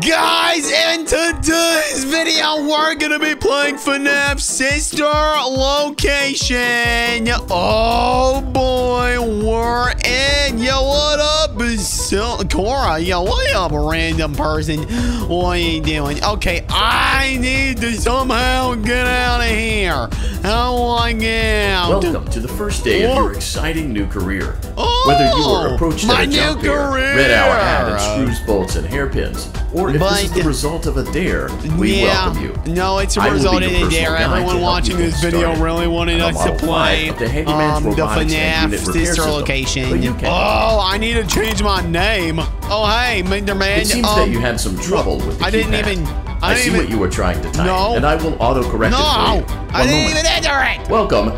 Guys, in today's video, we're gonna be playing FNAF Sister Location. Oh boy, we're in. Yo, what up, Cora? Yo, what up, random person? What are you doing? Okay, I need to somehow get out of here. How do I get out? Welcome to the first day of your exciting new career. Oh, whether you are approached at a jump here, red hour hat and screws, bolts, and hairpins, or if this is the result of a dare, we welcome you. No, it's a result of a dare. Everyone watching this video really wanted us to play the FNAF Sister Location. Oh, I need to change my name. Oh, hey, Mr. Man. It seems that you had some trouble with the I see what you were trying to type, and I will autocorrect it for you. I didn't even enter it. Welcome.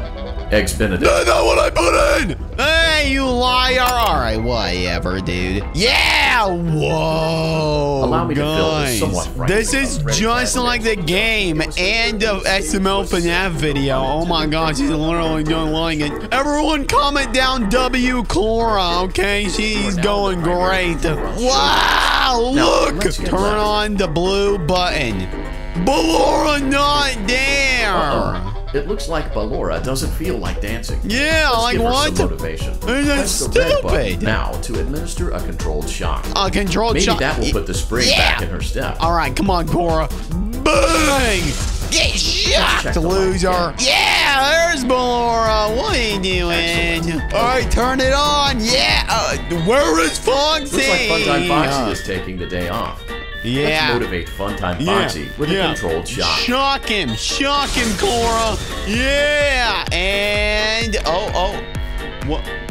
Eggs Benedict. That's not what I put in! Hey, you liar! Alright, whatever, dude. Yeah! Whoa! Allow me guys, to fill this is just like the game and the SML FNAF video. Oh my gosh, she's literally doing lying it. Everyone comment down W. Cora, okay? She's going great. Wow! Look! Turn on the blue button. Ballora not there! It looks like Ballora doesn't feel like dancing. Yeah, like what? Some motivation. That's stupid. Now to administer a controlled shock. A controlled shock. Maybe that will put the spring back in her step. All right, come on, Cora. Bang! Get shocked, loser. Yeah, there's Ballora. What are you doing? Excellent. All right, turn it on. Yeah. Where is Foxy? Looks like Funtime Foxy is taking the day off. Yeah. Let's motivate Funtime Foxy with a controlled shock. Shock him, Cora. Yeah, and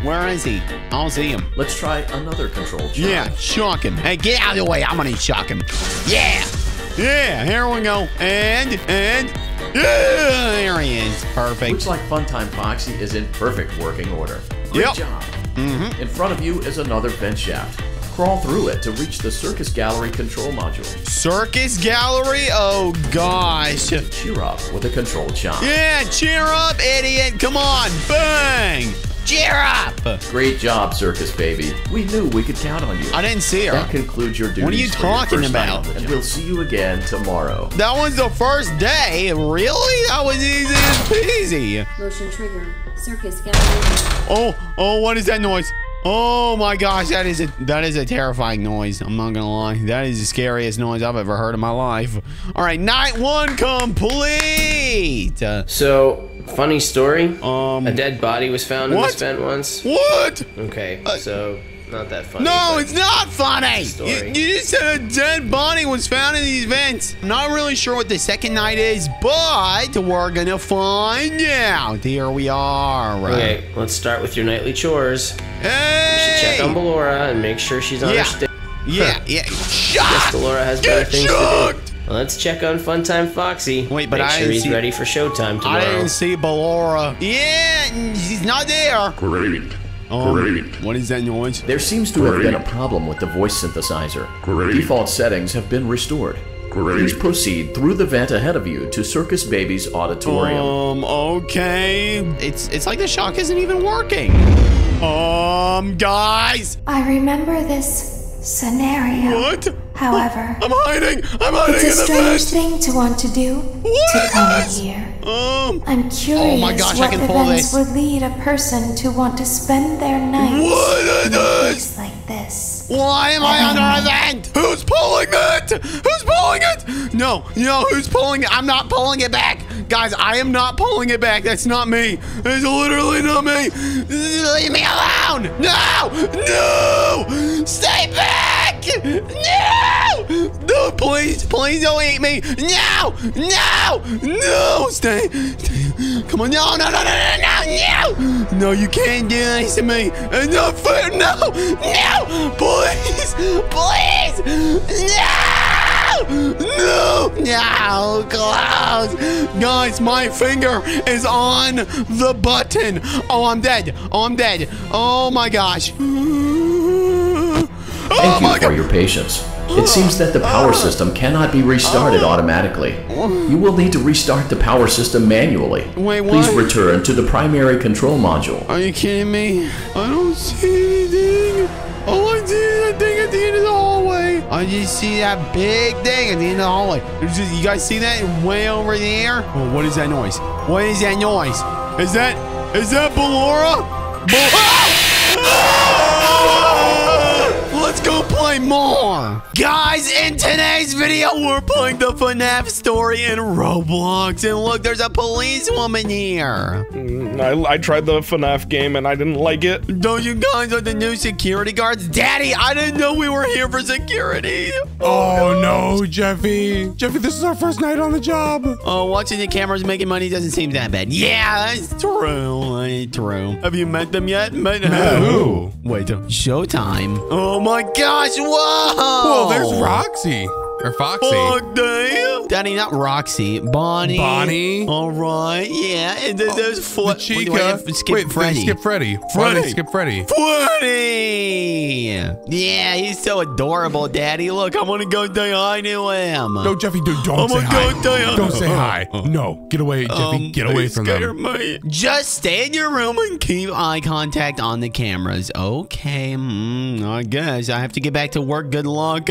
where is he? I don't see him. Let's try another controlled shock. Yeah, shock him. Hey, get out of the way. I'm gonna shock him. Yeah, here we go. And yeah, there he is. Perfect. Looks like Funtime Foxy is in perfect working order. Great job. In front of you is another vent shaft. Crawl through it to reach the Circus Gallery control module. Circus Gallery? Oh, gosh. Cheer up with a controlled shot. Yeah, cheer up, idiot. Come on. Bang. Cheer up. Great job, Circus Baby. We knew we could count on you. I didn't see her. That concludes your duties. What are you talking about? And we'll see you again tomorrow. That was the first day? Really? That was easy as peasy. Motion trigger. Circus Gallery. Oh, what is that noise? Oh my gosh, that is a terrifying noise. I'm not gonna lie. That is the scariest noise I've ever heard in my life. All right, night one complete. So, funny story. A dead body was found in this vent once. What? Okay, so not that funny. No, it's not funny. You just said a dead body was found in these vents. I'm not really sure what the second night is, but we're gonna find out. Here we are. Right? Okay, let's start with your nightly chores. Hey! You should check on Ballora and make sure she's on her stick. Yes, Ballora has better things to do. Let's check on Funtime Foxy. Wait, but Make sure he's ready for showtime tomorrow. I didn't see Ballora. Yeah, she's not there. Great. What is that noise? There seems to have been a problem with the voice synthesizer. Default settings have been restored. Please proceed through the vent ahead of you to Circus Baby's auditorium. Okay. It's like the shock isn't even working. Guys. I remember this scenario. What? However, I'm hiding. It's a strange thing to want to do. What? To come here. I'm curious what events would lead a person to want to spend their nights in a place like this. Why am I under a vent? Who's pulling it? Who's pulling it? No, who's pulling it? I'm not pulling it back. Guys, I am not pulling it back. That's not me. It's literally not me. Leave me alone. No. Stay back. No, please don't eat me. No, stay. Come on, no. No, you can't do this to me. Enough food, no, please, no, close. Guys, my finger is on the button. Oh, I'm dead. Oh my gosh. Thank you for your patience. It seems that the power system cannot be restarted automatically. You will need to restart the power system manually. Wait, what? Please return to the primary control module. Are you kidding me? I don't see anything. Oh, I see that thing at the end of the hallway. I just see that big thing at the end of the hallway. Just, you guys see that way over there? Oh, what is that noise? What is that noise? Is that Ballora? Let's go play more. Guys, in today's video, we're playing the FNAF story in Roblox. And look, there's a police woman here. I tried the FNAF game and I didn't like it. Don't you guys like the new security guards? Daddy, I didn't know we were here for security. Oh, no, Jeffy. Jeffy, this is our first night on the job. Oh, watching the cameras making money doesn't seem that bad. Yeah, that's true. Have you met them yet? Met who? Wait, showtime. Oh, my gosh, whoa. Whoa, there's Roxy. Or Foxy. Oh, Daddy, not Roxy. Bonnie. Bonnie. All right. Yeah. And then there's Chica. Wait, skip Freddy. Yeah, he's so adorable, Daddy. Look, I want to go say hi to him. No, Jeffy, dude, don't say hi. Don't say hi. No, get away, Jeffy. Get away from them. Just stay in your room and keep eye contact on the cameras. Okay. I guess I have to get back to work. Good luck.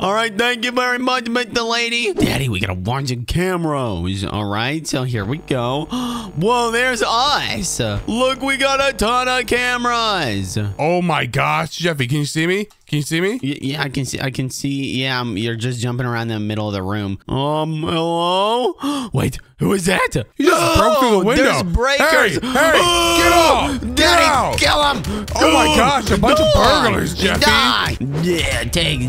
All right, thank you very much, the lady. Daddy, we gotta watch the cameras. All right, so here we go. Whoa, there's us. Look, we got a ton of cameras. Oh my gosh, Jeffy, can you see me? Yeah, I can see. Yeah, you're just jumping around in the middle of the room. Hello? Wait, who is that? You just broke through the window. There's breakers. Hey, get off. Daddy, kill him. Oh, my gosh, a bunch of burglars, Jeffy. Die.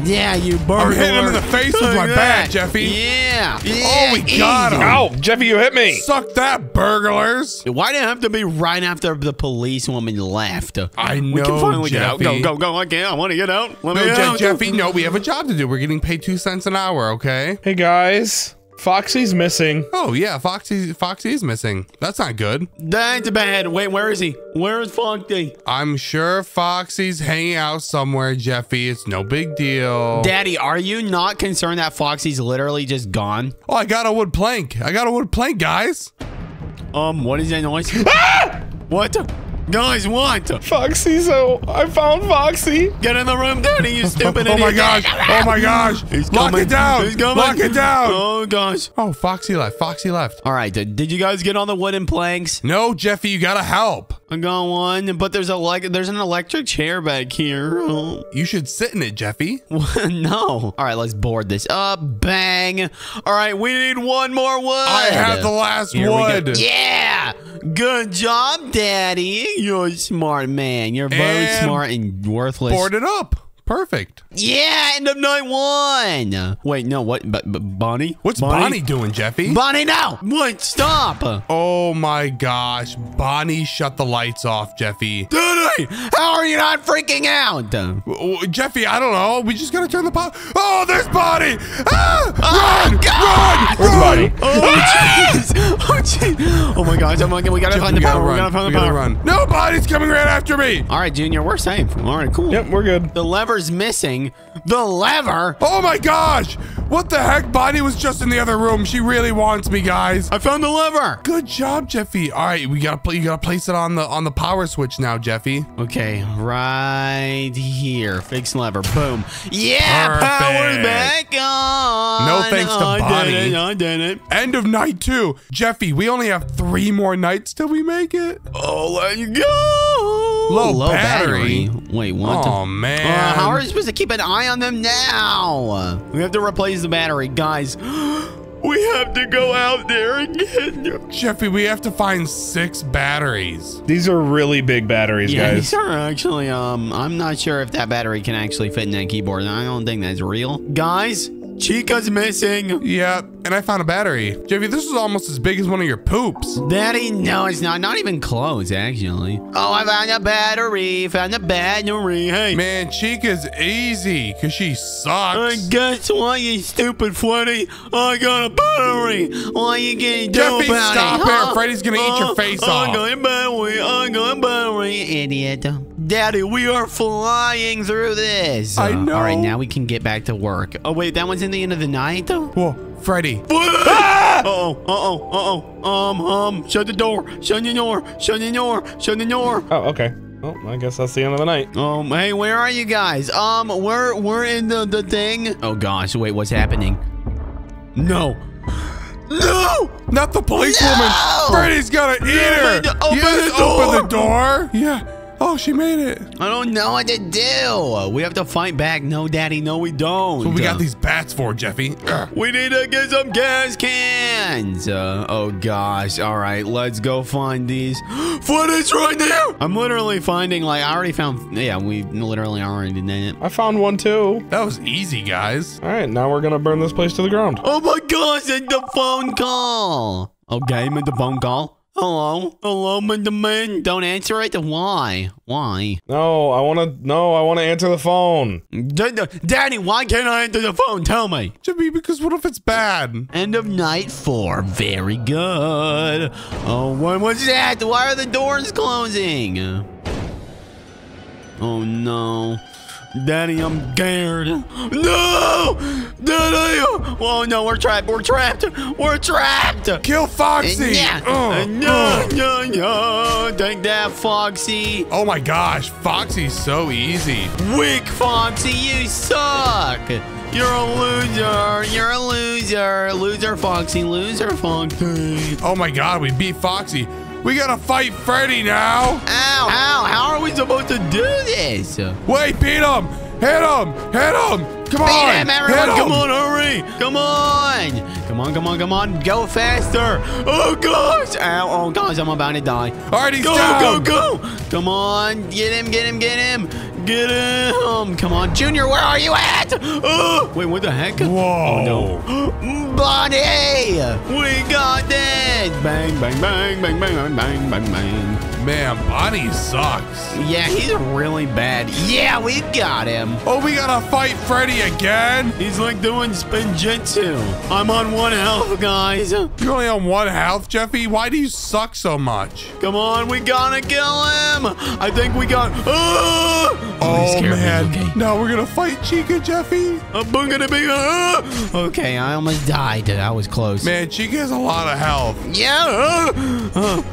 Yeah, you burglar. I'm hitting him in the face with my bat, Jeffy. Yeah. Oh, we got him. Ow, Jeffy, you hit me. Suck that, burglars. Why did it have to be right after the policewoman left? I know, we can finally get out. Go. I want to get out. No, Jeffy, no, we have a job to do. We're getting paid 2 cents an hour, okay? Hey, guys. Foxy's missing. Oh, yeah, Foxy's missing. That's not good. That's bad. Wait, where is he? Where is Foxy? I'm sure Foxy's hanging out somewhere, Jeffy. It's no big deal. Daddy, are you not concerned that Foxy's literally just gone? Oh, I got a wood plank. Guys. What is that noise? Ah! What? Guys, what? Foxy, I found Foxy. Get in the room, Daddy, you stupid idiot. Oh my gosh. He's coming. Lock it down. He's coming. Lock it down. Oh, gosh. Oh, Foxy left. All right. Did you guys get on the wooden planks? No, Jeffy, you got to help. I got one, but there's an electric chair back here. Oh. You should sit in it, Jeffy. No. All right, let's board this up. Bang. All right, we need one more wood. I have the last wood. Yeah. Good job, Daddy. You're a smart man. You're very smart and worthless. Board it up. Perfect. Yeah, end of night one. Wait, no, what? But Bonnie? What's Bonnie doing, Jeffy? Bonnie, no! Wait, stop! Oh my gosh, Bonnie shut the lights off, Jeffy. Dude, how are you not freaking out? Jeffy, I don't know. We just gotta turn the pot. Oh, there's Bonnie! Ah! Run! Oh, jeez! Oh my gosh, we gotta find the power. We gotta find the power. No, Bonnie's coming right after me. All right, Junior, we're safe. All right, cool. Yep, we're good. The lever. Missing the lever. Oh my gosh, what the heck? Bonnie was just in the other room. She really wants me, guys. I found the lever. Good job, Jeffy. All right, you gotta place it on the power switch now, Jeffy. Okay, right here. Fix lever. Boom. Yeah. Power back on. No thanks to Bonnie. I did it. End of night two, Jeffy. We only have 3 more nights till we make it. Oh, let you go. Low battery. Wait, what? Oh, man. How are we supposed to keep an eye on them now? We have to replace the battery, guys. We have to go out there and get them. Jeffy, we have to find 6 batteries. These are really big batteries, guys. These are actually, I'm not sure if that battery can actually fit in that keyboard. I don't think that's real. Guys, Chica's missing. Yeah, and I found a battery. Jeffy, this is almost as big as one of your poops. Daddy, no, it's not. Not even close, actually. Oh, I found a battery. Hey. Man, Chica's easy, because she sucks. And guess what, you stupid Freddy? I got a battery. What are you going to do about it? Jeffy, stop here. Freddy's going to eat your face off. I got a battery, idiot. Daddy, we are flying through this. I know. All right, now we can get back to work. Oh, wait, that one's in the end of the night, though? Whoa, Freddy. Ah! Shut the door. Shut the door. Oh, okay. Well, I guess that's the end of the night. Hey, where are you guys? We're in the thing. Oh gosh, wait, what's happening? No. No! Not the police woman! Freddy's gonna eat her! You didn't open the door! Yeah. Oh, she made it. I don't know what to do. We have to fight back. No, Daddy, no, we don't. So we got these bats for, Jeffy. We need to get some gas cans. Oh, gosh. All right, let's go find these. Footage right now! I'm literally finding, like, I already found, yeah, we literally already did it. I found one, too. That was easy, guys. All right, now we're gonna burn this place to the ground. Oh, my gosh, it's the phone call. Okay, made the phone call. Hello? Hello, Mr. Man? Don't answer it? Why? Why? No, I wanna answer the phone. Daddy, why can't I answer the phone? Tell me. Jimmy, because what if it's bad? End of night 4. Very good. Oh, what was that? Why are the doors closing? Oh, no. Daddy, I'm scared. No! Daddy! Oh, no, we're trapped. We're trapped. We're trapped. Kill Foxy. Yeah. No. Take that, Foxy. Oh, my gosh. Foxy's so easy. Weak, Foxy. You suck. You're a loser. You're a loser. Loser, Foxy. Loser, Foxy. Oh, my God. We beat Foxy. We gotta fight Freddy now. Ow, ow, how are we supposed to do this? Wait, beat him. Hit him. Hit him. Come on. Beat him, everyone. Come on, hurry. Come on. Come on, come on, come on. Go faster. Oh, gosh. Ow, oh, gosh, I'm about to die. All right, he's down. Go, go, go. Come on. Get him, get him, get him. Get him. Come on, Junior, where are you at? Wait, what the heck? Whoa. Oh, no. Bonnie, we got this. Bang, bang, bang, bang, bang, bang, bang, bang. Man, Bonnie sucks. Yeah, he's really bad. Yeah, we got him. Oh, we gotta fight Freddy again? He's like doing spin jitsu. I'm on 1 health, guys. You're only on 1 health, Jeffy? Why do you suck so much? Come on, we gotta kill him. I think we got... Oh, man. Okay. Now we're going to fight Chica, Jeffy. I'm going to be... Okay, I almost died. I was close. Man, Chica has a lot of health. Yeah.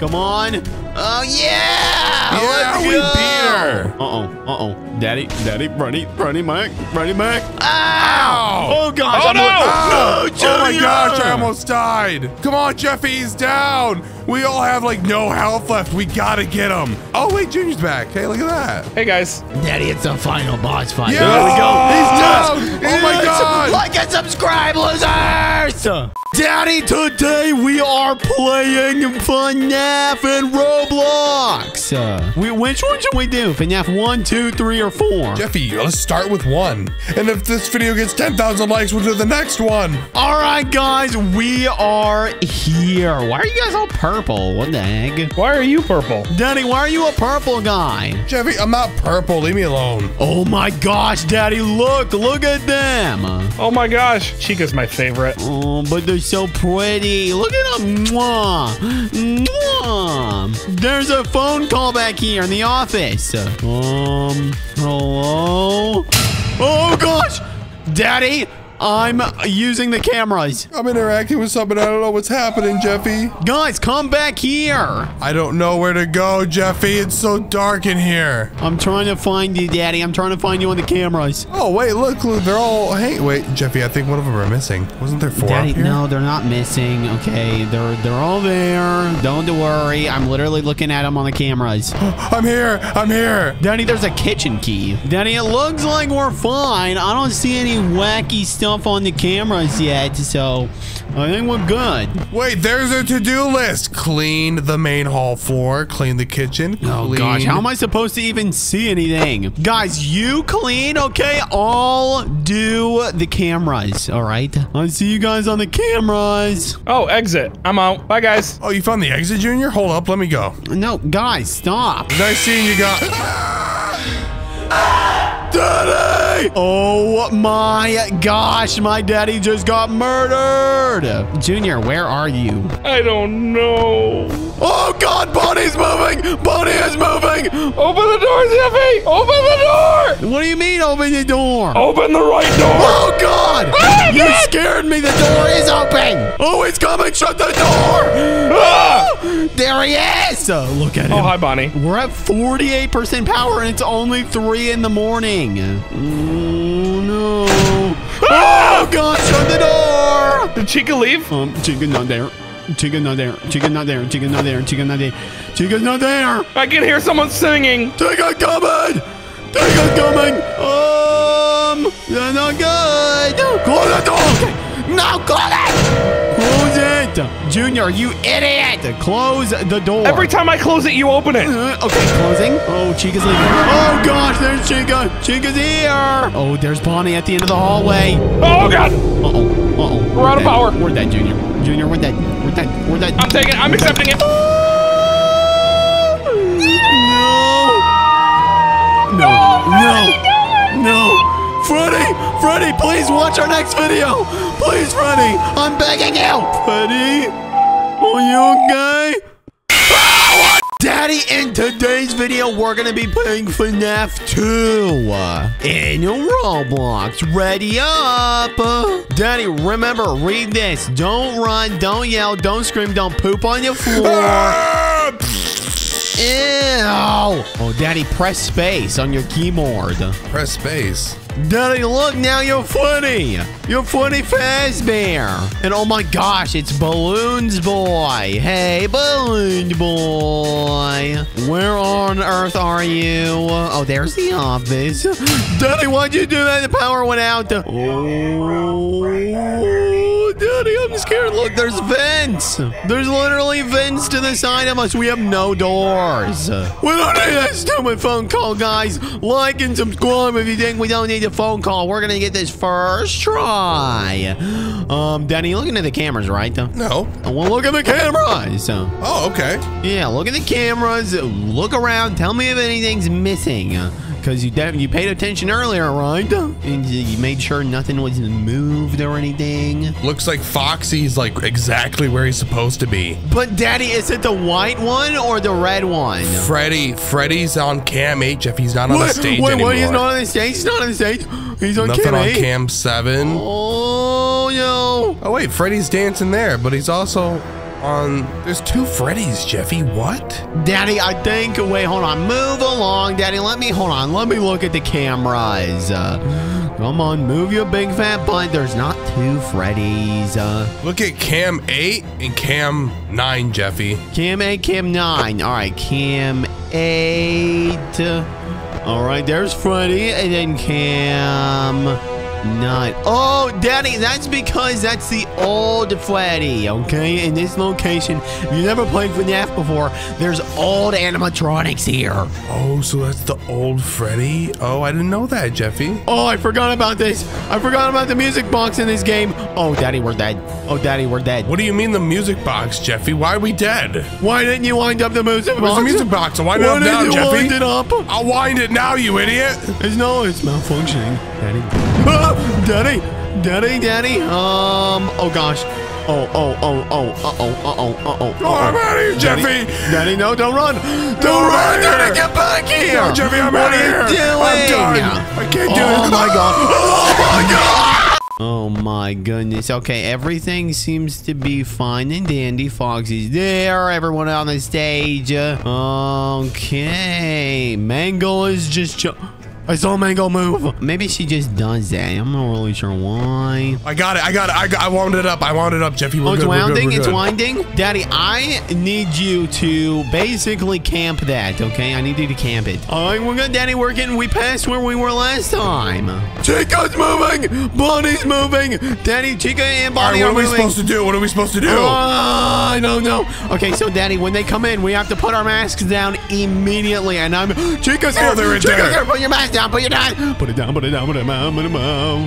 Come on. Oh, yeah. Yeah, we beat her. Uh-oh. Uh-oh. Daddy. Daddy. Runny. Runny, Mac. Runny, Mac. Ow. Oh, gosh. Oh, no. No, Junior. Oh, my gosh. I almost died. Come on, Jeffy. He's down. We all have, like, no health left. We gotta get him. Oh, wait, Junior's back. Hey, look at that. Hey, guys. Daddy, it's the final boss fight. Yeah. There we go. He's done. Oh, my God. Like and subscribe, losers. Daddy, today we are playing FNAF and Roblox. Which one should we do? FNAF 1, 2, 3, or 4? Jeffy, let's start with 1. And if this video gets 10,000 likes, we'll do the next one. All right, guys. We are here. Why are you guys all purple? Purple, what the heck? Why are you purple? Daddy, why are you a purple guy? Jeffy, I'm not purple. Leave me alone. Oh my gosh, Daddy, look. Look at them. Oh my gosh. Chica's my favorite. Oh, but they're so pretty. Look at them. Mwah. Mwah. There's a phone call back here in the office. Hello? Oh gosh. Daddy. I'm using the cameras. I'm interacting with something. I don't know what's happening, Jeffy. Guys, come back here. I don't know where to go, Jeffy. It's so dark in here. I'm trying to find you, Daddy. I'm trying to find you on the cameras. Oh, wait, look. They're all... Hey, wait, Jeffy, I think one of them are missing. Wasn't there 4 Daddy, up here? No, they're not missing. Okay, they're all there. Don't worry. I'm literally looking at them on the cameras. I'm here. I'm here. Daddy, there's a kitchen key. Daddy, it looks like we're fine. I don't see any wacky stuff on the cameras yet, so I think we're good. Wait, there's a to-do list. Clean the main hall floor, clean the kitchen. Oh gosh, how am I supposed to even see anything? Guys, you clean, okay? I'll do the cameras, all right? I see you guys on the cameras. Oh, exit. I'm out. Bye, guys. Oh, you found the exit, Junior? Hold up, let me go. No, guys, stop. Nice seeing you guys. Daddy! Oh my gosh, my daddy just got murdered! Junior, where are you? I don't know. Oh God, Bonnie's moving! Bonnie is moving! Open the door, Jeffy! Open the door! What do you mean open the door? Open the right door! Oh God! Oh, you scared me! The door is open! Oh, he's coming! Shut the door! Ah! There he is! Look at him. Oh, hi, Bonnie. We're at 48% power and it's only 3 in the morning. Oh no. Ah! Oh God, shut the door! Did Chica leave? Chica's not there. Chica's not there. Chica's not there. Chica's not there. Chica's not there. Chica's not there. I can hear someone singing. Chica's coming. Chica's coming. They're not good. Close the door. No, close it. Close it. Junior, you idiot. Close the door. Every time I close it, you open it. Okay, closing. Oh, Chica's leaving. Oh, gosh, there's Chica. Chica's here. Oh, there's Bonnie at the end of the hallway. Oh, God. Uh-oh. We're out of power. We're dead, Junior. Junior, we're dead. We're dead. We're dead. I'm taking it. I'm accepting it. No. No. No. Freddy. Freddy, please watch our next video. Please, Freddy. I'm begging you. Freddy, are you okay? Daddy, in today's video, we're going to be playing FNAF 2 in Roblox. Ready up. Daddy, remember, read this. Don't run, don't yell, don't scream, don't poop on your floor. Ew. Oh, Daddy, press space on your keyboard. Press space. Daddy, look, now you're Freddy. You're Freddy Fazbear. And oh my gosh, it's Balloon Boy. Hey, Balloon Boy. Where on earth are you? Oh, there's the office. Daddy, why'd you do that? The power went out. Oh, Daddy, I'm scared. Look, there's vents. There's literally vents to the side of us. We have no doors. We don't need that stupid phone call, guys. Like and subscribe if you think we don't need a phone call. We're gonna get this first try. Danny, you're looking at the cameras, right? No. Well, look at the cameras. Oh, okay. Yeah, look at the cameras. Look around. Tell me if anything's missing. Because you paid attention earlier, right? And you made sure nothing was moved or anything. Looks like Foxy's like exactly where he's supposed to be. But Daddy, is it the white one or the red one? Freddy's on cam 8, Jeff. He's not on the stage anymore. Wait, he's not on the stage? He's not on the stage? He's on cam 8. Nothing on cam 7. Oh, no. Oh, wait, Freddy's dancing there, but he's also... there's 2 Freddys, Jeffy. What? Daddy, I think. Wait, hold on. Move along, Daddy. Let me look at the cameras. Come on, move your big fat butt. There's not 2 Freddys. Look at cam 8 and cam 9, Jeffy. Cam 8, cam 9. All right, cam 8. All right, there's Freddy, and then cam 9. Oh, Daddy, that's because that's the old Freddy, okay? In this location, if you never played FNAF before, there's old animatronics here. Oh, so that's the old Freddy? Oh, I didn't know that, Jeffy. Oh, I forgot about this. I forgot about the music box in this game. Oh, Daddy, we're dead. Oh, Daddy, we're dead. What do you mean the music box, Jeffy? Why are we dead? Why didn't you wind up the music box? Where's the music box? I'll wind it up now, Jeffy. Wind it up? I'll wind it now, you idiot. It's malfunctioning, Daddy. Daddy. Oh gosh. Oh, I'm out of here, Jeffy. Daddy, no, don't run. Don't run, Daddy, get back here. No, Jeffy, I'm out of here. What are you doing? I'm done. I can't do it. Oh my God. Oh my goodness. Okay, everything seems to be fine and dandy. Foxy's there. Everyone on the stage. Okay. Mangle is just... I saw Mango move. Maybe she just does that. I'm not really sure why. I got it. I wound it up. Jeffy, we're good. It's winding. It's winding. Daddy, I need you to basically camp that, okay? I need you to camp it. All right, we're good, Daddy. We passed where we were last time. Chica's moving. Bonnie's moving. Daddy, Chica and Bonnie are moving. What are we supposed to do? I don't know. Okay, so, Daddy, when they come in, we have to put our masks down immediately. And I'm... Chica's here. Chica's here. Put your mask down. Put it down. Put it down.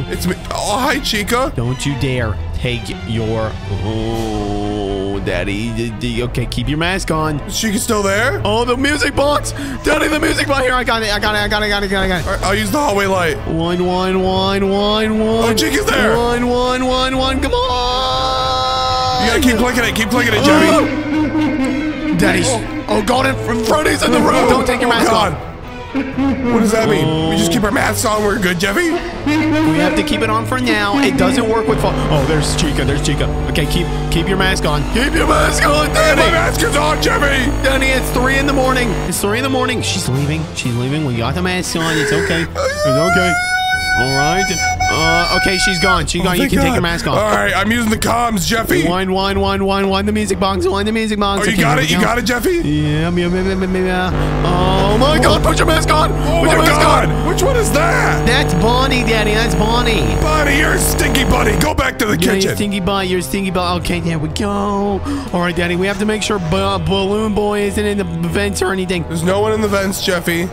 It's me. Oh, hi, Chica. Don't you dare take your... Oh, Daddy. Okay, keep your mask on. Is Chica still there? Oh, the music box. Daddy, the music box. Here, I got it. All right, I'll use the hallway light. One. Oh, Chica's there. One. Come on. You got to keep clicking it, Jeffy. Daddy's. Oh, Golden Freddy's in the room. Don't take your mask on. What does that mean? We just keep our masks on. We're good, Jeffy. We have to keep it on for now. It doesn't work with. Oh, there's Chica. There's Chica. Okay, keep your mask on. Keep your mask on, Danny. My mask is on, Jeffy. Danny, it's 3 in the morning. It's 3 in the morning. She's leaving. She's leaving. We got the mask on. It's okay. It's okay. All right. Okay, she's gone. She's gone. You can take your mask off. All right, I'm using the comms, Jeffy. Wind the music box. Wind the music box. Oh, you got it. You got it, Jeffy. Yeah. Oh my God! Put your mask on. Oh my God! Which one is that? That's Bonnie, Daddy. That's Bonnie. Bonnie, you're a stinky bunny. Go back to the kitchen. You're a stinky bunny. You're a stinky bunny. Okay, there we go. All right, Daddy. We have to make sure Balloon Boy isn't in the vents or anything. There's no one in the vents, Jeffy.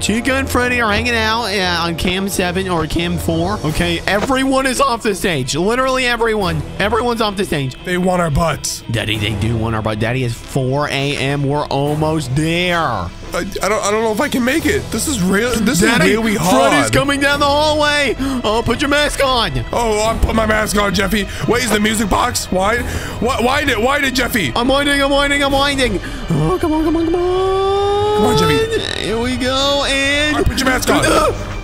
Chica and Freddy are hanging out on Cam 7 or Cam 4. Okay, everyone is off the stage. Literally everyone. Everyone's off the stage. They want our butts. Daddy, they do want our butt. Daddy, it's 4 a.m. We're almost there. I don't know if I can make it. This is real. This is really hard. Freddy's coming down the hallway. Oh, put your mask on. Oh, I put my mask on, Jeffy. Wait, is the music box? Why did Jeffy? I'm winding. Oh, come on. Come on, Jeffy. Here we go, and all right, put your mask on.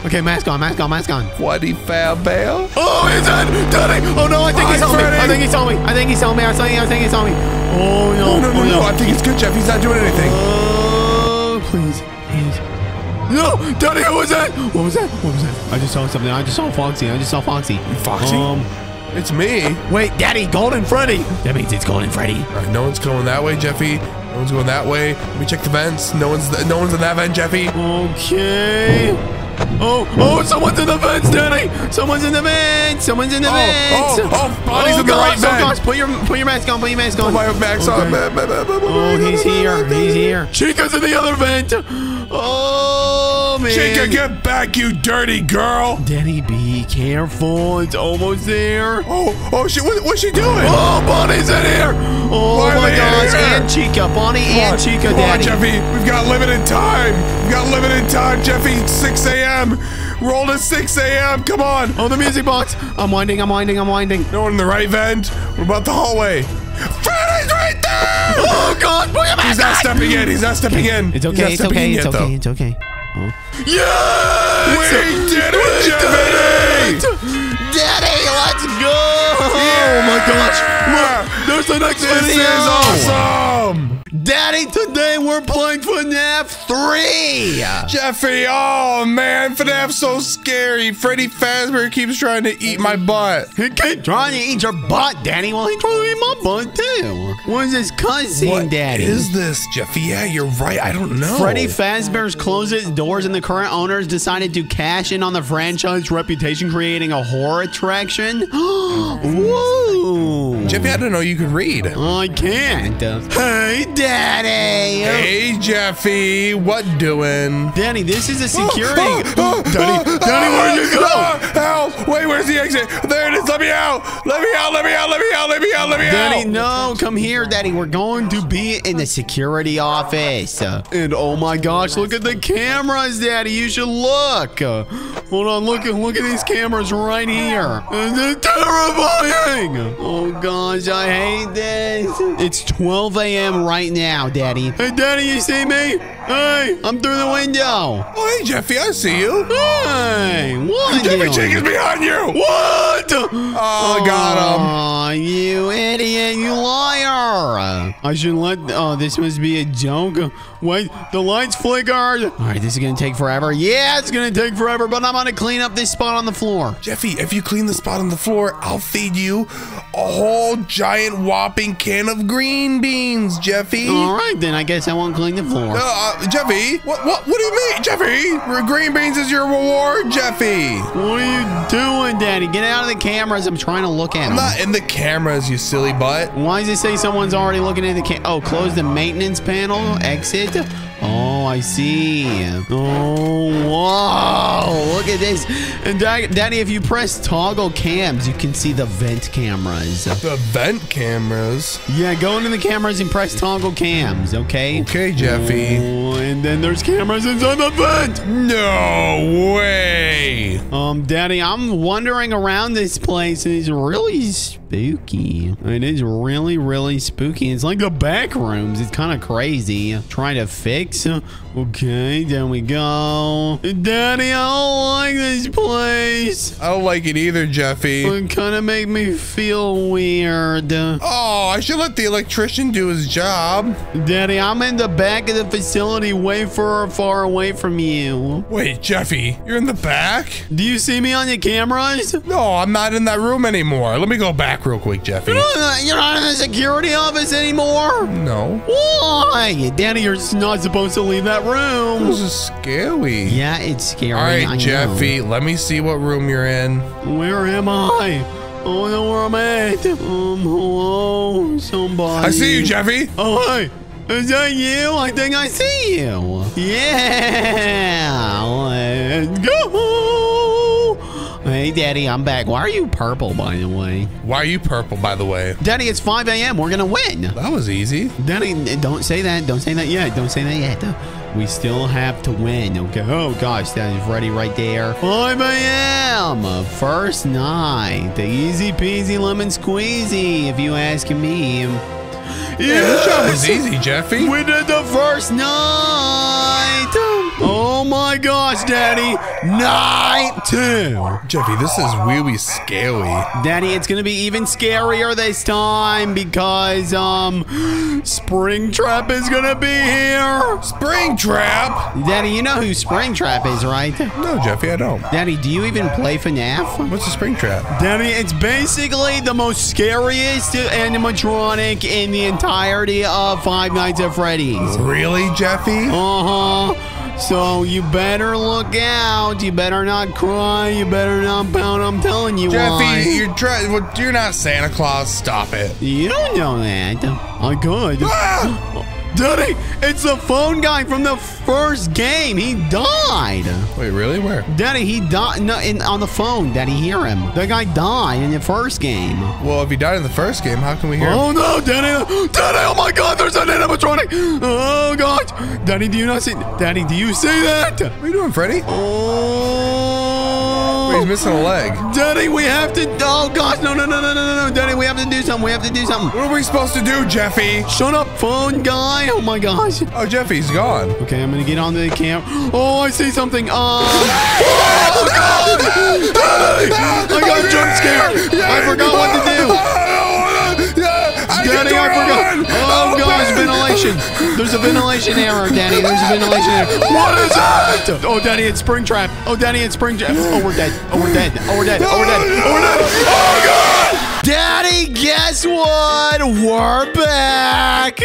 Okay, mask on. Freddy Fazbear. Oh, is that Daddy? Oh no, I think he saw me. I think he saw me. Oh no. No. I think it's good, Jeff. He's not doing anything. Oh, please. No, Daddy, what was that? I just saw something. I just saw Foxy. Foxy? It's me. Wait, Daddy, Golden Freddy. That means it's Golden Freddy. All right, no one's going that way, Jeffy. No one's going that way. Let me check the vents. No one's in that vent, Jeffy. Okay. Oh, someone's in the vents, Daddy! Someone's in the vents! Oh, Bonnie's in the right vent! Oh, gosh, put your mask on, Put my mask on. Oh, he's here. Chica's in the other vent! Oh, man. Chica, get back, you dirty girl! Daddy, be careful. It's almost there. Oh, what's she doing? Oh, Bonnie's in here! Oh, my gosh, and Chica. Bonnie and Chica, Daddy. Come on, Jeffy. We've got limited time. Jeffy. 6 a.m. Roll to 6 a.m. Come on. Oh, the music box. I'm winding. No one in the right vent. What about the hallway? Freddy's right there! Oh, God. He's not stepping in. It's okay. Oh. Yes! We did it, Jeffy! Daddy, let's go! Yeah! Oh, my gosh. Look, there's the next video. This is awesome! Daddy, today we're playing FNAF 3! Jeffy, oh man, FNAF's so scary. Freddy Fazbear keeps trying to eat my butt. He keeps trying to eat your butt, Daddy. Well, he's trying to eat my butt, too. What is his cousin, Daddy? What is this, Jeffy? Yeah, you're right. I don't know. Freddy Fazbear's closed its doors and the current owners decided to cash in on the franchise reputation, creating a horror attraction. Whoa! Jeffy, I didn't know you could read. I can't. Hey, Daddy. Hey, Jeffy. What doing? Daddy, this is a security. Daddy, where'd you go? Help! Wait, where's the exit? There it is. Let me out. Daddy, no. Come here, Daddy. We're going to be in the security office. And oh my gosh, look at the cameras, Daddy. You should look. Hold on. Look at these cameras right here. This is terrifying. Oh gosh, I hate this. It's 12 a.m. right now, Daddy. Hey, Daddy, you see me? Hey, I'm through the window. Oh, hey, Jeffy, I see you. Hey, what? Jeffy, Chica's behind you. What? Oh, got him. You idiot, you liar. I shouldn't let. Oh, this must be a joke. Wait, the lights flickered. All right, this is gonna take forever. Yeah, it's gonna take forever, but I'm gonna clean up this spot on the floor. Jeffy, if you clean the spot on the floor, I'll feed you a whole giant whopping can of green beans, Jeffy. All right, then I guess I won't clean the floor. Jeffy, what do you mean, Jeffy? Green beans is your reward, Jeffy. What are you doing, Daddy? Get out of the cameras. I'm trying to look at them. I'm not in the cameras, you silly butt. Why does it say someone's already looking at the close the maintenance panel. Exit. Oh. Oh, I see. Oh, whoa. Look at this. And Daddy, if you press toggle cams, you can see the vent cameras. The vent cameras? Yeah, go into the cameras and press toggle cams, okay? Okay, Jeffy. Oh, and then there's cameras inside the vent. No way. Daddy, I'm wandering around this place, and it's really spooky. It is really, really spooky. It's like the back rooms. It's kind of crazy. Trying to fix. Okay, there we go. Daddy, I don't like this place. I don't like it either, Jeffy. It kind of made me feel weird. Oh, I should let the electrician do his job. Daddy, I'm in the back of the facility, way far away from you. Wait, Jeffy, you're in the back? Do you see me on the cameras? No, I'm not in that room anymore. Let me go back real quick, Jeffy. You're not in the security office anymore? No. Why? Daddy, you're not supposed to leave that room. This is scary. Yeah, it's scary. All right, Jeffy, let me see what room you're in. Where am I? Oh, no, where am I at? Hello, somebody. I see you, Jeffy. Oh, hi. Is that you? I think I see you. Yeah. Let's go. Hey, Daddy, I'm back. Why are you purple, by the way? Why are you purple, by the way? Daddy, it's 5 a.m. We're going to win. That was easy. Daddy, don't say that. Don't say that yet. Don't say that yet. We still have to win. Okay. Oh, gosh. That is ready right there. 5 a.m. First night. The easy peasy lemon squeezy, if you ask me. Yeah, this job was easy, Jeffy. We did the first night. Oh my gosh, Daddy. Night 2. Jeffy, this is really scary. Daddy, it's going to be even scarier this time because, Springtrap is going to be here. Springtrap? Daddy, you know who Springtrap is, right? No, Jeffy, I don't. Daddy, do you even play FNAF? What's a Springtrap? Daddy, it's basically the most scariest animatronic in the entirety of Five Nights at Freddy's. Really, Jeffy? Uh-huh. So you better look out. You better not cry. You better not pout. I'm telling you, Jeffy, you're not Santa Claus. Stop it. You don't know that. I could. Ah! Daddy, it's the phone guy from the first game. He died. Wait, really? Where? Daddy, he died on the phone. Daddy, hear him. That guy died in the first game. Well, if he died in the first game, how can we hear him? Oh, no, Daddy. Daddy, oh, my God. There's an animatronic. Oh, God. Daddy, do you not see? Daddy, do you see that? What are you doing, Freddy? Oh. Wait, he's missing a leg. Daddy, we have to. Oh, gosh. No, no, no, no, no, no, no. Daddy, we have to do something. We have to do something. What are we supposed to do, Jeffy? Shut up, phone guy. Oh my gosh. Oh, Jeffy's gone. Okay, I'm gonna get on the camera. Oh, I see something. Oh, God. I got jump scared. I forgot what to do. Daddy, I forgot. Oh, gosh, ventilation. There's a ventilation error, Daddy. There's a ventilation error. What is that? Oh, Daddy, it's Springtrap. Oh, Daddy, it's Springtrap. Oh, we're dead. Oh, we're dead. Oh, we're dead. Oh, we're dead. Oh, we're dead. Oh, God. Daddy, guess what? We're back.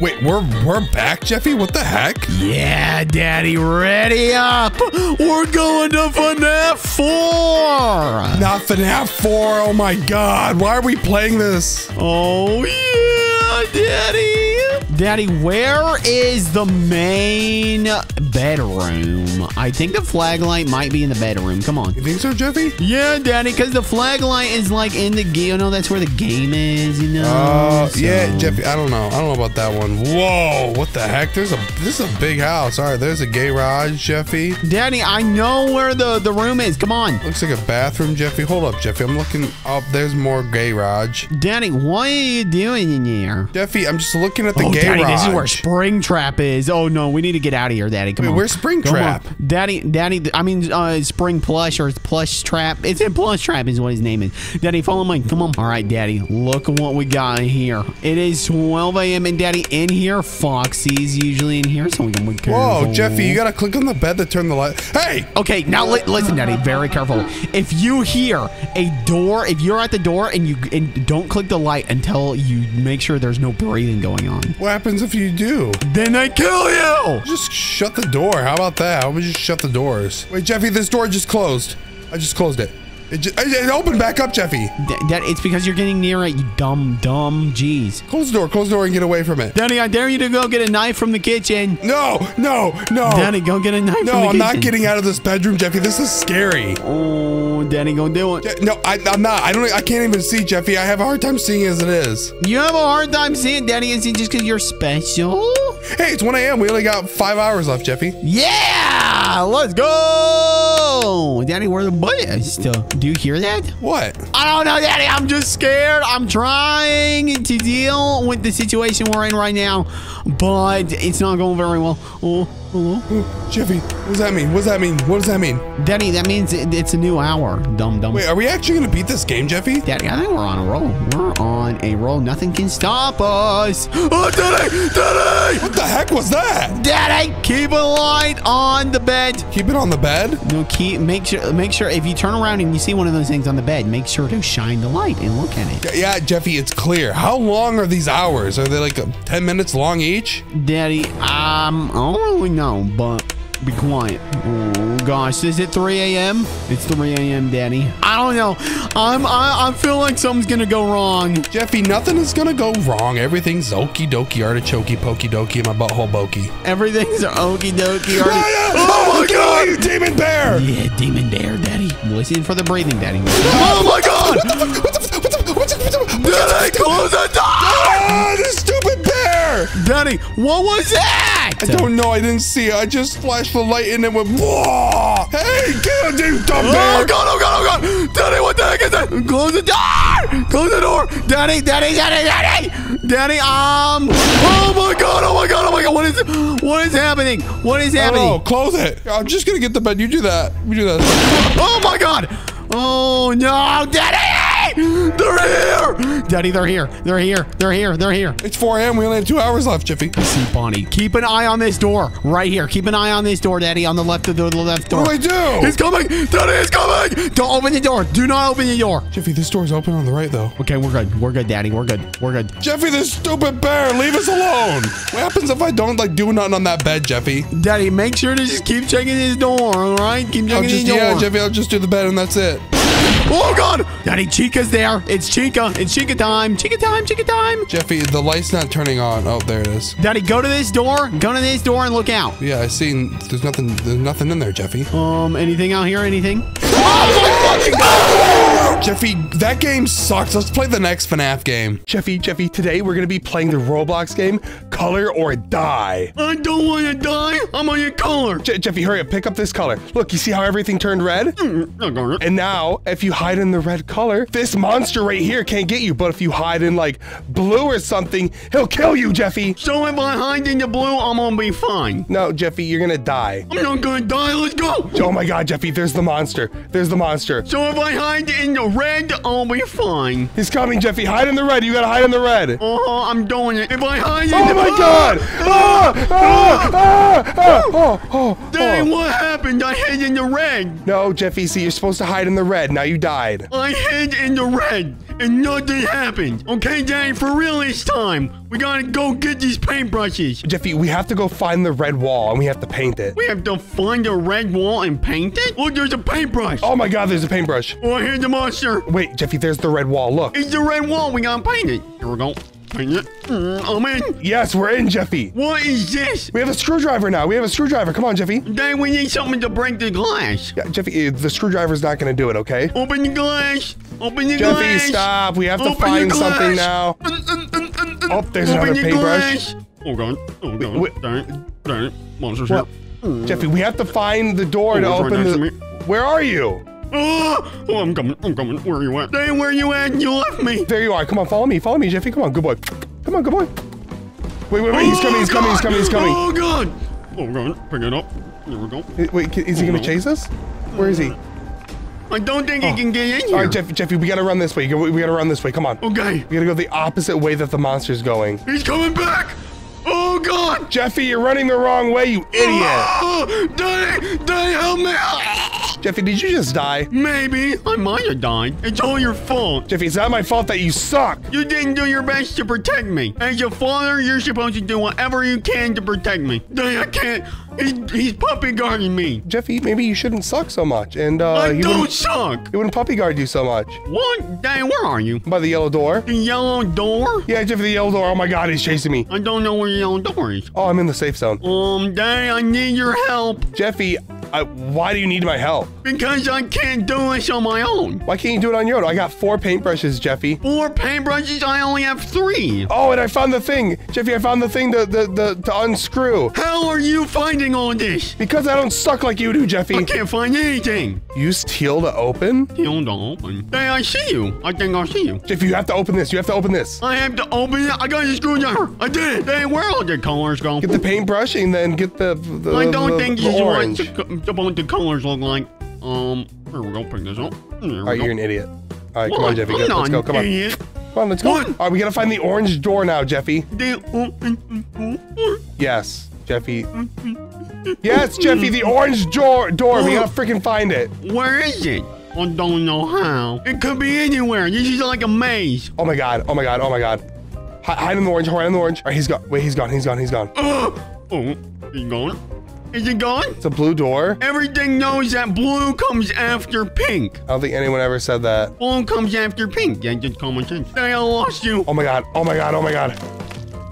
Wait, we're back, Jeffy? What the heck? Yeah, Daddy, ready up. We're going to FNAF 4. Not FNAF 4. Oh, my God. Why are we playing this? Oh, yeah, Daddy. Daddy, where is the main bedroom? I think the flag light might be in the bedroom. Come on. You think so, Jeffy? Yeah, Daddy, because the flag light is like in the game. You know, that's where the game is, you know? Yeah, Jeffy, I don't know. I don't know about that one. Whoa, what the heck? This is a big house. All right, there's a garage, Jeffy. Daddy, I know where the room is. Come on. Looks like a bathroom, Jeffy. Hold up, Jeffy. I'm looking up. There's more garage. Daddy, what are you doing in here? Jeffy, I'm just looking at the garage. Daddy, this is where Springtrap is. Oh, no, we need to get out of here, Daddy. Come on. Where's Springtrap? Daddy, I mean, Spring Plush or Plush Trap. It's in Plush Trap is what his name is. Daddy, follow me. Come on. All right, Daddy, look at what we got in here. It is 12 a.m. and Daddy, in here, Foxy's usually in here, so we can be careful. Whoa, Jeffy, you got to click on the bed to turn the light. Hey! Okay, now listen, Daddy, very careful. If you hear a door, if you're at the door and you don't click the light until you make sure there's no breathing going on. What happens if you do? Then I kill you! Just shut the door. How about that? How about we just shut the doors? Wait, Jeffy, this door just closed. I just closed it. It opened back up, Jeffy. It's because you're getting near it, you dumb. Jeez. Close the door and get away from it. Danny, I dare you to go get a knife from the kitchen. No. Danny, go get a knife from the kitchen. No, I'm not getting out of this bedroom, Jeffy. This is scary. Oh, Danny, go do it. No, I'm not. I can't even see, Jeffy. I have a hard time seeing as it is. You have a hard time seeing, Danny. Is it just because you're special? Hey, it's 1 a.m. We only got 5 hours left, Jeffy. Yeah! Let's go! Danny, where the boy is still. Do you hear that? What? I don't know, Daddy. I'm just scared. I'm trying to deal with the situation we're in right now, but it's not going very well. Oh. Jeffy, what does that mean? What does that mean? Daddy, that means it's a new hour. Dumb. Wait, are we actually going to beat this game, Jeffy? Daddy, I think we're on a roll. Nothing can stop us. Oh, Daddy! What the heck was that? Daddy, keep a light on the bed. Keep it on the bed? No, make sure if you turn around and you see one of those things on the bed, make sure to shine the light and look at it. Yeah, Jeffy, it's clear. How long are these hours? Are they like 10 minutes long each? Daddy, I don't really know, but be quiet. Oh gosh, is it 3 a.m.? It's 3 a.m., Daddy. I don't know. I feel like something's gonna go wrong. Jeffy, nothing is gonna go wrong. Everything's okie dokie, artichokey, pokey dokey, and my butthole bokey. Everything's okie dokie. Oh my God, you demon bear! Yeah, demon bear, Daddy. Listen for the breathing, Daddy. Oh my God! What the fuck? Daddy, close the door! Ah, this stupid bear! Daddy, what was that? I don't know. I didn't see it. I just flashed the light and it went, whoa! Hey, get him, dude, dumb bear! Oh, God! Daddy, what the heck is that? Close the door! Close the door! Daddy! Oh, my God! What is happening? Oh, close it. I'm just going to get the bed. You do that. Oh, my God! Oh, no, Daddy! They're here! Daddy, they're here. It's 4 a.m. We only have 2 hours left, Jeffy. I see Bonnie. Keep an eye on this door right here. Keep an eye on this door, Daddy, on the left of the left door. What do I do? He's coming! Daddy, he's coming! Don't open the door. Do not open the door. Jeffy, this door's open on the right, though. Okay, we're good. We're good, Daddy. We're good. Jeffy, this stupid bear. Leave us alone. What happens if I don't, do nothing on that bed, Jeffy? Daddy, make sure to just keep checking this door, all right? Keep checking this door. Yeah, Jeffy, I'll just do the bed, and that's it. Oh, God! Daddy, Chica's there. It's Chica. It's Chica time. Chica time. Jeffy, the light's not turning on. Oh, there it is. Daddy, go to this door. Go to this door and look out. Yeah, I seen. There's nothing in there, Jeffy. Anything out here? Anything? Oh, my fucking God! Jeffy, that game sucks. Let's play the next FNAF game. Jeffy, today we're going to be playing the Roblox game, Color or Die. I don't want to die. I want to color. Jeffy, hurry up. Pick up this color. Look, you see how everything turned red? And now, if you hide in the red color, this monster right here can't get you. But if you hide in like blue or something, he'll kill you, Jeffy. So if I hide in the blue, I'm gonna be fine. No, Jeffy, you're gonna die. I'm not gonna die. Let's go. Oh my God, Jeffy, there's the monster. So if I hide in the red, I'll be fine. He's coming, Jeffy. Hide in the red. You gotta hide in the red. Oh, I'm doing it. If I hide in the red. Oh my God! Oh! Dang, what happened? I hid in the red. No, Jeffy. See, you're supposed to hide in the red. Now you died. I hid in the red and nothing happened. Okay, Daddy, for real this time. We gotta go get these paintbrushes. Jeffy, we have to go find the red wall and we have to paint it. We have to find the red wall and paint it? Look, there's a paintbrush. Oh my God, there's a paintbrush. Oh, I hear the monster. Wait, Jeffy, there's the red wall. Look. It's the red wall. We gotta paint it. Here we go. I'm in. Yes, we're in, Jeffy. What is this? We have a screwdriver now. Come on, Jeffy. Then we need something to break the glass. Yeah, Jeffy, the screwdriver's not going to do it, okay? Open the glass. Open the glass. Jeffy, stop. We have to find something now. Oh, there's another paintbrush. Oh, God. Darn it. Monster's here. Jeffy, we have to find the door to open the... Where are you? Oh, I'm coming. Where are you at? Dang, where are you at? You left me. There you are. Come on, follow me, Jeffy. Come on, good boy. Wait. He's coming. Oh, God. Bring it up. There we go. Wait, is he going to chase us? Where is he? I don't think he can get in here. All right, Jeffy, we got to run this way. Come on. Okay. We got to go the opposite way that the monster's going. He's coming back. Oh, God. Jeffy, you're running the wrong way, you idiot. Daddy, help me. Jeffy, did you just die? Maybe. I might have died. It's all your fault. Jeffy, it's not my fault that you suck. You didn't do your best to protect me. As your father, you're supposed to do whatever you can to protect me. I can't. He's puppy guarding me. Jeffy, maybe you shouldn't suck so much. And I don't suck. He wouldn't puppy guard you so much. What? Dang, where are you? By the yellow door. The yellow door? Yeah, Jeffy, the yellow door. Oh my God, he's chasing me. I don't know where the yellow door is. Oh, I'm in the safe zone. Dang, I need your help. Jeffy, why do you need my help? Because I can't do this on my own. Why can't you do it on your own? I got 4 paintbrushes, Jeffy. 4 paintbrushes? I only have 3. Oh, and I found the thing. Jeffy, I found the thing to unscrew. How are you finding all this? Because I don't suck like you do, Jeffy. I can't find anything. Use teal to open? Teal to open? Hey, I see you. I think I see you. Jeffy, you have to open this. You have to open this. I have to open it? I got a screwdriver. I did it. Hey, where all the colors go? Get the paintbrush and then get the I don't think you want the colors look like. Here we go. Pick this up. Alright, you're an idiot. Alright, come on, Jeffy. Go, let's go. Come on. Idiot. Come on, let's go. Alright, we gotta find the orange door now, Jeffy. Yes, Jeffy. Yes, Jeffy, the orange door. We gotta freaking find it. Where is it? I don't know how. It could be anywhere. This is like a maze. Oh my God. Oh my God. Oh my God. Hide in the orange. Hide in the orange. Alright, he's gone. Wait, he's gone. He's gone. He's gone. Oh, he's gone. Is it gone? It's a blue door. Everything knows that blue comes after pink. I don't think anyone ever said that. Blue comes after pink. Yeah, just common sense. I lost you. Oh my God. Oh my God. Oh my God.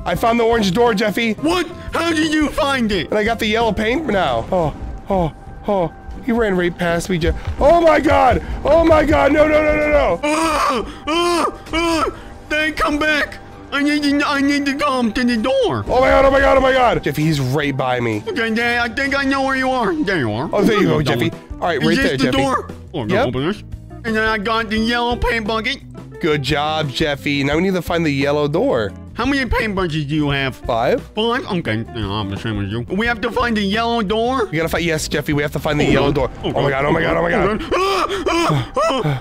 I found the orange door, Jeffy. What? How did you find it? And I got the yellow paint now. Oh. He ran right past me, Jeff. Oh my God. Oh my God. No. They come back. I need to come to the door. Oh my God, oh my God, oh my God. Jeffy, he's right by me. Okay, Dad, I think I know where you are. There you are. Oh, there you go, Jeffy. All right, right there, Jeffy. Is this the door? Oh, I'm gonna open this. And then I got the yellow paint bucket. Good job, Jeffy. Now we need to find the yellow door. How many paint brushes do you have? 5. 5? Okay, I'm the same as you. We have to find the yellow door? We gotta find, yes, Jeffy, we have to find the yellow door. Oh my God, oh my God, oh my God. Oh my God.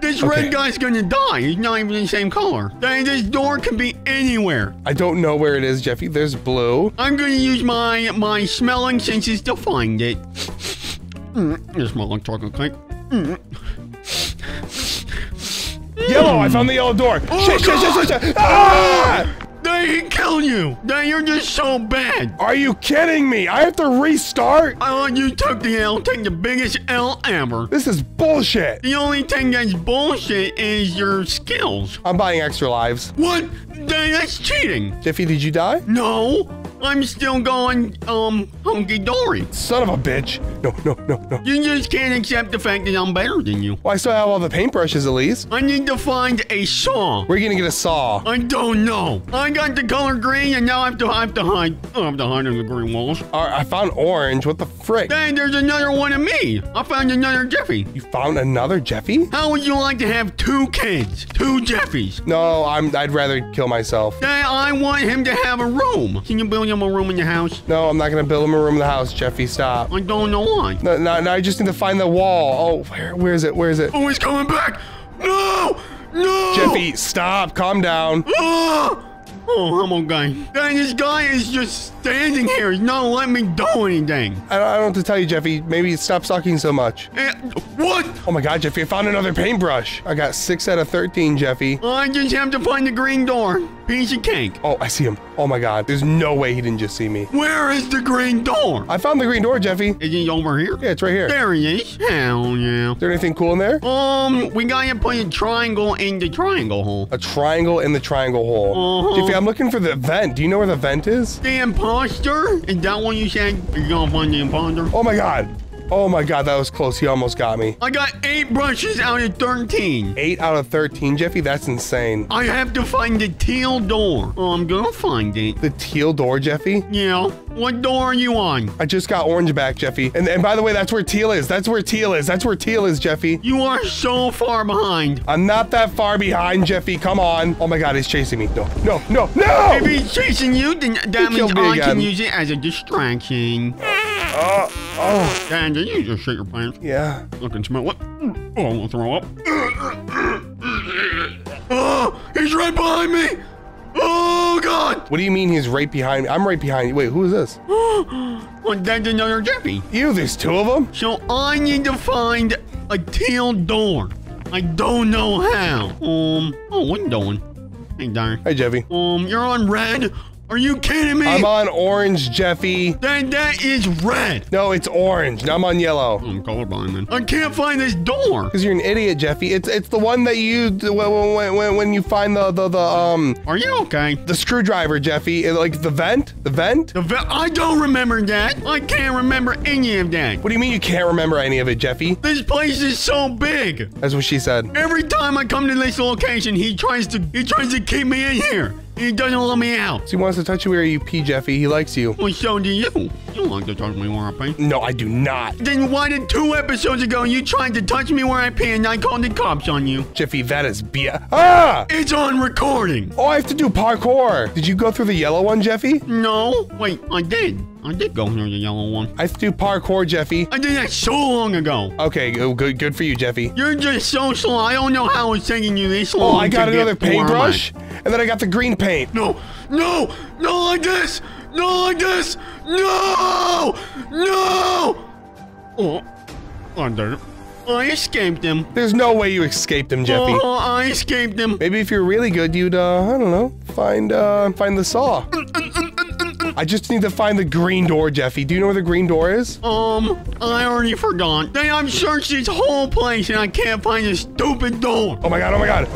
This red guy's gonna die. He's not even the same color. Dang, this door could be anywhere. I don't know where it is, Jeffy. There's blue. I'm gonna use my smelling senses to find it. It smells like chocolate cake. Yellow. I found the yellow door. Oh, shit. Ah! They kill you. Dang, you're just so bad. Are you kidding me? I have to restart? Oh, you took the L. Take the biggest L ever. This is bullshit. The only thing that's bullshit is your skills. I'm buying extra lives. What? Dang, that's cheating. Jeffy, did you die? No. I'm still going, hunky-dory. Son of a bitch. No. You just can't accept the fact that I'm better than you. Well, I still have all the paintbrushes, at least. I need to find a saw. Where are you going to get a saw? I don't know. I got the color green, and now I have to hide. I have to hide in the green walls. All right, I found orange. What the frick? Dang, there's another one of me. I found another Jeffy. You found another Jeffy? How would you like to have 2 kids? 2 Jeffys? No, I'd rather kill myself. Dang, I want him to have a room. Can you build him a room in your house? No, I'm not gonna build him a room in the house, Jeffy. Stop. I don't know why. No, I just need to find the wall. Oh, where is it? Oh, he's coming back. No. Jeffy, stop. Calm down. Oh, I'm okay. Dang, this guy is just standing here. He's not letting me do anything. I don't know what to tell you, Jeffy. Maybe stop sucking so much. What? Oh my God, Jeffy, I found another paintbrush. I got 6 out of 13, Jeffy. I just have to find the green door. Piece of cake. Oh, I see him. Oh my God. There's no way he didn't just see me. Where is the green door? I found the green door, Jeffy. Is he over here? Yeah, it's right here. There he is. Hell yeah. Is there anything cool in there? We gotta put a triangle in the triangle hole. A triangle in the triangle hole. Jeffy, I'm looking for the vent. Do you know where the vent is? The imposter? Is that what you said? You're gonna find the imposter? Oh my God. Oh my God, that was close. He almost got me. I got 8 brushes out of 13. 8 out of 13, Jeffy? That's insane. I have to find the teal door. Oh, I'm gonna find it. The teal door, Jeffy? Yeah. What door are you on? I just got orange back, Jeffy. And by the way, that's where teal is. That's where teal is. That's where teal is, Jeffy. You are so far behind. I'm not that far behind, Jeffy. Come on. Oh my God, he's chasing me. No. If he's chasing you, then that means I can use it as a distraction. Oh. Dan, did you just shit your pants? Yeah. Look and smell what? Oh, I'm gonna throw up. Oh, he's right behind me. Oh, God. What do you mean he's right behind me? I'm right behind you. Wait, who is this? Oh, that's another Jeffy. You, there's two of them? So I need to find a teal door. I don't know how. Oh, what are you doing? Hey, Darren. Hey, Jeffy. You're on red. Are you kidding me? I'm on orange, Jeffy. Then that is red. No, it's orange. Now I'm on yellow. I'm colorblind, then. I can't find this door. Because you're an idiot, Jeffy. It's the one that you used when you find the Are you okay? The screwdriver, Jeffy. Like the vent? The vent? I don't remember that. I can't remember any of that. What do you mean you can't remember any of it, Jeffy? This place is so big. That's what she said. Every time I come to this location, he tries to keep me in here. He doesn't let me out. So he wants to touch you where you pee, Jeffy. He likes you. Well, so do you. You don't like to touch me where I pee. No, I do not. Then why did 2 episodes ago you tried to touch me where I pee and I called the cops on you? Jeffy, that is BS. Ah! It's on recording. Oh, I have to do parkour. Did you go through the yellow one, Jeffy? No. Wait, I did. I did go through the yellow one. I have to do parkour, Jeffy. I did that so long ago. Okay, good for you, Jeffy. You're just so slow. I don't know how it's taking you this long. Oh, I got another paintbrush, and then I got the green paint. No, no, not like this. Not like this. No, no. Oh, I'm there. I escaped him. There's no way you escaped him, Jeffy. Oh, I escaped him. Maybe if you're really good, you'd, I don't know, find the saw. I just need to find the green door, Jeffy. Do you know where the green door is? I already forgot. I've searched this whole place and I can't find this stupid door. Oh my god, oh my god.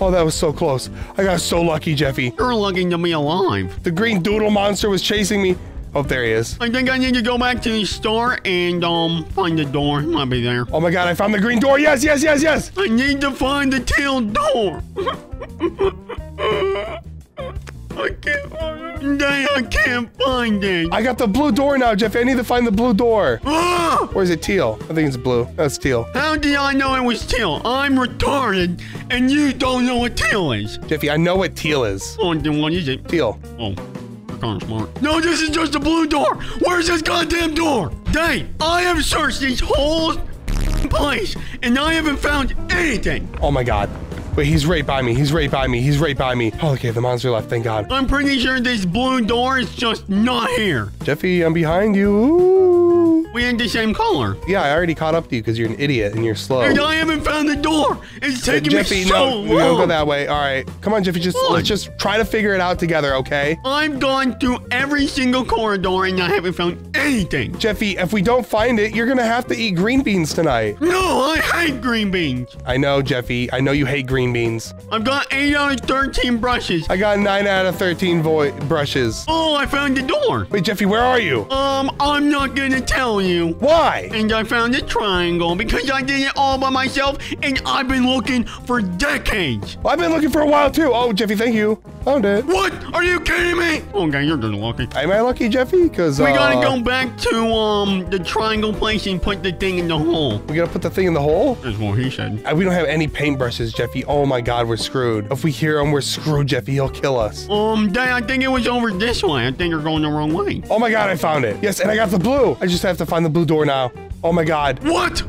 Oh, that was so close. I got so lucky, Jeffy. You're lucky to be alive. The green doodle monster was chasing me. Oh, there he is. I think I need to go back to the store and, find the door. It might be there. Oh my god, I found the green door. Yes, yes, yes, yes. I need to find the teal door. I can't find it. I got the blue door now, Jeff. I need to find the blue door. Or is it teal? I think it's blue. That's teal. How did I know it was teal? I'm retarded, and you don't know what teal is. Jeffy, I know what teal is. Oh, then what is it? Teal. Oh, you're kind of smart. No, this is just a blue door. Where's this goddamn door? Dang, I have searched this whole place, and I haven't found anything. Oh, my God. Wait, he's right by me. He's right by me. He's right by me. Oh, okay, the monster left. Thank God. I'm pretty sure this blue door is just not here. Jeffy, I'm behind you. Ooh. We ain't the same color. Yeah, I already caught up to you because you're an idiot and you're slow. And I haven't found the door. It's taking Jeffy, me so long. We don't go that way. All right. Come on, Jeffy. Let's just try to figure it out together, okay? I've gone through every single corridor and I haven't found anything. Jeffy, if we don't find it, you're going to have to eat green beans tonight. No, I hate green beans. I know, Jeffy. I know you hate green beans. I've got 8 out of 13 brushes. I got 9 out of 13 brushes. Oh, I found the door. Wait, Jeffy, where are you? I'm not gonna tell you. Why? And I found a triangle because I did it all by myself and I've been looking for decades. Well, I've been looking for a while too. Oh, Jeffy, thank you. Found it. What? Are you kidding me? Okay, you're gonna lucky. Am I lucky, Jeffy? Because we gotta go back to the triangle place and put the thing in the hole. We gotta put the thing in the hole? That's what he said. We don't have any paintbrushes, Jeffy. Oh my god, we're screwed. If we hear him, we're screwed, Jeffy. He'll kill us. Dad, I think it was over this way. I think you're going the wrong way. Oh my god, I found it. Yes, and I got the blue. I just have to find the blue door now. Oh my god. What?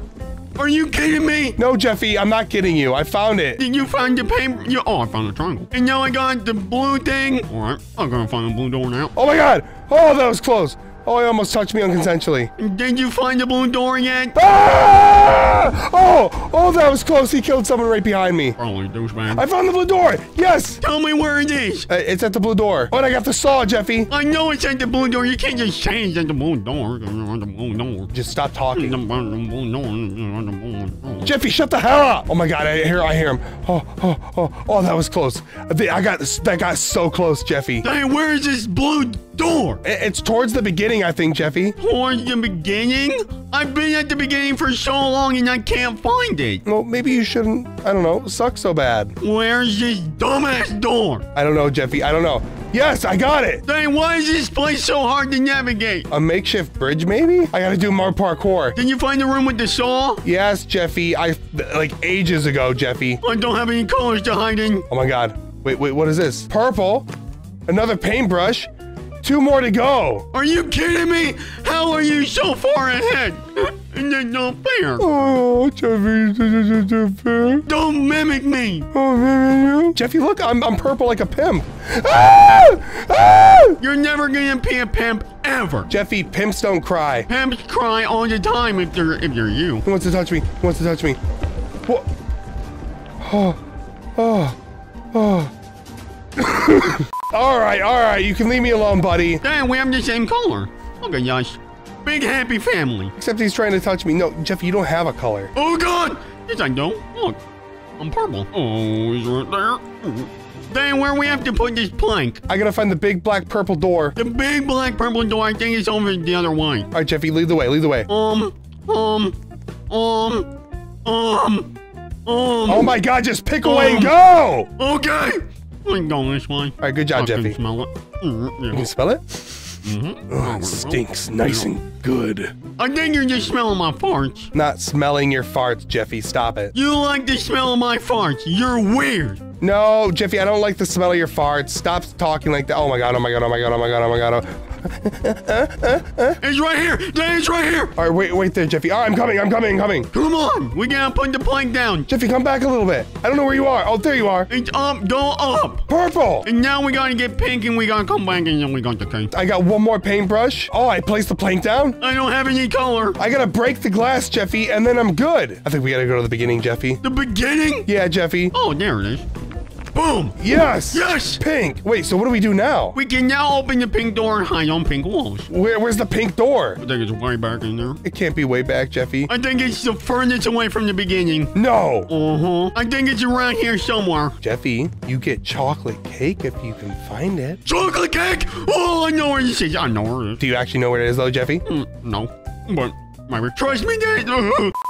Are you kidding me? No, Jeffy, I'm not kidding you. I found it. Did you find the paint? Oh, I found the triangle. And now I got the blue thing. All right, I'm gonna find the blue door now. Oh my god. Oh, that was close. Oh, he almost touched me unconsensually. Did you find the blue door yet? Ah! Oh, that was close. He killed someone right behind me. Probably douchebag. I found the blue door. Yes. Tell me where it is. It's at the blue door. Oh, and I got the saw, Jeffy. I know it's at the blue door. You can't just say it's at the blue door. Just stop talking. Jeffy, shut the hell up. Oh my god, I hear him. Oh, that was close. That got so close, Jeffy. Hey, where is this blue door? It's towards the beginning, I think, Jeffy. Towards the beginning? I've been at the beginning for so long and I can't find it. Well, maybe you shouldn't, I don't know, suck so bad. Where's this dumbass door? I don't know, Jeffy. I don't know. Yes, I got it. Dang, why is this place so hard to navigate? A makeshift bridge, maybe? I gotta do more parkour. Did you find the room with the saw? Yes, Jeffy. Like, ages ago, Jeffy. I don't have any colors to hide in. Oh my god. Wait, what is this? Purple. Another paintbrush. Two more to go. Are you kidding me? How are you so far ahead? That's not fair. Oh, Jeffy, this is not fair. Don't mimic me. Oh, mimic you? Jeffy, look, I'm purple like a pimp. Ah! Ah! You're never gonna be a pimp ever. Jeffy, pimps don't cry. Pimps cry all the time if they're you. Who wants to touch me? Who wants to touch me? What? Oh, oh, oh. All right, you can leave me alone, buddy. Damn, we have the same color. Look at us. Big happy family. Except he's trying to touch me. No, Jeff, you don't have a color. Oh, God. Yes, I don't. Look, I'm purple. Oh, he's right there. Ooh. Dang, where we have to put this plank? I gotta find the big black purple door. The big black purple door, I think it's over the other way. All right, Jeffy, lead the way, lead the way. Oh my God, just pick away and go. Okay. I'm going this way. All right, good job, Jeffy. I can smell it. Mm-hmm. You can smell it? Mm-hmm. Oh, it stinks nice and good. I think you're just smelling my farts. Not smelling your farts, Jeffy. Stop it. You like the smell of my farts. You're weird. No, Jeffy, I don't like the smell of your farts. Stop talking like that. Oh my God, oh my God, oh my God, oh my God, oh my God. It's right here. It's right here. All right, wait there, Jeffy. All right, I'm coming, I'm coming, I'm coming. Come on. We gotta put the plank down. Jeffy, come back a little bit. I don't know where you are. Oh, there you are. It's up, go up. Purple. And now we gotta get pink and we gotta come back and then we got the cake. I got one more paintbrush. Oh, I placed the plank down. I don't have any color. I gotta break the glass, Jeffy, and then I'm good. I think we gotta go to the beginning, Jeffy. The beginning? Yeah, Jeffy. Oh, there it is. Boom! Yes! Yes! Pink! Wait, so what do we do now? We can now open the pink door and hide on pink walls. Where's the pink door? I think it's way back in there. It can't be way back, Jeffy. I think it's the furthest away from the beginning. No! Uh-huh. I think it's around here somewhere. Jeffy, you get chocolate cake if you can find it. Chocolate cake? Oh, I know where this is. I know where it is. Do you actually know where it is, though, Jeffy? No, but... Trust me, Dad.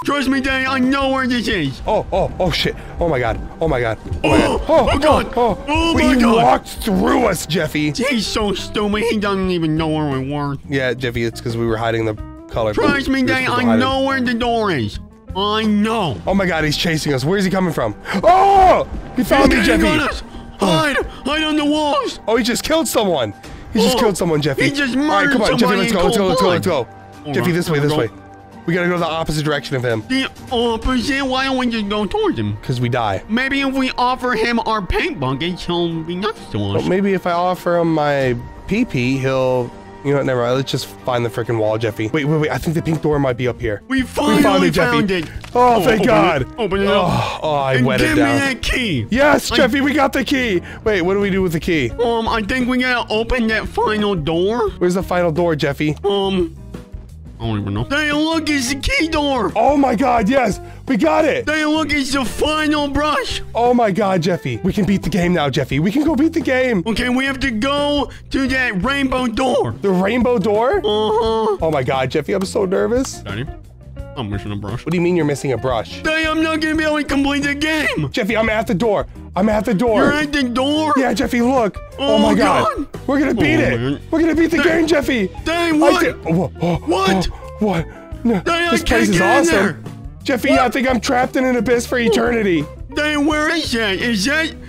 Trust me, Dad. I know where this is. Oh, shit. Oh, my God. Oh, my God. Oh, God. Oh, my God. You walked through us, Jeffy. He's so stupid. He doesn't even know where we were. Yeah, Jeffy, it's because we were hiding the color. Trust me, Dad. I know where the door is. I know. Oh, my God. He's chasing us. Where's he coming from? Oh, he found me, Jeffy. Hide on the walls. Oh, he just killed someone. He just killed someone, Jeffy. He just murdered somebody. All right, come on, Jeffy. Let's go. Jeffy, this way, this way. We gotta go to the opposite direction of him. The opposite? Why don't we just go towards him? Because we die. Maybe if we offer him our paint bucket, he'll be nice to us. Well, maybe if I offer him my pee-pee, he'll... You know what, never mind. Let's just find the freaking wall, Jeffy. Wait. I think the pink door might be up here. We finally found it, Jeffy. Oh, thank God. Open it up. Oh, I wet it down. Give me that key. Yes, Jeffy, we got the key. Wait, what do we do with the key? I think we gotta open that final door. Where's the final door, Jeffy? I don't even know. Hey, look, it's the key door. Oh, my God, yes. We got it. Hey, look, it's the final brush. Oh, my God, Jeffy. We can beat the game now, Jeffy. We can go beat the game. Okay, we have to go to that rainbow door. The rainbow door? Uh-huh. Oh, my God, Jeffy, I'm so nervous. Daddy, I'm missing a brush. What do you mean you're missing a brush? Hey, I'm not going to be able to complete the game. Jeffy, I'm at the door. I'm at the door. You're at the door? Yeah, Jeffy, look. Oh, my God. We're going to beat it. Man. We're going to beat the game, Jeffy. Dang, what? What? What? No, this place is awesome. Jeffy, I think I'm trapped in an abyss for eternity. Dang, where is that? Is that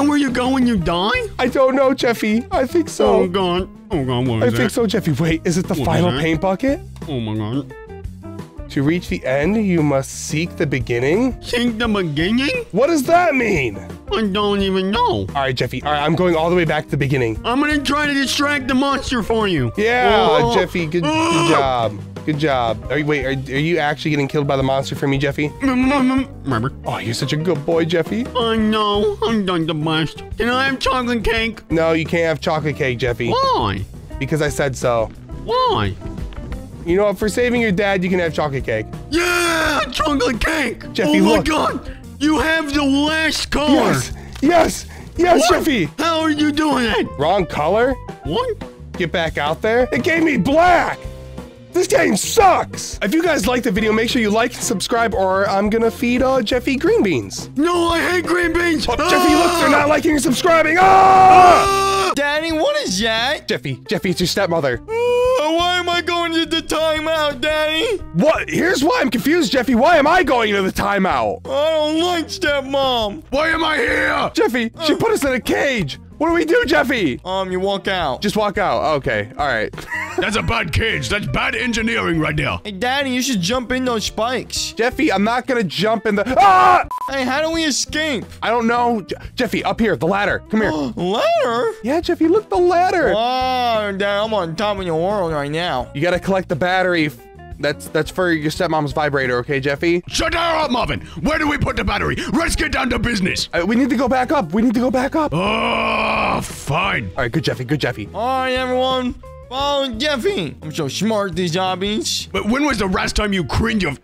where you go when you die? I don't know, Jeffy. I think so. Oh, God, what is that? I think so, Jeffy. Wait, is it the final paint bucket? Oh, my God. To reach the end, you must seek the beginning. Seek the beginning? What does that mean? I don't even know. All right, Jeffy. All right, I'm going all the way back to the beginning. I'm going to try to distract the monster for you. Yeah, Jeffy. Good job. Good job. Wait, are you actually getting killed by the monster for me, Jeffy? Remember. Oh, you're such a good boy, Jeffy. I know. I'm done the best. Can I have chocolate cake? No, you can't have chocolate cake, Jeffy. Why? Because I said so. Why? You know what? For saving your dad, you can have chocolate cake. Yeah! Chocolate cake! Jeffy, look. Oh, my God! You have the last color! Yes! What? Jeffy! How are you doing that? Wrong color? What? Get back out there. It gave me black! This game sucks! If you guys liked the video, make sure you like and subscribe, or I'm gonna feed Jeffy green beans. No, I hate green beans! Oh, Jeffy, look! They're not liking and subscribing! Daddy, what is that? Jeffy, it's your stepmother. Why am I going to the timeout, Daddy? What? Here's why I'm confused, Jeffy. Why am I going to the timeout? I don't like stepmom. Why am I here? Jeffy, she put us in a cage. What do we do, Jeffy? You walk out. Just walk out. Okay. All right. That's a bad cage. That's bad engineering right there. Hey, Daddy, you should jump in those spikes. Jeffy, I'm not gonna jump in the... Ah! Hey, how do we escape? I don't know. Jeffy, up here. The ladder. Come here. Ladder? Yeah, Jeffy, look, the ladder. Wow, Dad, I'm on top of your world right now. You gotta collect the battery. That's for your stepmom's vibrator, okay, Jeffy? Shut up, Marvin! Where do we put the battery? Let's get down to business! We need to go back up! We need to go back up! Oh, fine! Alright, good Jeffy, good Jeffy. Alright, everyone! Follow Jeffy! I'm so smart, these zombies. But when was the last time you cleaned your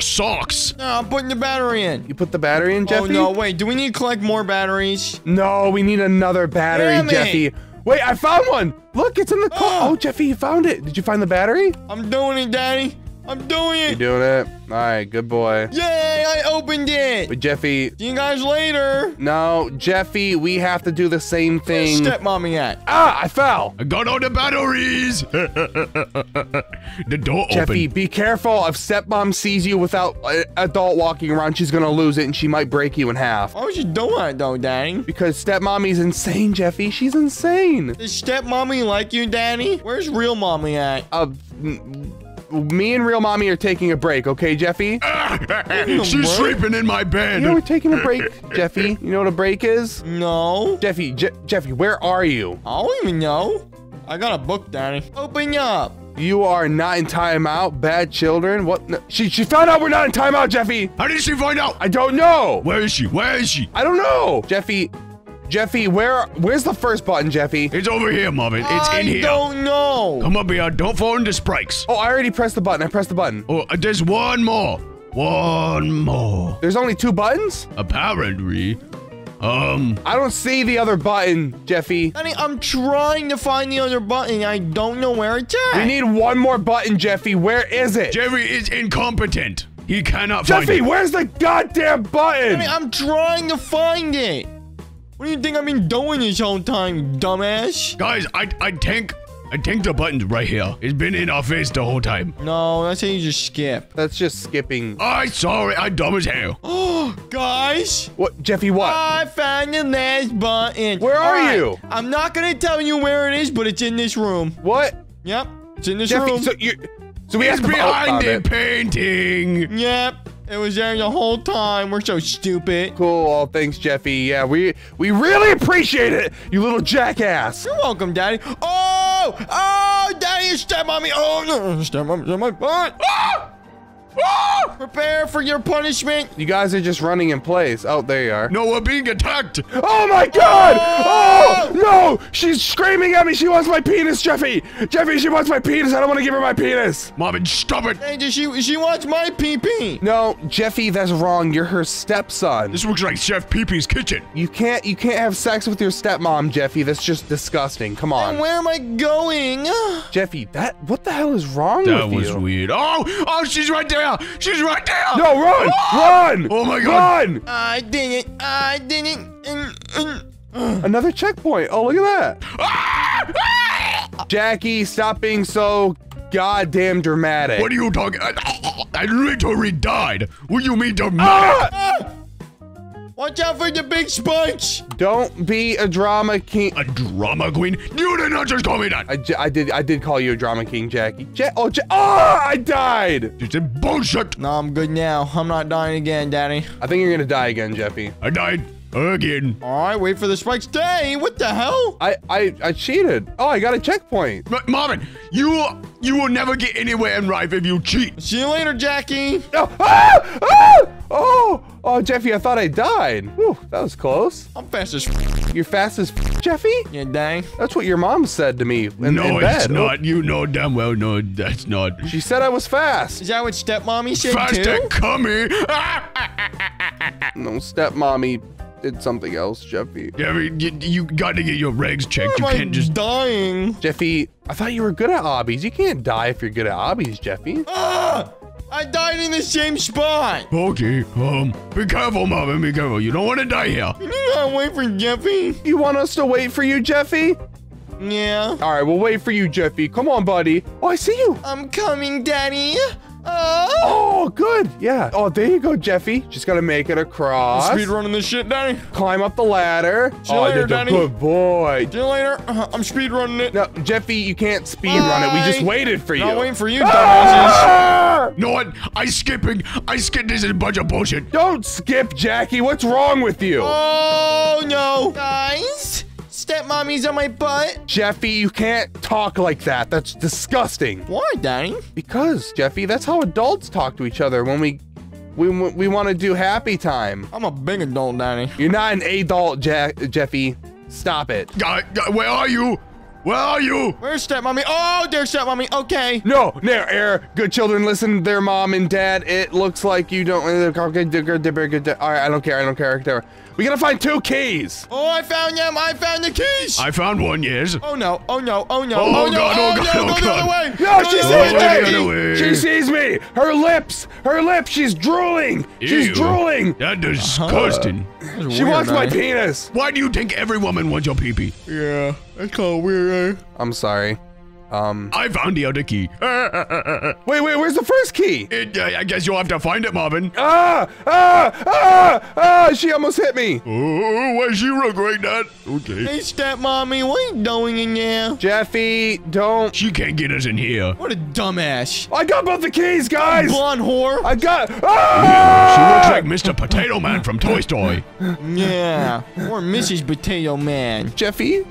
socks? No, I'm putting the battery in. You put the battery in, Jeffy? Oh, no, wait. Do we need to collect more batteries? No, we need another battery, Jeffy. Wait, I found one! Look, it's in the car! Oh, Jeffy, you found it! Did you find the battery? I'm doing it, Daddy! I'm doing it! You're doing it? Alright, good boy. Yay, I opened it! But Jeffy... See you guys later! No, Jeffy, we have to do the same thing. Where's stepmommy at? Ah, I fell! I got all the batteries! The door opened. Jeffy, be careful. If stepmom sees you without an adult walking around, she's gonna lose it and she might break you in half. Why would you do that though, Daddy? Because stepmommy's insane, Jeffy. She's insane. Does stepmommy like you, Daddy? Where's real mommy at? Me and real mommy are taking a break, okay, Jeffy? She's sleeping in my bed. You know we're taking a break, Jeffy. You know what a break is? No. Jeffy, Jeffy, where are you? I don't even know. I got a book, Daddy. Open up. You are not in timeout, bad children. What? No. She found out we're not in timeout, Jeffy. How did she find out? I don't know. Where is she? Where is she? I don't know. Jeffy, where's the first button, Jeffy? It's over here, Marvin. It's in here. I don't know. Come up here. Don't fall into spikes. Oh, I already pressed the button. I pressed the button. Oh, there's one more. One more. There's only two buttons? Apparently. I don't see the other button, Jeffy. Honey, I'm trying to find the other button. I don't know where it's at. We need one more button, Jeffy. Where is it? Jeffy is incompetent. He cannot find it. Jeffy, where's the goddamn button? Honey, I'm trying to find it. What do you think I've been doing this whole time, dumbass? Guys, I think the button's right here. It's been in our face the whole time. No, that's how you just skip. That's just skipping. I'm sorry, I'm dumb as hell. Oh, guys. What, Jeffy, what? I found the last button. Where are you? I'm not going to tell you where it is, but it's in this room. What? Yep, it's in this room. So we have to behind the painting. Yep. It was there the whole time. We're so stupid. Cool. Oh, thanks, Jeffy. Yeah, we really appreciate it, you little jackass. You're welcome, Daddy. Oh, Daddy, you step on me. Oh, no, step on my butt. Ah! Ah! Prepare for your punishment. You guys are just running in place. Oh, there you are. No, we're being attacked. Oh, my God. Oh, no. She's screaming at me. She wants my penis, Jeffy. Jeffy, she wants my penis. I don't want to give her my penis. Marvin, stop it. Hey, she wants my pee-pee. No, Jeffy, that's wrong. You're her stepson. This looks like Chef Pee-Pee's kitchen. You can't have sex with your stepmom, Jeffy. That's just disgusting. Come on. And where am I going? Jeffy, what the hell is wrong with you? That was weird. Oh, she's right there. She's right there! No, run! Oh! Run! Oh my God! Run! I didn't. Another checkpoint. Oh, look at that. Ah! Jackie, stop being so goddamn dramatic. What are you talking? I literally died. What do you mean dramatic? Ah! Watch out for the big spikes! Don't be a drama king. A drama queen? You did not just call me that! I did call you a drama king, Jackie. I died! You said bullshit! No, I'm good now. I'm not dying again, Daddy. I think you're gonna die again, Jeffy. I died again. All right, wait for the spikes. Dang, what the hell? I cheated. Oh, I got a checkpoint. Marvin, you will never get anywhere in life if you cheat. See you later, Jackie. Oh, ah! Ah! Oh, Jeffy, I thought I died. Whew, that was close. I'm fast as f. You're fast as f, Jeffy? Yeah, dang. That's what your mom said to me in bed. No, it's not. You know damn well, no, that's not. She said I was fast. Is that what stepmommy said, too? Fast and cummy. No, stepmommy did something else, Jeffy. Jeffy, you got to get your regs checked. You can't just... dying. Jeffy, I thought you were good at obbies. You can't die if you're good at obbies, Jeffy. Ah! I died in the same spot. Okay, be careful, Marvin, be careful. You don't want to die here. Can you not wait for Jeffy? You want us to wait for you, Jeffy? Yeah. All right, we'll wait for you, Jeffy. Come on, buddy. Oh, I see you. I'm coming, Daddy. Oh, good. Yeah. Oh, there you go, Jeffy. Just gotta make it across. Speed running this shit, Danny. Climb up the ladder. See you later, Danny. Good boy. See you later. I'm speed running it. No, Jeffy, you can't speed run it. We just waited for you. Not waiting for you, dumbasses. No one. I skipping. I skipped this is a bunch of bullshit. Don't skip, Jackie. What's wrong with you? Oh no, guys. Stepmommy's on my butt. Jeffy, you can't talk like that. That's disgusting. Why, Danny? Because, Jeffy, that's how adults talk to each other when we want to do happy time. I'm a big adult, Danny. You're not an adult, Jeffy. Stop it. Where are you? Where are you? Where's stepmommy? Oh, there's stepmommy. Okay. No, Air. Good children, listen to their mom and dad. It looks like you don't. All right, I don't care. I don't care. We gotta find two keys. Oh, I found them. I found the keys. I found one, yes. Oh, no. Oh, no. Oh, no. Oh, no. God. Oh, God. Oh, no. Go the other way. No, she sees me. She sees me. Her lips. Her lips. She's drooling. Ew. She's drooling. That disgusting. She wants my penis. Why do you think every woman wants your pee-pee? Yeah. That's kind of weird, eh? I'm sorry. I found the other key. Wait, where's the first key? I guess you'll have to find it, Marvin. She almost hit me. Oh, why'd she regret that? Okay. Hey, stepmommy, what are you doing in there? Jeffy, don't. She can't get us in here. What a dumbass. I got both the keys, guys. Blonde whore. I got. Ah! She looks like Mr. Potato Man from Toy Story. Yeah, or Mrs. Potato Man. Jeffy?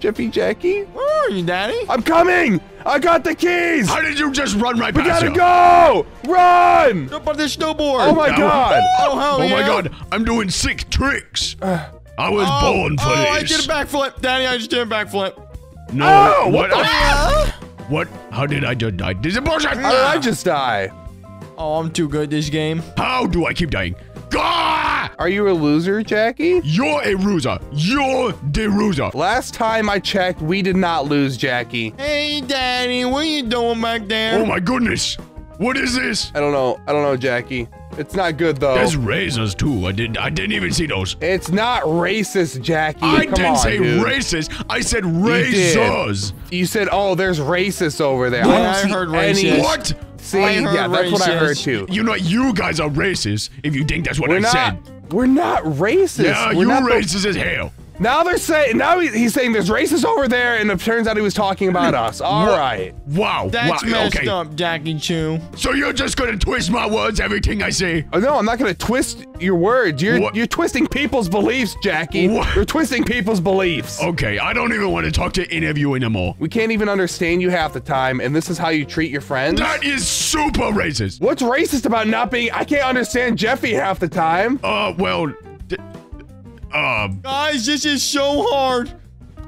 Jeffy, Jackie? Where are you, Daddy? I'm coming! I got the keys! How did you just run right past you? We gotta go! Run! Jump on the snowboard! Oh my God! Oh, hell yeah. Oh my God, I'm doing sick tricks! I was born for this. Oh, I did a backflip! Daddy, I just did a backflip. No, oh, what? How did I just die? This is bullshit! How did I just die? Oh, I'm too good at this game. How do I keep dying? Are you a loser, Jackie? You're a loser. You're the loser. Last time I checked, we did not lose, Jackie. Hey, Daddy, what are you doing back there? Oh, my goodness. What is this? I don't know. I don't know, Jackie. It's not good, though. There's razors, too. I didn't even see those. It's not racist, Jackie. I didn't say racist. I said razors. You said, oh, there's racists over there. What? I heard racist. What? See, yeah, that's what I heard too. You know, you guys are racist if you think that's what I said. We're not racist. Yeah, you're racist as hell. Now they're saying, now he's saying there's racists over there, and it turns out he was talking about us. All right. Wow. That's messed up, Jackie Chu. So you're just gonna twist my words, everything I say? Oh, no, I'm not gonna twist your words. You're twisting people's beliefs, Jackie. What? You're twisting people's beliefs. Okay, I don't even want to talk to any of you anymore. We can't even understand you half the time, and this is how you treat your friends? That is super racist. What's racist about not being? I can't understand Jeffy half the time. Well. Guys, this is so hard.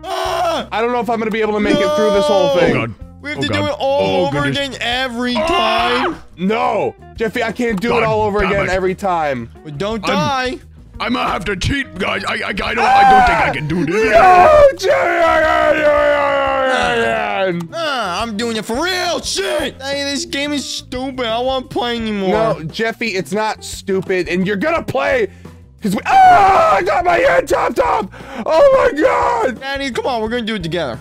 I don't know if I'm gonna be able to make it through this whole thing. Oh, God. We have to do it all over again every time. No, Jeffy, I can't do it all over again every time. But don't die. I might have to cheat, guys. I don't think I can do this. No, Jeffy. I'm doing it for real. Shit. Hey, this game is stupid. I won't play anymore. No, Jeffy, it's not stupid, and you're gonna play. I got my head chopped off! Oh my God! Daddy, come on, we're gonna do it together.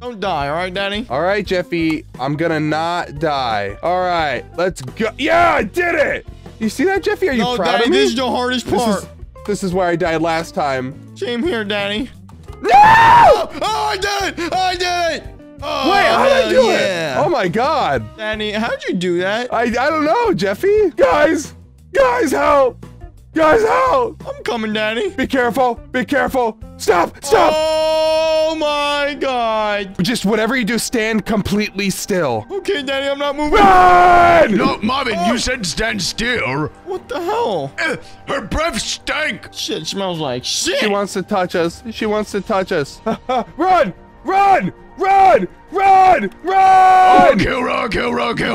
Don't die, all right, Daddy? All right, Jeffy, I'm gonna not die. All right, let's go. Yeah, I did it! You see that, Jeffy? Are you proud Daddy, of me? This is the hardest part. This is where I died last time. Same here, Daddy. No! Oh, I did it! I did it! Oh, wait, how did I do it? Oh my God. Daddy, how'd you do that? I don't know, Jeffy. Guys, help! Guys, out! I'm coming, Daddy. Be careful. Be careful. Stop. Oh, my God. Just whatever you do, stand completely still. Okay, Daddy, I'm not moving. Run! No, Marvin, you said stand still. What the hell? Her breath stank. Shit, smells like shit. She wants to touch us. She wants to touch us. Run! Run! Run! Run! Run! Oh, kill her!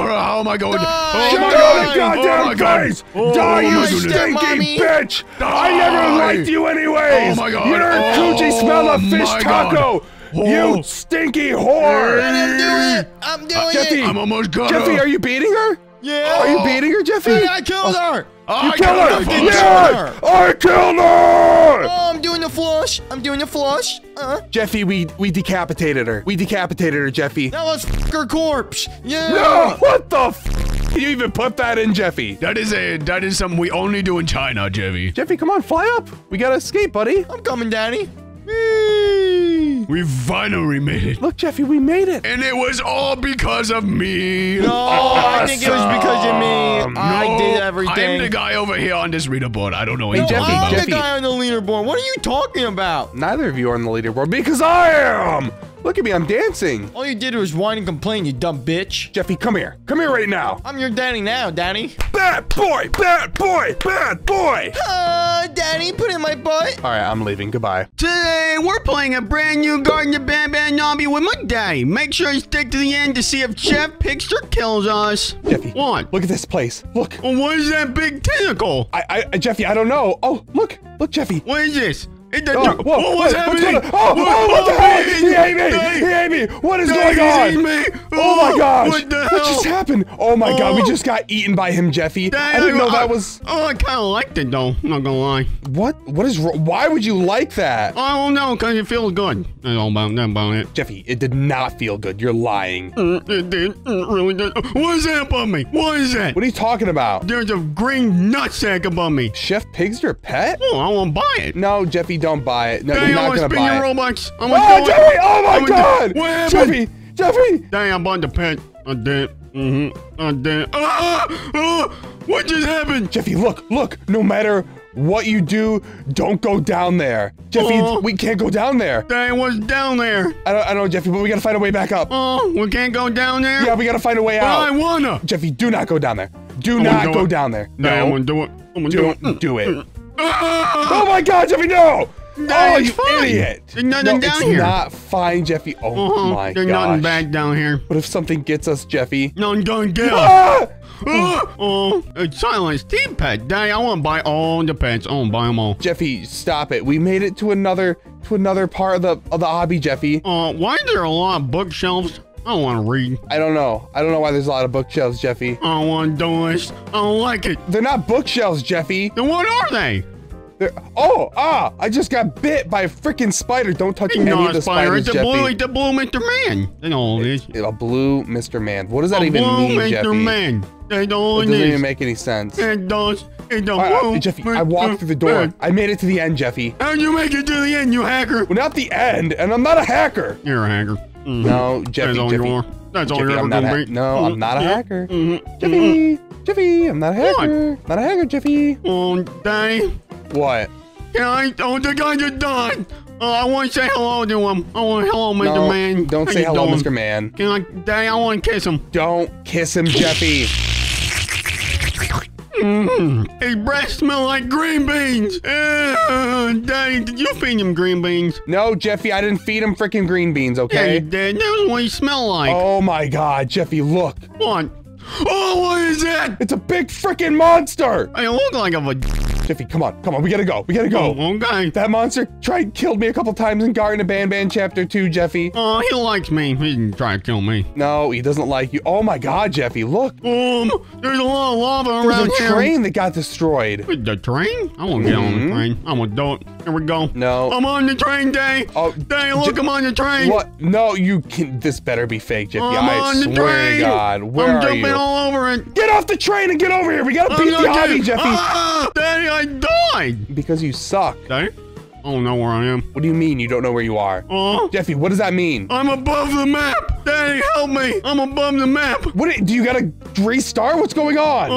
How am I going? Oh my God! Goddamn face! Die, you stinky bitch! I never liked you anyways! Oh my God! You're a coochie smell of fish taco! You stinky whore! I'm doing it! I'm almost gone. Jeffy, are you beating her? Yeah. Are you beating her, Jeffy? Hey, I killed her! You killed her! Yeah! I killed her! Oh, I'm doing the flush. Jeffy, we decapitated her. Jeffy. That was her corpse. Yeah. No, what the f***? Can you even put that in, Jeffy? That is something we only do in China, Jeffy. Jeffy, come on, fly up. We gotta escape, buddy. I'm coming, Daddy. We finally made it. Look, Jeffy, we made it. And it was all because of me. No, awesome. I think it was because of me. No, I did everything. I am the guy over here on this leaderboard. I don't know anything about. I'm the guy on the leaderboard. What are you talking about? Neither of you are on the leaderboard because I am. Look at me, I'm dancing. All you did was whine and complain, you dumb bitch. Jeffy, come here. Come here right now. I'm your daddy now, Daddy. Bad boy, bad boy, bad boy. Daddy, put in my butt. All right, I'm leaving. Goodbye. Today, we're playing a brand new Garden of Banban Yombi with my daddy. Make sure you stick to the end to see if Jeff picks or kills us. Jeffy, what? Look at this place. Look. Well, what is that big tentacle? Jeffy, I don't know. Oh, look, Jeffy. What is this? What's happening? What the hell? He ate me! He ate me! What is going on? Oh my gosh! What just happened? Oh my god! We just got eaten by him, Jeffy. Dad, I didn't know that was. Oh, I kind of liked it though. I'm not gonna lie. What is? Why would you like that? I don't know. Cause it feels good. I don't know about it. Jeffy, it did not feel good. You're lying. It did. It really did. What is that above me? What is that? What are you talking about? There's a green nutsack above me. Chef Pig's your pet? Oh, I won't buy it. No, Jeffy. Don't buy it. No, dang, you're not gonna buy it. Robux. I'm oh, Jeffy! Oh my god! What happened? Jeffy! Dang, I bought the pet. I did. I did. What just happened? Jeffy, look. No matter what you do, don't go down there. Jeffy, we can't go down there. Dang, what's down there? I don't know, Jeffy, but we gotta find a way back up. Oh, we can't go down there? Yeah, we gotta find a way out. I wanna. Jeffy, do not go down there. Do not go down there. No, I won't do it. Don't do it. Oh my god, Jeffy, no! That oh, you idiot! There's nothing down here. It's not fine, Jeffy. Oh my god. There's nothing bad down here. What if something gets us, Jeffy? No, don't get us. Oh, it's Silence Team Pet. Daddy, I want to buy all the pets. I want to buy them all. Jeffy, stop it. We made it to another part of the hobby, Jeffy. Why are there a lot of bookshelves? I don't want to read. I don't know. I don't know why there's a lot of bookshelves, Jeffy. I don't want to do this. I don't like it. They're not bookshelves, Jeffy. Then what are they? I just got bit by a freaking spider. Don't touch any of the spiders, Jeffy. It's a blue Mr. Man. They know all this. A blue Mr. Man. What does that even mean, Jeffy? Blue Mr. Man. They know all this. It doesn't even make any sense. It does. Jeffy, I walked through the door. I made it to the end, Jeffy. How'd you make it to the end, you hacker? Well, not the end, and I'm not a hacker. You're a hacker. No, Jeffy, I'm not a hacker. Jeffy, I'm not a hacker. Not a hacker, Jeffy. Oh, dang. What? The guy just died. I want to say hello to him. I want to hello, Mr. Man. Don't say hello, Mr. Man. Dang, I want to kiss him. Don't kiss him, Jeffy. His breath smell like green beans. Daddy, did you feed him green beans? No, Jeffy, I didn't feed him freaking green beans, okay? Yeah, you did. That's what he smell like. Oh my god, Jeffy, look. What? Oh, what is that? It's a big freaking monster. I look like I'm a... Jeffy, come on, we gotta go. We gotta go. Oh, okay. That monster tried and killed me a couple times in Garden of Banban Chapter 2, Jeffy. Oh, he likes me. He didn't try to kill me. No, he doesn't like you. Oh my god, Jeffy, look. There's a lot of lava around here. There's a train that got destroyed. With the train? I won't get on the train. I'm gonna do it. Here we go. No. I'm on the train, Day. Oh, Day, look, I'm on the train. What? No, you can. This better be fake, Jeffy. I swear to God. Where are you? I'm jumping all over it. Get off the train and get over here. We gotta beat the hobby, Jeffy. Daddy, I died! Because you suck. Daddy? I don't know where I am. What do you mean you don't know where you are? Jeffy, what does that mean? I'm above the map! Daddy, help me! I'm above the map! What, do you gotta restart? What's going on?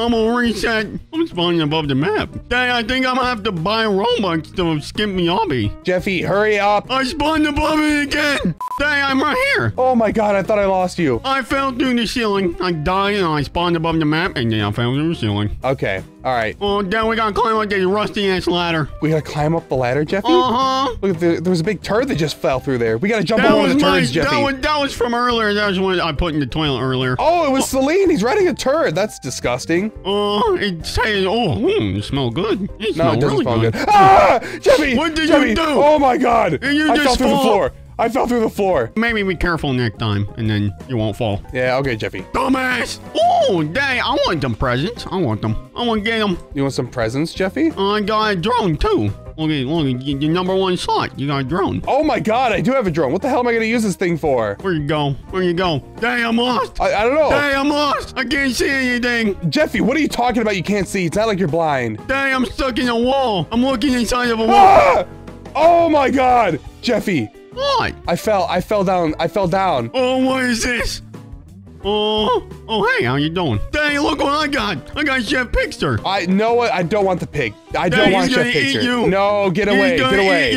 I'm gonna reset. I'm spawning above the map. Daddy, I think I'm gonna have to buy Robux to skip me obby. Jeffy, hurry up! I spawned above it again! Daddy, I'm right here! Oh my god, I thought I lost you. I fell through the ceiling. I died and I spawned above the map and then I fell through the ceiling. Okay, alright. Well, Dad, we gotta climb up this rusty-ass ladder. We gotta climb up the ladder? Jeffy? Look, there was a big turd that just fell through there. We gotta jump on one of the turds, Jeffy. That was from earlier. That was one I put in the toilet earlier. Oh, it was Celine. He's riding a turd. That's disgusting. It smells good. It doesn't smell really good. Ah! Jeffy! What did you do? Oh my god! I fell through the floor. Maybe be careful next time, and then you won't fall. Yeah, okay, Jeffy. Dumbass! Oh, Daddy, I want them presents. I want them. I want to get them. You want some presents, Jeffy? I got a drone, too. Okay, look, your number one shot. You got a drone. Oh my god, I do have a drone. What the hell am I gonna use this thing for? Where you go? Where you go? Dang, I'm lost. I don't know. Dang, I'm lost. I can't see anything. Jeffy, what are you talking about? You can't see. It's not like you're blind. Dang, I'm stuck in a wall. I'm looking inside of a wall. Ah! Oh my god, Jeffy. What? I fell down. Oh, what is this? Oh, hey, how you doing? Dang, look what I got. I got Chef Pixter. I know what. I don't want the pig. I don't want Chef Pixter. No, get away. Get away.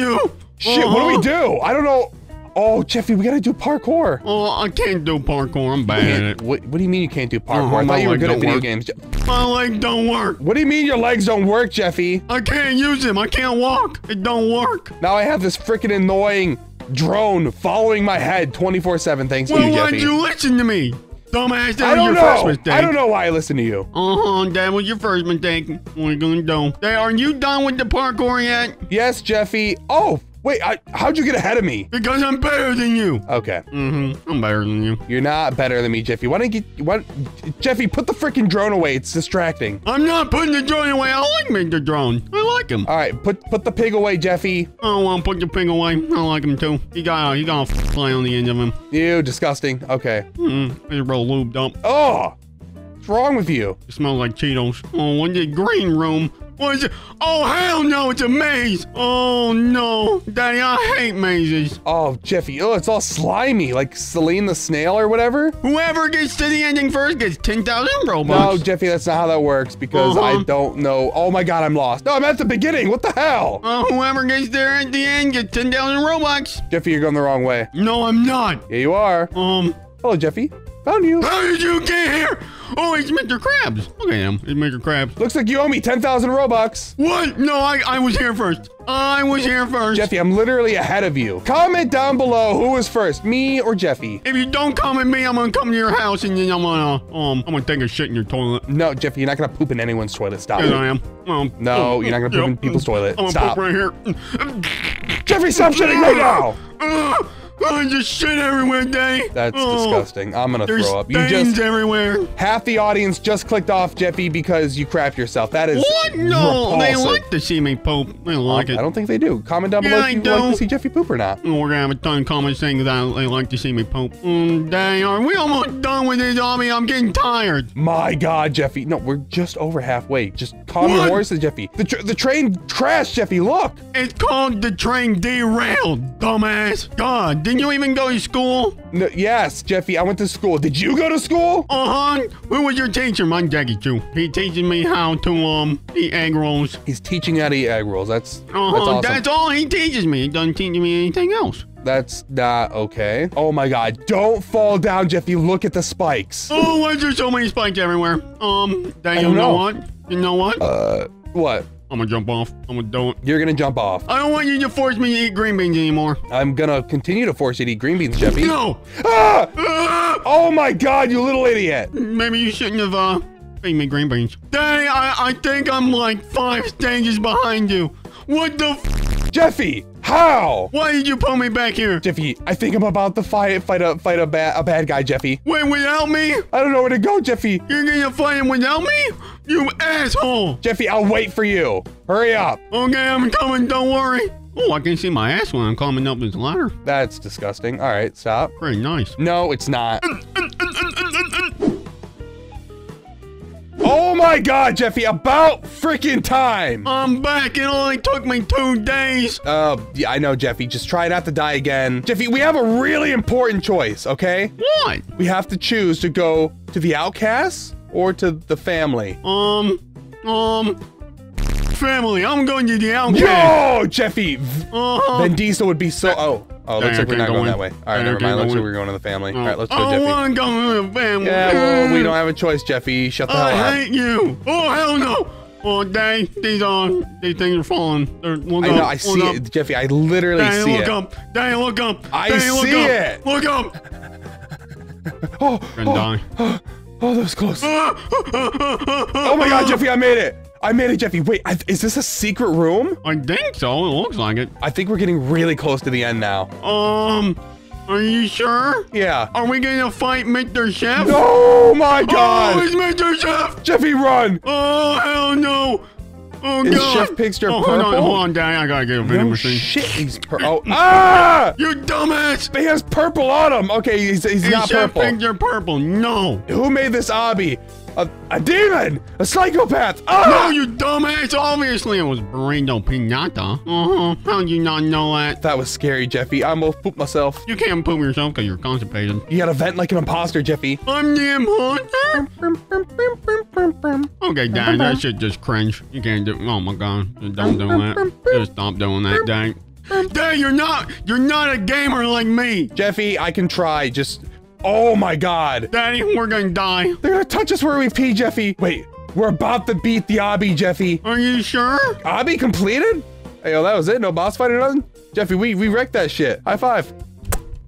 Shit, what do we do? I don't know. Oh, Jeffy, we gotta do parkour. Oh, I can't do parkour. I'm bad at it. What do you mean you can't do parkour? I thought you were good at video games. My legs don't work. What do you mean your legs don't work, Jeffy? I can't use them. I can't walk. It don't work. Now I have this freaking annoying drone following my head 24/7. Thanks to you, Jeffy. Why did you listen to me? Dumbass, that was your first mistake. I don't know why I listen to you. Uh-huh, that was your first mistake. What are you gonna do? Hey, are you done with the parkour yet? Yes, Jeffy. Oh, wait, how'd you get ahead of me? Because I'm better than you. Okay. Mm-hmm, I'm better than you. You're not better than me, Jeffy. Why don't you get... Jeffy, put the freaking drone away. It's distracting. I'm not putting the drone away. I like the drone. I like him. All right, put the pig away, Jeffy. Oh, well, put the pig away. I like him, too. He got a fly on the end of him. Ew, disgusting. Okay. Mm-hmm. He's real lubed up. Oh! What's wrong with you? It smells like Cheetos. Oh, in the green room. What is it? Oh, hell no, it's a maze. Oh, no. Daddy, I hate mazes. Oh, Jeffy. Oh, it's all slimy, like Celine the Snail or whatever. Whoever gets to the ending first gets 10,000 Robux. No, Jeffy, that's not how that works because I don't know. Oh, my God, I'm lost. No, I'm at the beginning. What the hell? Whoever gets there at the end gets 10,000 Robux. Jeffy, you're going the wrong way. No, I'm not. Yeah, you are. Hello, Jeffy. Found you. How did you get here? Oh, it's Mr. Krabs. Look at him. It's Mr. Krabs. Looks like you owe me 10,000 Robux. What? No, I was here first. I was here first. Jeffy, I'm literally ahead of you. Comment down below who was first, me or Jeffy. If you don't comment me, I'm gonna come to your house and then I'm gonna take a shit in your toilet. No, Jeffy, you're not gonna poop in anyone's toilet. Stop. Yes, I am. No, you're not gonna poop in people's toilet. I'm gonna poop right here. Jeffy, stop shitting right now. Oh, just shit everywhere, Dave. That's disgusting. I'm gonna throw up. You just everywhere. Half the audience just clicked off, Jeffy, because you crapped yourself. That is what? No, repulsive. They like to see me poop. They like it. I don't think they do. Comment down below if you like to see Jeffy poop or not. We're gonna have a ton of comments saying that they like to see me poop. Dang, are we almost done with this, Tommy? I'm getting tired. My God, Jeffy. No, we're just over halfway. Just calm your horses, Jeffy. The train crashed, Jeffy. Look. It's called the train derailed, dumbass. God. Didn't you even go to school? No, yes, Jeffy, I went to school. Did you go to school? Who was your teacher? Mine, Jackie Chu. He teaches me how to eat egg rolls. He's teaching how to eat egg rolls. That's awesome. That's all he teaches me. He doesn't teach me anything else. That's not okay. Oh my God, don't fall down, Jeffy. Look at the spikes. Oh, why is there so many spikes everywhere? Dang, you know what? You know what? What? I'm gonna jump off. I'm gonna do it. You're gonna jump off. I don't want you to force me to eat green beans anymore. I'm gonna continue to force you to eat green beans, Jeffy. No! Ah! Ah! Oh my God, you little idiot! Maybe you shouldn't have fed me green beans. Dang, I think I'm like 5 stages behind you. What the f? Jeffy, how? Why did you pull me back here? Jeffy, I think I'm about to fight a bad guy, Jeffy. Wait, without me? I don't know where to go, Jeffy. You're gonna fight him without me? You asshole! Jeffy, I'll wait for you. Hurry up. Okay, I'm coming. Don't worry. Oh, I can see my ass when I'm climbing up this ladder. That's disgusting. All right, stop. Pretty nice. No, it's not. Oh my God, Jeffy, about freaking time. I'm back. It only took me 2 days. Yeah, I know, Jeffy. Just try not to die again. Jeffy, we have a really important choice, okay? What? We have to choose to go to the outcasts or to the family. Family. I'm going to the outcast. Yo, Jeffy. Then Diesel would be so... Oh, looks like we're not going that way. All right, never mind. Looks like we're going to the family. All right, let's go, Jeffy. I want to go to the family. Yeah, well, we don't have a choice, Jeffy. Shut the hell up. I hate you. Oh, hell no. Oh, dang. These things are falling. Look up. I know. I see it, Jeffy. I literally see it. Dang, look up. Dang, look up. I see it. Look up. Oh, oh. Oh, that was close. Oh my God, Jeffy, I made it. I made it, Jeffy. Wait, is this a secret room? I think so. It looks like it. I think we're getting really close to the end now. Are you sure? Yeah. Are we going to fight Mr. Chef? Oh my God. Oh, it's Mr. Chef. Jeffy, run. Oh, hell no. Oh, God. Is Chef Pigster purple? Hold on, guy. I gotta get a vending machine. No shit, he's purple. Oh, ah! You dumbass! But he has purple on him. Okay, he's not purple. Is Chef Pigster purple? No. Who made this obby? A demon! A psychopath! Ah! No, you dumbass! Obviously it was Burrito Pinata. Uh-huh. How do you not know that? That was scary, Jeffy. I almost pooped myself. You can't poop yourself because you're constipated. You gotta vent like an imposter, Jeffy. I'm the imposter? Okay, Dad, that shit just cringe. You can't do- oh my God. Just don't do that. Just stop doing that, Dad. Dad, you're not a gamer like me! Jeffy, I can try, just- oh my God. Daddy, we're gonna die. They're gonna touch us where we pee, Jeffy. Wait, we're about to beat the obby, Jeffy. Are you sure? Obby completed? Hey, yo, that was it? No boss fight or nothing? Jeffy, we wrecked that shit. High five.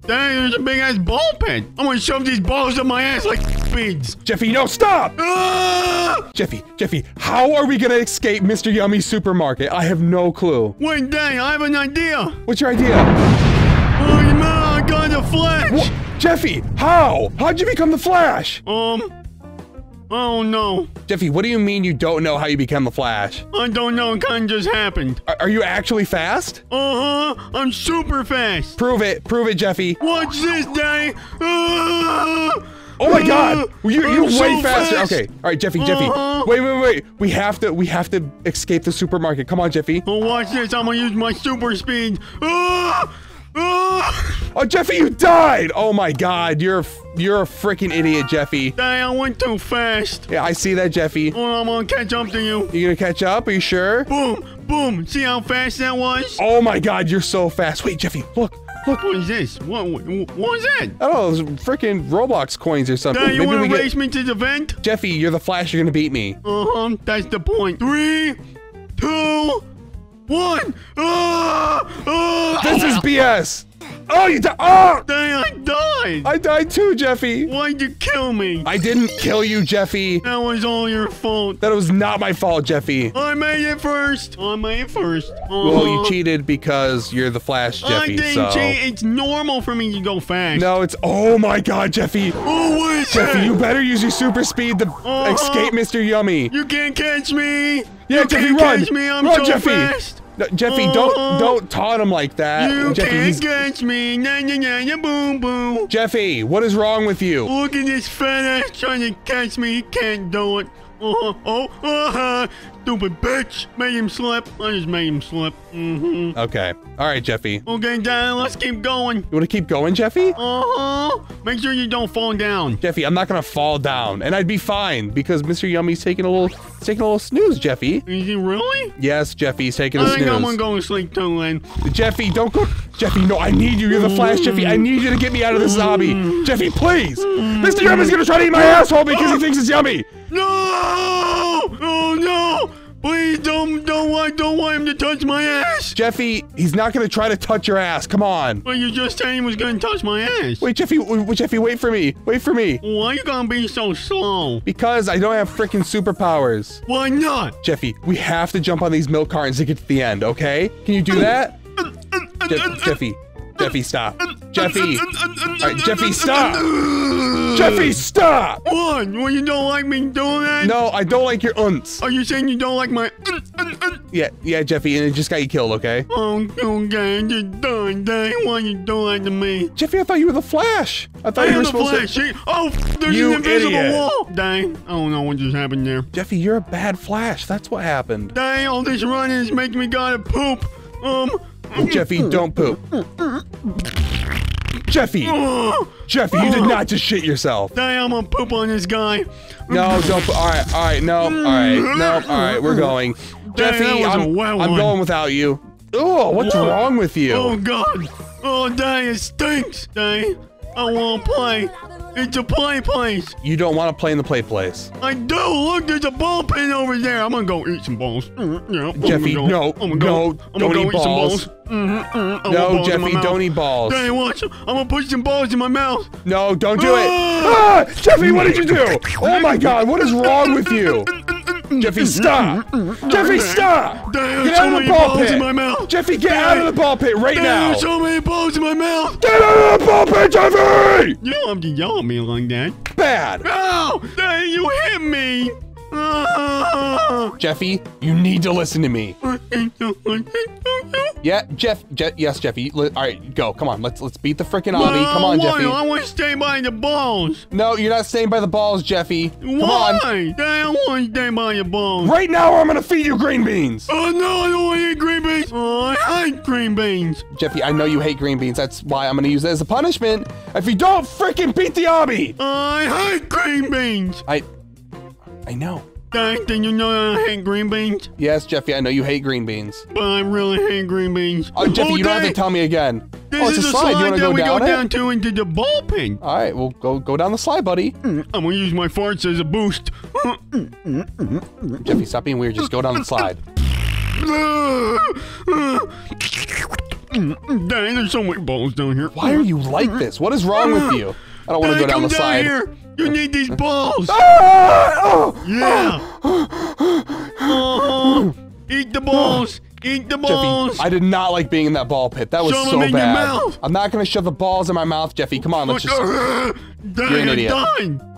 Daddy, there's a big ass ball pit. I'm gonna shove these balls up my ass like beads. Jeffy, no, stop! Ah! Jeffy, how are we gonna escape Mr. Yummy's supermarket? I have no clue. Wait, Daddy, I have an idea. What's your idea? Oh, man, I got the Flash. What? Jeffy, how? How'd you become the Flash? Oh no. Jeffy, what do you mean you don't know how you became the Flash? I don't know, it kinda just happened. Are you actually fast? Uh-huh, I'm super fast. Prove it, Jeffy. Watch this, Daddy. Oh my God, you're so way faster. Fast. Okay, all right, Jeffy. Wait. We have to escape the supermarket. Come on, Jeffy. Oh, watch this, I'm gonna use my super speed. Oh, Jeffy, you died! Oh my God, you're a freaking idiot, Jeffy. Dang, I went too fast. Yeah, I see that, Jeffy. Oh, I'm gonna catch up to you. You gonna catch up? Are you sure? Boom! See how fast that was? Oh my God, you're so fast. Wait, Jeffy, look. What is this? What is that? Oh, those freaking Roblox coins or something. Dang, you wanna race me to the vent? Jeffy, you're the Flash. You're gonna beat me. That's the point. 3, 2, 1. This is BS. Oh, you died. Oh, dang, I died. I died too, Jeffy. Why'd you kill me? I didn't kill you, Jeffy. That was all your fault. That was not my fault, Jeffy. I made it first. Well, you cheated because you're the Flash, Jeffy. I didn't cheat. It's normal for me to go fast. No, it's. Oh my God, Jeffy. Oh, what is Jeffy, that? You better use your super speed to escape Mr. Yummy. You can't catch me. Yeah, you Jeffy, run! Catch me. I'm run, so Jeffy! Fast. No, Jeffy, don't taunt him like that. You Jeffy, can't catch me, na-na-na-na, boom-boom. Jeffy, what is wrong with you? Look at this fat ass trying to catch me. He can't do it. Stupid bitch. Made him slip. I just made him slip. Mm-hmm. Okay. All right, Jeffy. Okay, Dad, let's keep going. You want to keep going, Jeffy? Uh-huh. Make sure you don't fall down. Jeffy, I'm not going to fall down. And I'd be fine because Mr. Yummy's taking a little snooze, Jeffy. Is he really? Yes, Jeffy, he's taking a snooze. I think I'm going to go to sleep too, then. Jeffy, don't go. Jeffy, no, I need you. You're the Flash, Jeffy. I need you to get me out of this zombie. Jeffy, please. Mr. Yummy's going to try to eat my asshole because he thinks it's yummy. No! Oh, no! Please don't want him to touch my ass! Jeffy, he's not gonna try to touch your ass. Come on. Well, you just saying he was gonna touch my ass. Wait, Jeffy, wait for me. Wait for me. Why are you gonna be so slow? Because I don't have freaking superpowers. Why not? Jeffy, we have to jump on these milk cartons to get to the end, okay? Can you do that? Jeffy, stop. Jeffy. All right, Jeffy, stop. Jeffy, stop. What? Well, you don't like me doing that? No, I don't like your unts. Are you saying you don't like my Yeah, Jeffy, and it just got you killed, okay? Oh, okay, I'm just done, Dad. Why you doing that to me? Jeffy, I thought you were the Flash. I thought you were supposed to... Oh, there's an invisible wall. Dang, I don't know what just happened there. Jeffy, you're a bad Flash. That's what happened. Dang, all this running is making me gotta poop. Jeffy, don't poop. Jeffy, you did not just shit yourself. Dang, I'm gonna poop on this guy. No, don't. All right, no, all right, no, all right, we're going. Dang, Jeffy, I'm going without you. Oh, what's wrong with you? Oh, God. Oh, dang, it stinks. Dang, I wanna play. It's a play place. You don't want to play in the play place. I do. Look, there's a ball pit over there. I'm going to go eat some balls. Yeah, Jeffy, no. Don't eat balls. No, Jeffy, don't eat balls. Dang, watch. I'm going to put some balls in my mouth. No, don't do it. Ah, Jeffy, what did you do? Oh, my God. What is wrong with you? Jeffy, stop. Jeffy, stop. Get out of the ball pit. Jeffy, get out of the ball pit right now. There's so many balls in my mouth. Get out of the ball pit, Jeffy. You don't have to yell at me like that. Bad. No, you hit me. Jeffy, you need to listen to me. Yeah, yes, Jeffy. All right, go. Come on, let's beat the frickin' obby. Come on, Jeffy. I want to stay by the balls. No, you're not staying by the balls, Jeffy. Come on. I don't want to stay by the balls. Right now, I'm gonna feed you green beans. Oh no, I don't want to eat green beans. Oh, I hate green beans. Jeffy, I know you hate green beans. That's why I'm gonna use it as a punishment if you don't frickin' beat the obby. I hate green beans. I know. Dang, you know I hate green beans? Yes, Jeffy, I know you hate green beans. But I really hate green beans. Oh, Jeffy, you don't have to tell me again. This is a slide. You want to go down it? We go down to into the ball pin. All right, well, go down the slide, buddy. I'm going to use my farts as a boost. Jeffy, stop being weird. Just go down the slide. Dang, there's so many balls down here. Why are you like this? What is wrong with you? I don't want to go down the slide. Here. You need these balls! Yeah! Eat the balls! Eat the balls! Jeffy, I did not like being in that ball pit. That was so bad. Shove them in your mouth. I'm not gonna shove the balls in my mouth, Jeffy. Come on, let's just. You're an idiot.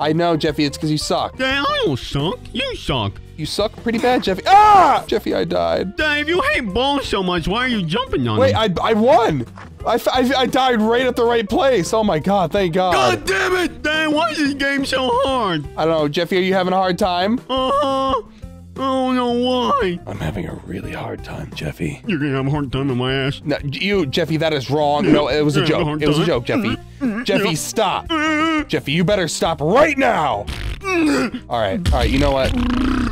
I know, Jeffy. It's because you suck. Dang, I don't suck. You suck. You suck pretty bad, Jeffy. Ah! Jeffy, I died. Dang, if you hate balls so much, why are you jumping on them? Wait, I won. I died right at the right place. Oh my god, thank god. God damn it! Dang, why is this game so hard? I don't know, Jeffy. Are you having a hard time? I don't know why. I'm having a really hard time, Jeffy. You're gonna have a hard time in my ass. No, you, Jeffy, that is wrong. No, it was a joke. It was a joke, Jeffy. Jeffy, stop. Jeffy, you better stop right now. All right, you know what?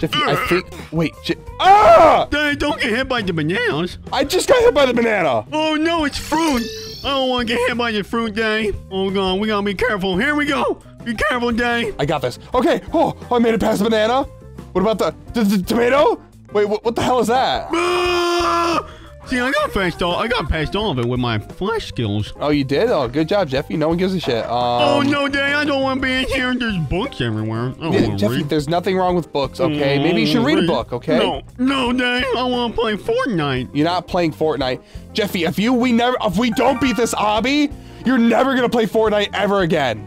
Jeffy, I think, wait, Dad, don't get hit by the bananas. I just got hit by the banana. Oh no, it's fruit. I don't want to get hit by the fruit, Dad. Oh god, we gotta be careful. Here we go. Be careful, Dad. I got this. Okay, oh, I made it past the banana. What about the tomato? Wait, what the hell is that? See, I got past all of it with my flash skills. Oh, you did? Oh, good job, Jeffy. No one gives a shit. Oh, no, Dang. I don't want to be in here. There's books everywhere. Jeffy, there's nothing wrong with books, okay? Maybe you should read a book, okay? No, Dang. I want to play Fortnite. You're not playing Fortnite. Jeffy, if we don't beat this obby, you're never going to play Fortnite ever again.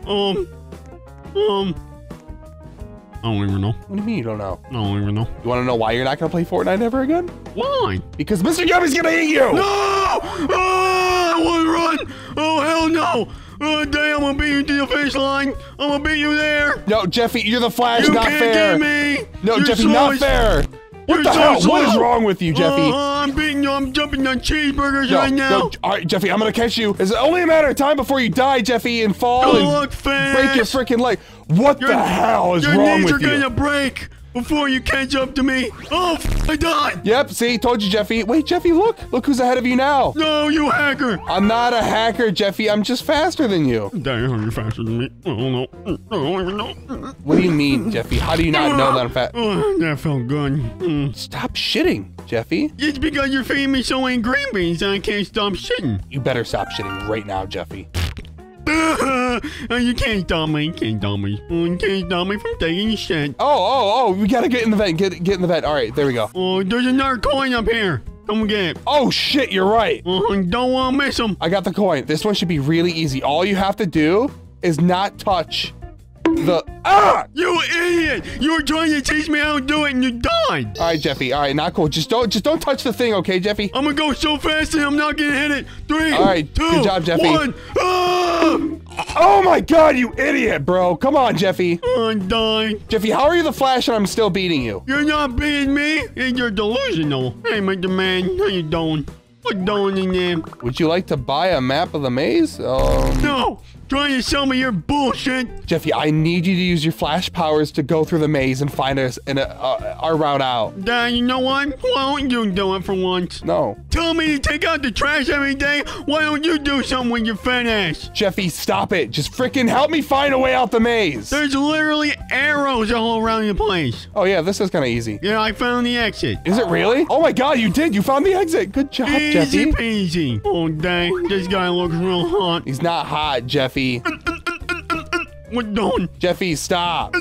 I don't even know. What do you mean you don't know? I don't even know. You want to know why you're not going to play Fortnite ever again? Why? Because Mr. Yummy's going to eat you! No! Oh, I want to run! Oh, hell no! Oh, Dang, I'm going to beat you to the finish line! I'm going to beat you there! No, Jeffy, you're the Flash, not fair! You can't get me! No, you're Jeffy, not fair! What the hell? What is wrong with you, Jeffy? I'm beating you. I'm jumping on cheeseburgers right now. All right, Jeffy, I'm going to catch you. It's only a matter of time before you die, Jeffy, and fall and break your freaking leg. What the hell is wrong with you? Your knees are going to break before you catch up to me. Oh, I died. Yep, see, told you, Jeffy. Wait, Jeffy, look. Look who's ahead of you now. No, you hacker. I'm not a hacker, Jeffy. I'm just faster than you. Dang, you're faster than me. I don't know. I don't even know. What do you mean, Jeffy? How do you not know that I'm fast? Oh, that felt good. Stop shitting, Jeffy. It's because you're feeding me so many green beans and I can't stop shitting. You better stop shitting right now, Jeffy. You can't stop me. You can't stop me. You can't stop me from taking shit. Oh, we gotta get in the vent. Get in the vent. All right, there we go. Oh, there's another coin up here. Come get it. Oh, shit, you're right. Don't want to miss them. I got the coin. This one should be really easy. All you have to do is not touch the... Ah! You idiot! You were trying to teach me how to do it and you died! Alright, Jeffy. Alright, not cool. Just don't touch the thing, okay, Jeffy? I'm gonna go so fast and I'm not gonna hit it. 3, all right, 2, good job, Jeffy. 1. Ah! Oh my god, you idiot, bro. Come on, Jeffy. I'm dying. Jeffy, how are you the Flash and I'm still beating you? You're not beating me and you're delusional. Hey, Mr. Man, how you doing? What doing in there? Would you like to buy a map of the maze? No! Trying to sell me your bullshit! Jeffy, I need you to use your flash powers to go through the maze and find us in our route out. Dad, you know what? Why don't you do it for once? No. Tell me to take out the trash every day? Why don't you do something with your fat ass? Jeffy, stop it. Just freaking help me find a way out the maze. There's literally arrows all around the place. Oh yeah, this is kind of easy. Yeah, I found the exit. Is it really? Oh my god, you did. You found the exit. Good job, Jeffy. Easy peasy. Oh dang, this guy looks real hot. He's not hot, Jeffy. We're done. Jeffy, stop.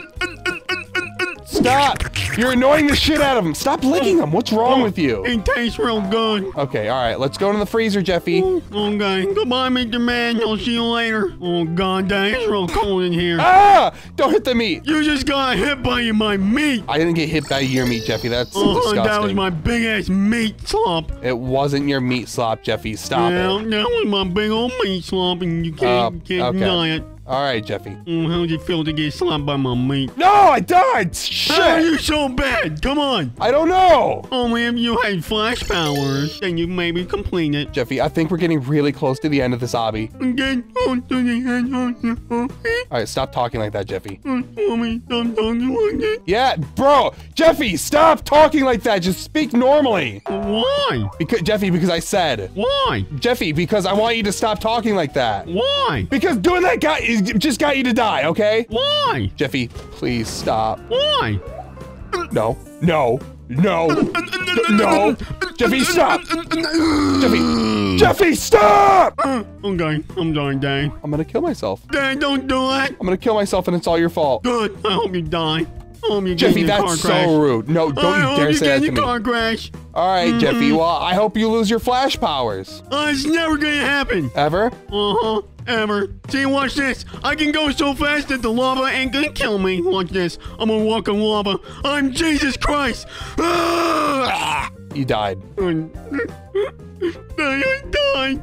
Stop. You're annoying the shit out of him. Stop licking him. What's wrong with you? It tastes real good. Okay, all right. Let's go to the freezer, Jeffy. Okay. Goodbye, Mr. Man. I'll see you later. Oh, God, dang. It's real cold in here. Ah! Don't hit the meat. You just got hit by my meat. I didn't get hit by your meat, Jeffy. That's disgusting. That was my big-ass meat slop. It wasn't your meat slop, Jeffy. Stop it. That was my big old meat slop, and you can't deny it. All right, Jeffy. How did you feel to get slapped by my meat? No, I died. Shit. How are you so bad? Come on. I don't know. Only if you had flash powers, then you maybe complete it. Jeffy, I think we're getting really close to the end of this hobby. All right, stop talking like that, Jeffy. Yeah, bro. Jeffy, stop talking like that. Just speak normally. Why? Because Jeffy, because I said. Why? Jeffy, because I want you to stop talking like that. Why? Because doing that guy is... it just got you to die, okay? Why? Jeffy, please stop. Why? No, no, no, no. Jeffy, stop. Jeffy, Jeffy, stop! Okay, I'm dying, Dang. I'm gonna kill myself. Dang, don't do it. I'm gonna kill myself and it's all your fault. Good, I hope you die. Jeffy, that's so rude. No, don't you dare say that to me. Car crash. All right, Jeffy, well, I hope you lose your flash powers. It's never gonna happen. Ever? Uh-huh. Ever. See, watch this. I can go so fast that the lava ain't gonna kill me. Watch this. I'm gonna walk on lava. I'm Jesus Christ. Ah! You died. I died.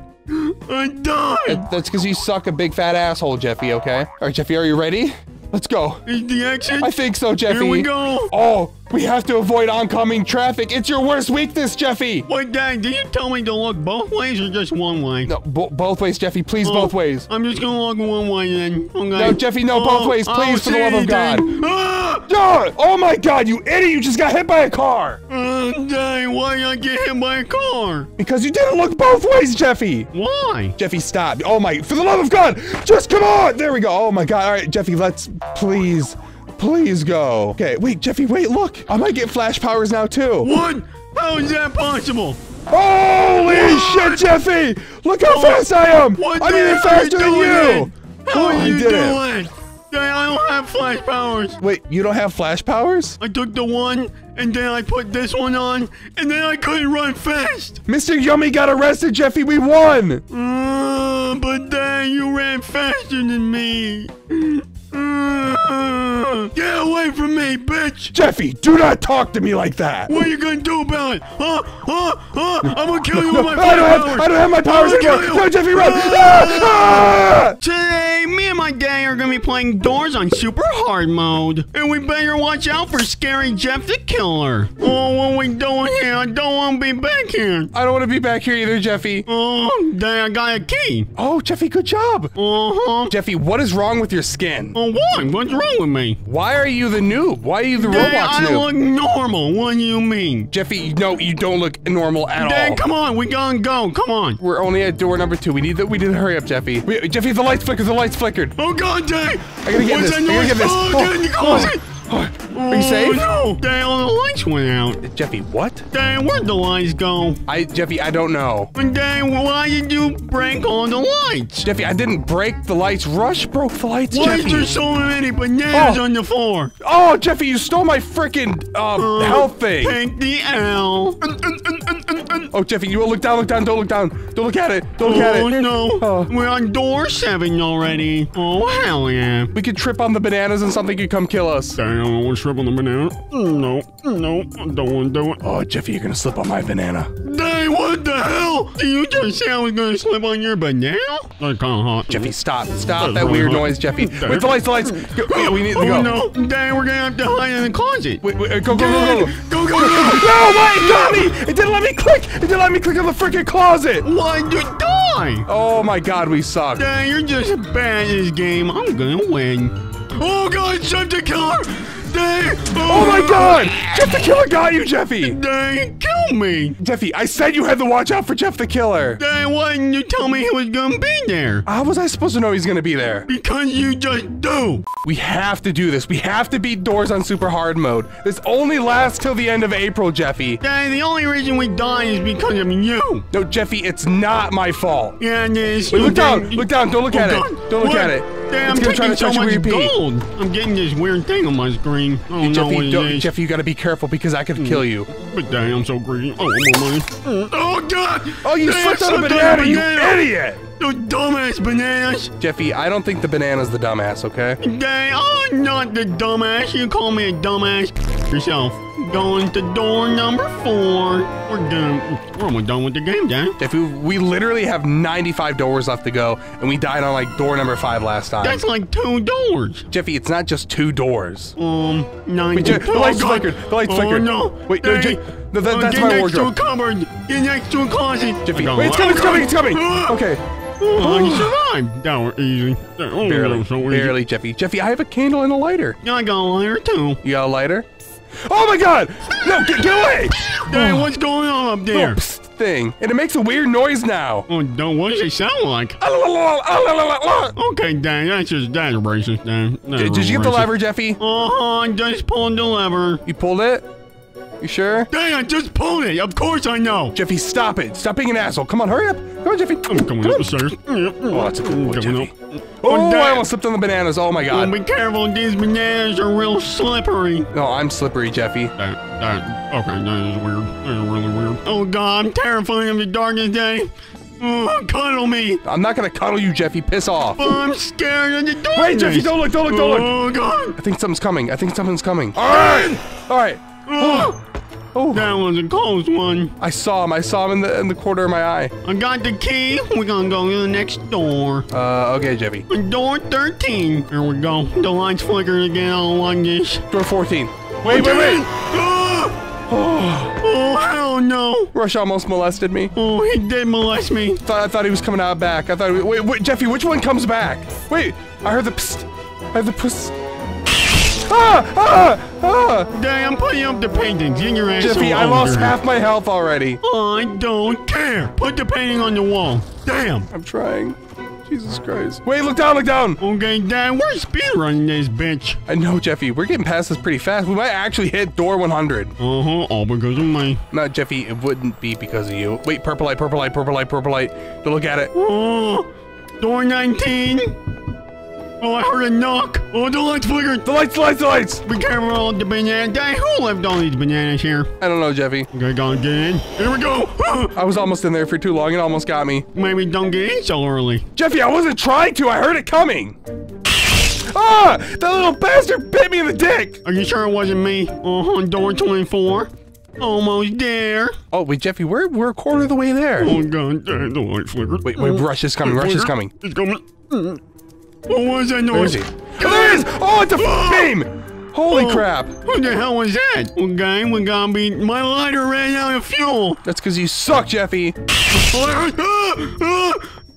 I died. That's because you suck a big fat asshole, Jeffy, okay? All right, Jeffy, are you ready? Let's go. Is the exit? I think so, Jeffy. Here we go. Oh, we have to avoid oncoming traffic. It's your worst weakness, Jeffy. Wait, Dad, did you tell me to look both ways or just one way? No, both ways, Jeffy. Please, both ways. I'm just gonna look one way then. Okay. No, Jeffy, no, both ways. Please, for the love of God. Ah! Oh, my God, you idiot. You just got hit by a car. Dang, why did I get hit by a car? Because you didn't look both ways, Jeffy. Why? Jeffy, stop. Oh, my, for the love of God. Just come on. There we go. Oh, my God. All right, Jeffy, let's... Please go. Okay, wait, Jeffy, wait, look. I might get flash powers now, too. What? How is that possible? Holy shit, Jeffy! Look how fast I am! I'm even faster than you! How are you doing? I don't have flash powers. Wait, you don't have flash powers? I took the one, and then I put this one on, and then I couldn't run fast. Mr. Yummy got arrested, Jeffy. We won! But then you ran faster than me. Get away from me, bitch! Jeffy, do not talk to me like that! What are you gonna do about it? Huh? Huh? Huh? I'm gonna kill you with my powers! I don't have my powers again! No, Jeffy, run! Today, me and my gang are gonna be playing Doors on super hard mode. And we better watch out for scary Jeff the Killer. Oh, what are we doing here? I don't wanna be back here. I don't wanna be back here either, Jeffy. Oh, dang, I got a key. Oh, Jeffy, good job! Uh-huh. Jeffy, what is wrong with your skin? Oh, what? What's wrong with me? Why are you the noob? Why are you the Roblox noob? I look normal. What do you mean? Jeffy, no, you don't look normal at all. Come on. We gonna go. Come on. We're only at door number 2. We need to hurry up, Jeffy. Jeffy, the lights flickered. The lights flickered. Oh, God, dang. I gotta get this. I gotta get this. Are you safe? No. Dang, all the lights went out. Jeffy, what? Dang, where'd the lights go? Jeffy, I don't know. Dang, why did you break all the lights? Jeffy, I didn't break the lights. Rush broke the lights, Jeffy. Why is there so many bananas on the floor? Oh, Jeffy, you stole my freaking health thing. Take the L. Oh, Jeffy, you look down, don't look down. Don't look at it, don't look at it. Oh, no. We're on door 7 already. Oh, hell yeah. We could trip on the bananas and something could come kill us. Dang, I don't want to trip on the banana. No, I don't want to do it. Oh, Jeffy, you're going to slip on my banana. Dang, what the hell? You just say I was going to slip on your banana? That's kind of hot. Jeffy, stop. Stop that weird noise, Jeffy. Wait, the lights. We need to go. Oh, no. Dang, we're going to have to hide in the closet. Wait, go. No, wait, it got me. It didn't let me click. It didn't let me click on the freaking closet. Why'd you die? Oh, my God, we suck. Dang, you're just bad at this game. I'm going to win. Oh, God, Jeff the Killer. Oh my God! Jeff the Killer got you, Jeffy! Dang, kill told me. Jeffy, I said you had to watch out for Jeff the Killer. Then why didn't you tell me he was gonna be there? How was I supposed to know he's gonna be there? Because you just do. We have to do this. We have to beat Doors on super hard mode. This only lasts till the end of April, Jeffy. Dad, the only reason we die is because of you. No, Jeffy, it's not my fault. Yeah, it is. Wait, look down. Look down. Don't look at it. Don't look at it. Damn, I'm taking so much gold. I'm getting this weird thing on my screen. I don't know what it is. Jeffy, you gotta be careful because I could kill you. But damn, I'm so greedy. Oh, more money. Oh, God. Oh, you slipped on a banana, you idiot. You dumbass bananas. Jeffy, I don't think the banana's the dumbass, okay? Dang, I'm not the dumbass. You call me a dumbass yourself. Going to door number 4. We're done. We're almost done with the game, Dad. Jeffy, we literally have 95 doors left to go, and we died on like door number 5 last time. That's like 2 doors. Jeffy, it's not just 2 doors. 92. The light's flickered. The light's flickered. No. Wait, no, no, that's my wardrobe. Get next to a cupboard. Get next to a closet. Jeffy, wait, it's coming, it's coming, it's coming. Okay. Oh, you survived. That were easy. Barely, barely, Jeffy. Jeffy, I have a candle and a lighter. Yeah, I got a lighter too. You got a lighter? Oh my God! No, get away! Hey, what's going on up there? Psst thing, and it makes a weird noise now. Oh, don't what does it sound like? Okay, dang, that's just racist, dang. Did you get the lever, Jeffy? I just pulled the lever. You pulled it? You sure? Dang, I just pulled it. Of course I know. Jeffy, stop it. Stop being an asshole. Come on, hurry up. Come on, Jeffy. I'm coming up the stairs. Oh, that's a good boy, Jeffy. Oh, I almost slipped on the bananas. Oh, my God. Oh, be careful. These bananas are real slippery. No, I'm slippery, Jeffy. Okay, that is weird. That is really weird. Oh, God, I'm terrified of the darkest day. Oh, cuddle me. I'm not gonna cuddle you, Jeffy. Piss off. I'm scared of the darkness. Wait, Jeffy, don't look, don't look, don't look. Oh, God. I think something's coming. I think something's coming. All right. All right. Oh. Oh. That was a close one. I saw him. I saw him in the corner of my eye. I got the key. We're gonna go to the next door. Okay, Jeffy. Door 13. Here we go. The lights flicker again. I don't like this. Door 14. Wait, wait, wait. Oh, hell no. Rush almost molested me. Oh, he did molest me. I thought he was coming out back. I thought. Wait, wait, Jeffy, which one comes back? Wait, I heard the psst. I heard the psst. Dang, I'm putting up the paintings in your ass. Jeffy, I lost half my health already. I don't care. Put the painting on the wall. Damn. I'm trying. Jesus Christ. Wait, look down, look down. Okay, Dad, we're speedrunning this, bitch. I know, Jeffy. We're getting past this pretty fast. We might actually hit door 100. All because of me. No, Jeffy, it wouldn't be because of you. Wait, purple light, purple light, purple light, purple light. Don't look at it. Oh, door 19. Oh, I heard a knock. Oh, the lights flickered. The lights, the lights, the lights. Be careful of the banana. Dang, who left all these bananas here? I don't know, Jeffy. Okay, don't get in. Here we go. I was almost in there for too long. It almost got me. Maybe don't get in so early. Jeffy, I wasn't trying to. I heard it coming. Ah, that little bastard bit me in the dick. Are you sure it wasn't me? Door 24. Almost there. Oh, wait, Jeffy, we're a quarter of the way there. Oh, God, dang, the light flickered. Wait, wait, rush is coming. Rush is coming. It's coming. What was that noise? Where is he? Oh, there it is! Oh, it's a game! Holy crap! What the hell was that? Okay, we're gonna be. My lighter ran out of fuel. That's because you suck, Jeffy.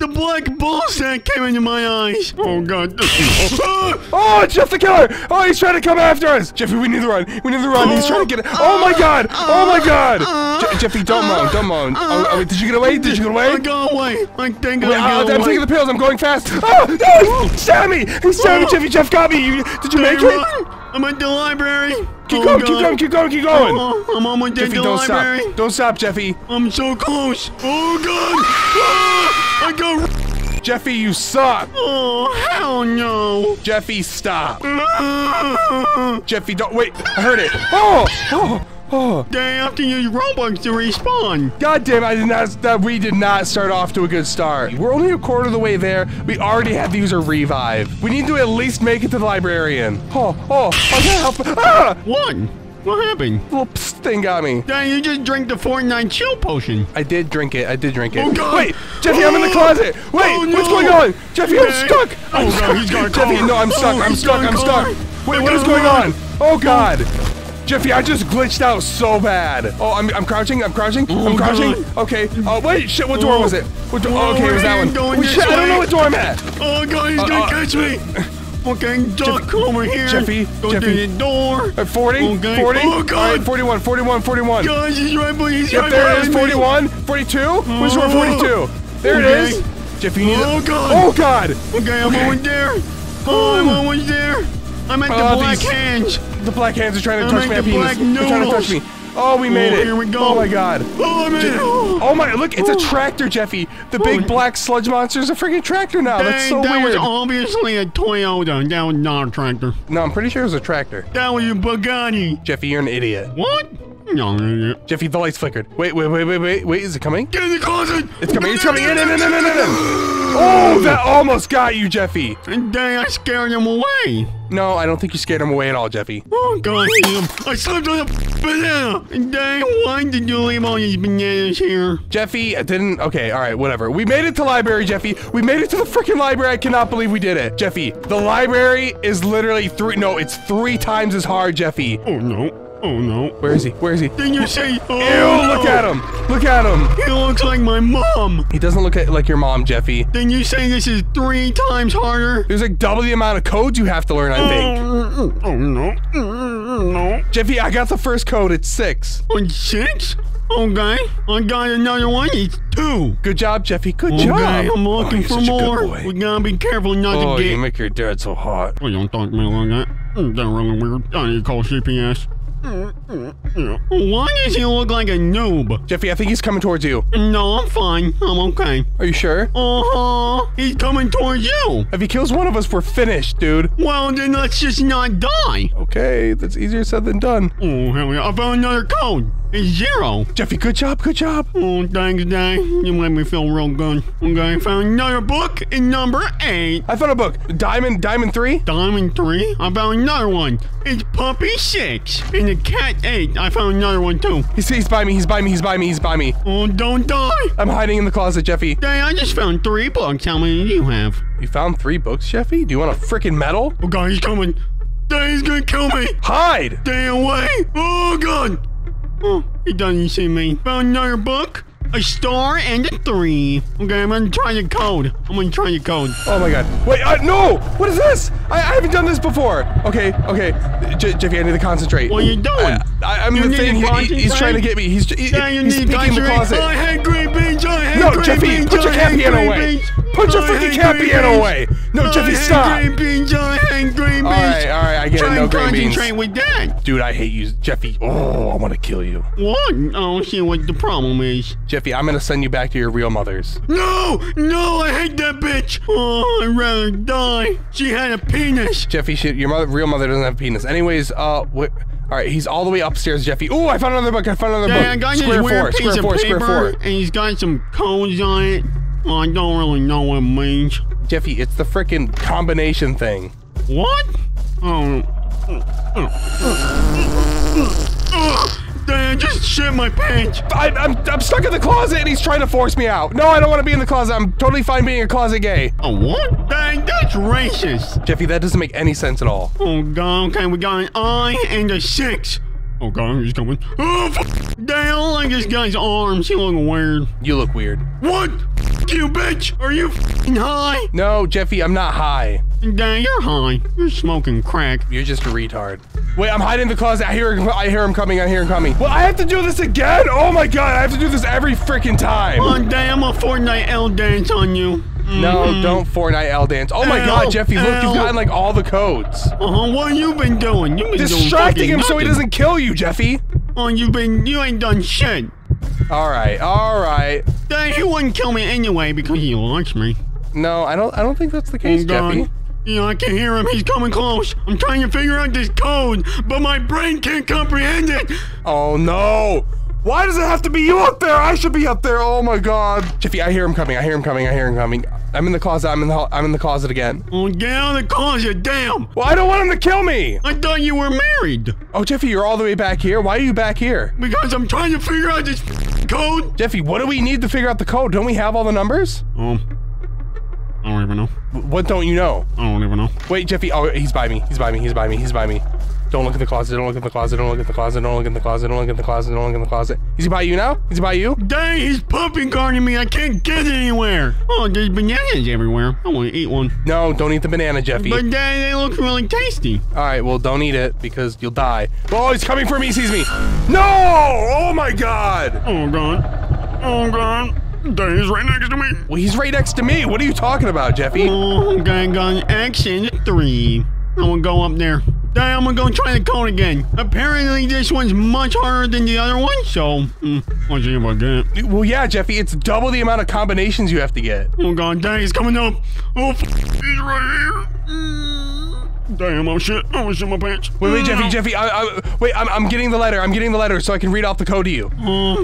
The black ball sack came into my eyes. Oh, God. Oh, it's Jeff the Killer. Oh, he's trying to come after us. Jeffy, we need to run. We need to run. He's trying to get it. Oh, my God. Oh, my God. Jeffy, don't moan. Don't moan. Oh, wait, did you get away? Did you get away? I got away. I think I got away. I'm taking the pills. I'm going fast. Oh, no. He stabbed me. He stabbed me. Jeffy, Jeff got me. Did you make it? I'm at the library. Keep going, keep going, keep going, keep going. I'm almost at the library. Stop. Don't stop, Jeffy. I'm so close. Oh, God. I got. Jeffy, you suck. Oh, hell no. Jeffy, stop. Jeffy, don't. Wait, I heard it. Oh, oh. Oh. They have to use Robux to respawn. God damn, we did not start off to a good start. We're only a quarter of the way there. We already have the user revive. We need to at least make it to the librarian. Oh, I can't help. Ah! One. What happened? Little psst thing got me. Dang, you just drank the Fortnite chill potion. I did drink it. I did drink it. Oh, God. Wait, Jeffy, I'm in the closet. Wait, what's going on? Jeffy, I'm stuck. Oh, God, he's got a car. Jeffy, no, I'm stuck. I'm stuck. I'm stuck. Wait, what is going on? Oh, God. Jeffy, I just glitched out so bad. Oh, I'm crouching, I'm crouching, I'm crouching. God. Okay, wait, shit, what door was it? What door? Oh, okay, it was that one. Wait, shit, I don't know what door I'm at. Oh, God, he's gonna catch me. fucking duck over here. Jeffy, go Jeffy. Through the door. At 40, okay. 40. Oh, God. Right, 41, 41, 41. God, he's right, he's yep, right there it is, 41, 42. Oh. Which one, 42? There okay. it is. Jeffy, oh, God. Oh, God. Okay, I'm almost there. Oh, I'm almost there. I'm at the black hands. The black hands are trying to touch my penis. They're trying to touch me. Oh, we made it. Here we go. Oh, my God. Oh, I made it. Oh, my. Look, it's a tractor, Jeffy. The big black sludge monster is a freaking tractor now. That's so weird. That was obviously a Toyota. That was not a tractor. No, I'm pretty sure it was a tractor. That was a Bugatti. Jeffy, you're an idiot. What? No. Jeffy, the lights flickered. Wait, wait, wait, wait, wait. Wait, is it coming? Get in the closet. It's coming. It's coming. In, in. Oh, that almost got you, Jeffy. And dang, I scared him away. No, I don't think you scared him away at all, Jeffy. Oh, God, I slipped on a banana. And dang, why did you leave all these bananas here? Jeffy, I didn't. Okay, all right, whatever. We made it to library, Jeffy. We made it to the freaking library. I cannot believe we did it. Jeffy, the library is literally it's three times as hard, Jeffy. Oh, no. Oh no. Where is he? Where is he? Didn't you say? Oh, ew, no. Look at him. Look at him. He looks like my mom. He doesn't look like your mom, Jeffy. Didn't you say this is 3 times harder? There's like double the amount of codes you have to learn, I think. Oh no. No. Jeffy, I got the first code. It's 6. It's 6? Okay. I got another one. It's 2. Good job, Jeffy. Good job. I'm looking for more. We gotta be careful not to get. Oh, you make your dad so hot. Oh, don't talk to me like that. Is that really weird? I need to call CPS. Why does he look like a noob? Jeffy, I think he's coming towards you. No, I'm fine. I'm okay. Are you sure? Uh-huh. He's coming towards you. If he kills one of us, we're finished, dude. Well, then let's just not die. Okay, that's easier said than done. Oh, here we go. I found another code. It's 0. Jeffy, good job, good job. Oh, thanks, Dad. You made me feel real good. Okay, I found another book in number 8. I found a book. Diamond 3? Diamond 3? I found another one. It's Puppy 6. And a Cat 8. I found another one, too. He's by me, he's by me, he's by me, he's by me. Oh, don't die. I'm hiding in the closet, Jeffy. Dad, I just found 3 books. How many do you have? You found 3 books, Jeffy? Do you want a freaking medal? Oh, God, he's coming. Dad, he's gonna kill me. Hide. Stay away. Oh, God. Oh, he doesn't see me. Found another book, a star, and a 3. Okay, I'm gonna try the code. I'm gonna try the code. Oh my God. Wait, no! What is this? I haven't done this before. Okay, okay. Jeffy, I need to concentrate. What are you doing? I'm the thing. He's trying to get me. He's peeking the closet. I hate green beans. I hate green beans. No, Jeffy, put your cat piano away. Put your freaking cat piano away. No, Jeffy, stop. I hate green beans. I hate green beans. All right, I get it. No green beans. Try and concentrate with that. Dude, I hate you, Jeffy. Oh, I want to kill you. What? I don't see what the problem is. Jeffy, I'm going to send you back to your real mother's. No, no, I hate that bitch. Oh, I'd rather die. She had a penis. Jeffy, your real mother doesn't have a penis. Anyways, what? All right, he's all the way upstairs, Jeffy. Oh, I found another book. I found another book. I got square four. And he's got some cones on it. Oh, I don't really know what it means. Jeffy, it's the frickin' combination thing. What? Oh. Dang, I just shit my pants. I'm stuck in the closet and he's trying to force me out. No, I don't want to be in the closet. I'm totally fine being a closet gay. Oh, what? Dang, that's racist. Jeffy, that doesn't make any sense at all. Oh, God. Okay, we got an eye and a 6. Oh, God, he's coming. Oh, f dang, I don't like this guy's arms. He look weird. You look weird. What? F you, bitch. Are you f***ing high? No, Jeffy, I'm not high. Dang, you're high. You're smoking crack. You're just a retard. Wait, I'm hiding in the closet. I hear him coming. I hear him coming. Well, I have to do this again? Oh, my God. I have to do this every freaking time. Oh, damn, I'm a Fortnite L dance on you. No, don't Fortnite L dance. Oh my God, Jeffy, look, you've gotten like all the codes. What have you been doing? You've been distracting him so he doesn't kill you, Jeffy. Oh, you ain't done shit. All right, all right. Dang, he wouldn't kill me anyway because he likes me. No, I don't think that's the case, Jeffy. Yeah, I can hear him. He's coming close. I'm trying to figure out this code, but my brain can't comprehend it. Oh no. Why does it have to be you up there? I should be up there. Oh my God, Jeffy! I hear him coming. I hear him coming. I hear him coming. I'm in the closet. I'm in the closet again. Oh, get out of the closet, damn! Well, I don't want him to kill me. I thought you were married. Oh, Jeffy, you're all the way back here. Why are you back here? Because I'm trying to figure out this code. Jeffy, what do we need to figure out the code? Don't we have all the numbers? I don't even know. What don't you know? I don't even know. Wait, Jeffy. Oh, he's by me. He's by me. He's by me. He's by me. Don't look in the closet. Don't look in the closet. Don't look in the closet. Don't look in the closet. Don't look in the closet. Don't look in the closet. Is he by you now? Is he by you? Dang, he's pumping guarding me. I can't get anywhere. Oh, there's bananas everywhere. I want to eat one. No, don't eat the banana, Jeffy. But they look really tasty. All right, well, don't eat it because you'll die. Oh, he's coming for me. He sees me. No! Oh, my God. Oh, God. Oh, God. Dang, he's right next to me. Well, he's right next to me. What are you talking about, Jeffy? Oh, gang on action 3. I'm gonna go up there. Dang, I'm gonna go try the cone again. Apparently, this one's much harder than the other one, so... I'll see about that. Well, yeah, Jeffy, it's double the amount of combinations you have to get. Oh, God, dang, he's coming up. Oh, he's right here. Damn, oh shit. Oh shit, my pants. Wait, wait, Jeffy, Jeffy, I'm getting the letter. I'm getting the letter so I can read off the code to you.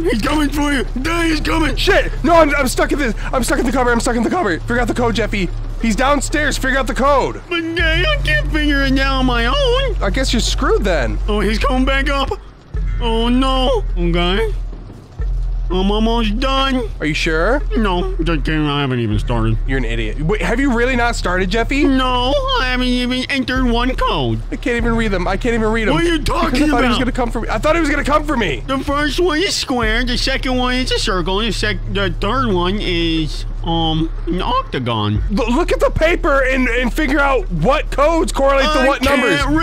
He's coming for you. Dang, he's coming. Shit. No, I'm stuck in this. I'm stuck in the cover. I'm stuck in the cover. Figure out the code, Jeffy. He's downstairs. Figure out the code. But I can't figure it out on my own. I guess you're screwed then. Oh, he's coming back up. Oh, no. Okay. I'm almost done. Are you sure? No, just kidding. I haven't even started. You're an idiot. Wait, have you really not started, Jeffy? No, I haven't even entered one code. I can't even read them. I can't even read them. What are you talking about? I thought he was going to come for me. I thought he was going to come for me. The first one is square. The second one is a circle. The third one is... an octagon. Look at the paper and figure out what codes correlate to what numbers. I can't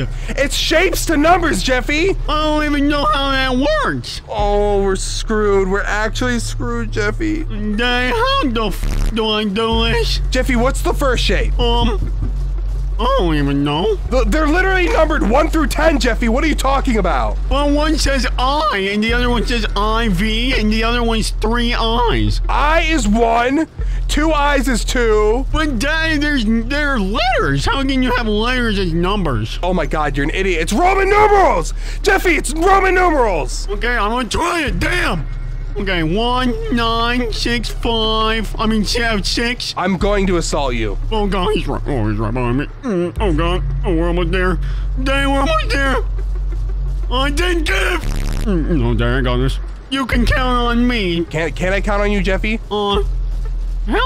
read. It's shapes to numbers, Jeffy. I don't even know how that works. Oh, we're screwed. We're actually screwed, Jeffy. Dang, how the f do I do this? Jeffy, what's the first shape? I don't even know. They're literally numbered 1 through 10, Jeffy. What are you talking about? Well, one says I, and the other one says IV, and the other one's 3 I's. I is 1, 2 I's is 2. But Daddy, there are letters. How can you have letters as numbers? Oh my God, you're an idiot. It's Roman numerals, Jeffy. It's Roman numerals. Okay, I'm gonna try it. Damn. Okay, 1965. I mean, 76. I'm going to assault you. Oh God, he's right. Oh, he's right behind me. Oh God. Oh, we're almost there. Dang, we're almost there. I didn't get it. No, dang, I got this. You can count on me. Can I count on you, Jeffy? Hell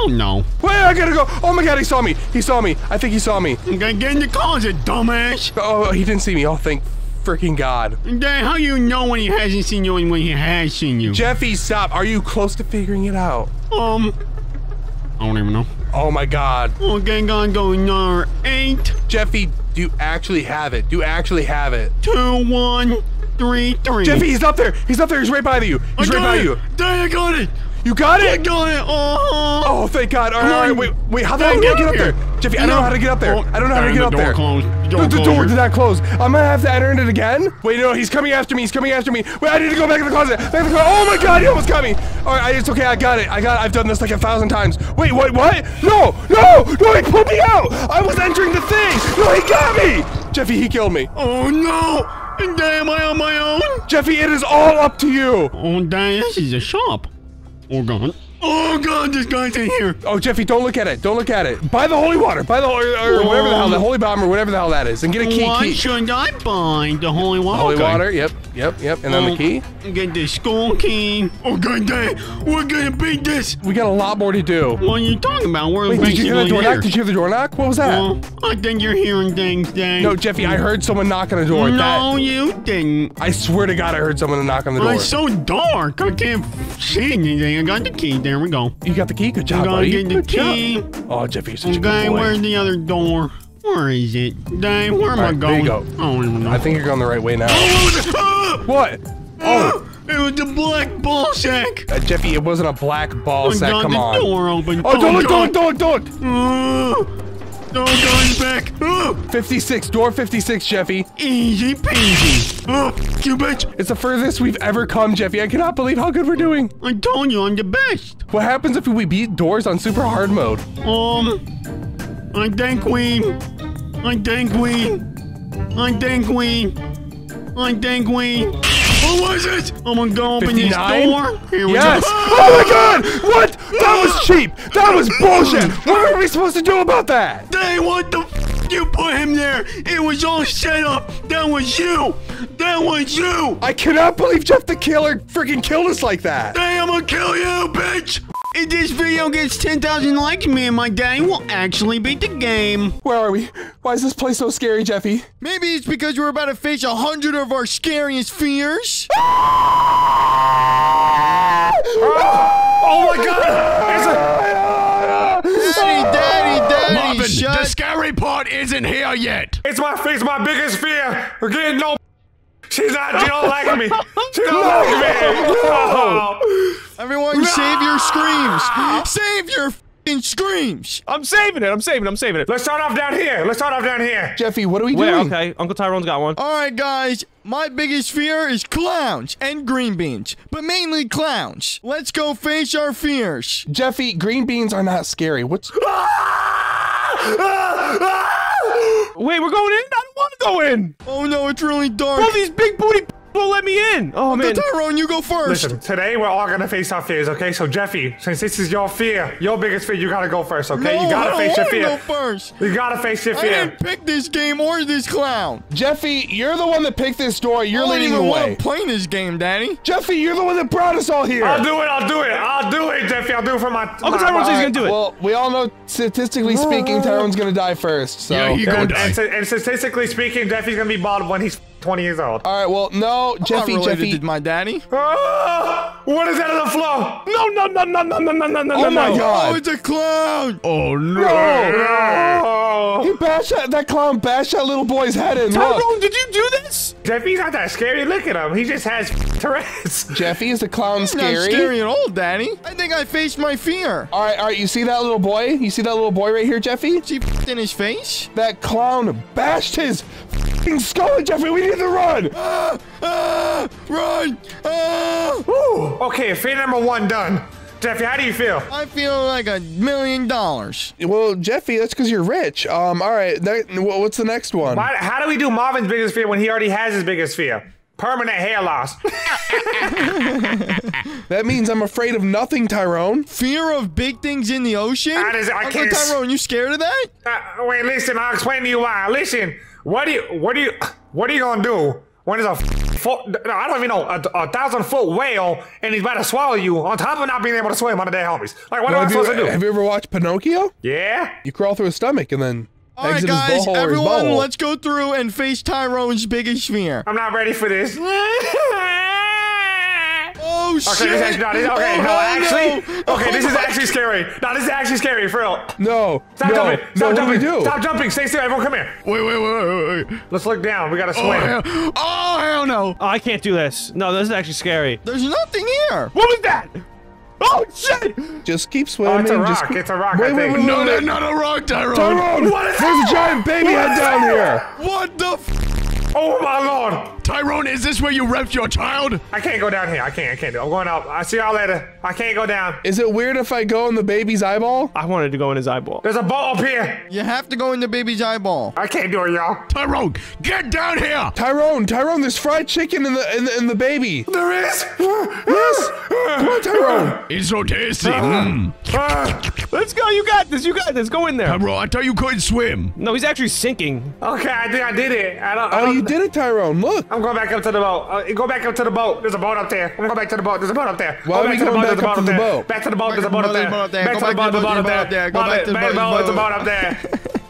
no. Wait, I gotta go. Oh my God, he saw me. He saw me. I think he saw me. Okay, get in the closet, dumbass. Oh, he didn't see me. Oh, thank freaking God. Dad, how do you know when he hasn't seen you and when he has seen you? Jeffy, stop. Are you close to figuring it out? I don't even know. Oh my God. Okay, gonna go number 8. Jeffy, do you actually have it? Do you actually have it? 2, 1, 3, 3. Jeffy, he's up there. He's up there. He's right by you. He's right by you. Dad, I got it. You got it? I got it. Oh, thank God. All right, wait. How the hell do I get up there? Jeffy, I don't know how to get up there. I don't know how to get up there. The door did not close. I'm going to have to enter it again. Wait, no, he's coming after me. He's coming after me. Wait, I need to go back in the closet. Back in the closet. Oh, my God, he almost got me. All right, it's okay. I got it. I've done this like 1,000 times. Wait, what? No, he pulled me out. I was entering the thing. No, he got me. Jeffy, he killed me. Oh, no. Am I on my own? Jeffy, it is all up to you. Oh, dang, this is a shop. Oh God. Oh God, this guy's in here. Oh Jeffy, don't look at it. Don't look at it. Buy the holy water. Buy the or whatever the hell, the holy bomb or whatever the hell that is. And get a key. Why should I buy the holy water? Holy water, yep. And then the key. Get the school key. Oh God, dang. We're gonna beat this. We got a lot more to do. What are you talking about? We're Wait, did you hear the door knock? Did you hear the door knock? What was that? I think you're hearing things, dang. No, Jeffy, I heard someone knock on the door. No, you didn't. I swear to God, I heard someone knock on the door. It's so dark. I can't see anything. I got the key. There we go. You got the key? Good job, buddy. Get the key. Oh, Jeffy, you're such a good boy. Where's the other door? Where is it? Dang, where am I going? There you go. I don't even know. I think you're going the right way now. What? Oh. It was the black ball sack. Jeffy, it wasn't a black ball sack. Come on. The door open. Oh, don't look, don't. No, going back. 56, door 56, Jeffy. Easy peasy. Oh, you bitch. It's the furthest we've ever come, Jeffy. I cannot believe how good we're doing. I told you, I'm the best. What happens if we beat Doors on super hard mode? I think we. What was it? I'm gonna go open this door. Yes. Oh my God! What? That was cheap. That was bullshit. What are we supposed to do about that? Dang, what the f you put him there? It was all set up. That was you. That was you. I cannot believe Jeff the Killer freaking killed us like that. Dang, I'm gonna kill you, bitch. If this video gets 10,000 likes, me and my daddy will actually beat the game. Where are we? Why is this place so scary, Jeffy? Maybe it's because we're about to face 100 of our scariest fears. Oh my god! Daddy, Marvin, shut. The scary part isn't here yet. It's my biggest fear. We're getting no. She don't like me. She don't like me. No. Everyone, save your screams. Save your f***ing screams. I'm saving it. Let's start off down here. Jeffy, what are we doing? Okay, Uncle Tyrone's got one. All right, guys. My biggest fear is clowns and green beans, but mainly clowns. Let's go face our fears. Jeffy, green beans are not scary. What's... Wait, we're going in? I don't want to go in. Oh, no, it's really dark. All these big booty won't let me in. Oh, man. Tyrone, you go first. Listen, today we're all going to face our fears, okay? So, Jeffy, since this is your fear, your biggest fear, you got to go first, okay? No, you got to face your fear. You got to face your fear. I didn't pick this game or this clown. Jeffy, you're the one that picked this door. You're leading the way. I don't even want to play this game, Daddy. Jeffy, you're the one that brought us all here. I'll do it, Jeffy. I'll do it for my... Uncle Tyrone says he's going to do it. Well, we all know, statistically speaking, Tyrone's going to die first. So. Yeah, he's going to die. And statistically speaking, Jeffy's going to be bottom when he's... 20 years old. All right, well, no, Jeffy. My daddy. Ah, what is that on the floor? No. Oh, my God. Oh, it's a clown. Oh, no. He bashed that clown bashed that little boy's head in. Tyrone, did you do this? Jeffy's not that scary. Look at him. He just has Tourette's. Jeffy, is the clown scary? He's not scary at all, Daddy. I think I faced my fear. All right. You see that little boy? You see that little boy right here, Jeffy? She in his face? That clown bashed his skull, Jeffy. We need to run. Run. Okay, fear number one done. Jeffy, how do you feel? I feel like $1,000,000. Well, Jeffy, that's because you're rich. All right. What's the next one? How do we do Marvin's biggest fear when he already has his biggest fear? Permanent hair loss. That means I'm afraid of nothing, Tyrone. Fear of big things in the ocean? Uncle Tyrone, you scared of that? Wait, listen. I'll explain to you why. Listen. What are you gonna do when there's a 1,000-foot whale and he's about to swallow you on top of not being able to swim on the day, homies? Like, what am I supposed to do? Have you ever watched Pinocchio? Yeah. You crawl through his stomach and then. All right, guys, everyone, let's go through and face Tyrone's biggest fear. I'm not ready for this. Oh, shit. Okay, this is actually scary. No, this is actually scary, for real. No. Stop jumping. Stop jumping. Stop jumping. Stay still. Everyone, come here. Wait. Let's look down. We got to swim. Oh, hell no. Oh, I can't do this. No, this is actually scary. There's nothing here. What was that? Oh, shit. Just keep swimming. It's a rock. It's a rock, I think. No, that's not a rock, Tyrone. Tyrone, what is that? There's a giant baby head down here. What the f***? Oh my lord! Tyrone, is this where you repped your child? I can't go down here. I can't do it. I'm going up. I'll see y'all later. I can't go down. Is it weird if I go in the baby's eyeball? I wanted to go in his eyeball. There's a ball up here. You have to go in the baby's eyeball. I can't do it, y'all. Tyrone, get down here! Tyrone, there's fried chicken in the baby. There is? Yes! Come on, Tyrone. It's so tasty. Let's go. You got this. Go in there. Tyrone, I thought you couldn't swim. No, he's actually sinking. Okay, I think I did it. I don't. You did it, Tyrone. Look. I'm going back up to the boat. Go back up to the boat. There's a boat up there. I'm going back to the boat. There's a boat up there. Why are we going back up to the boat? Back to the boat. There's a boat up there. Back to the boat. There's a boat up there. Go back to the boat. There's a boat up there.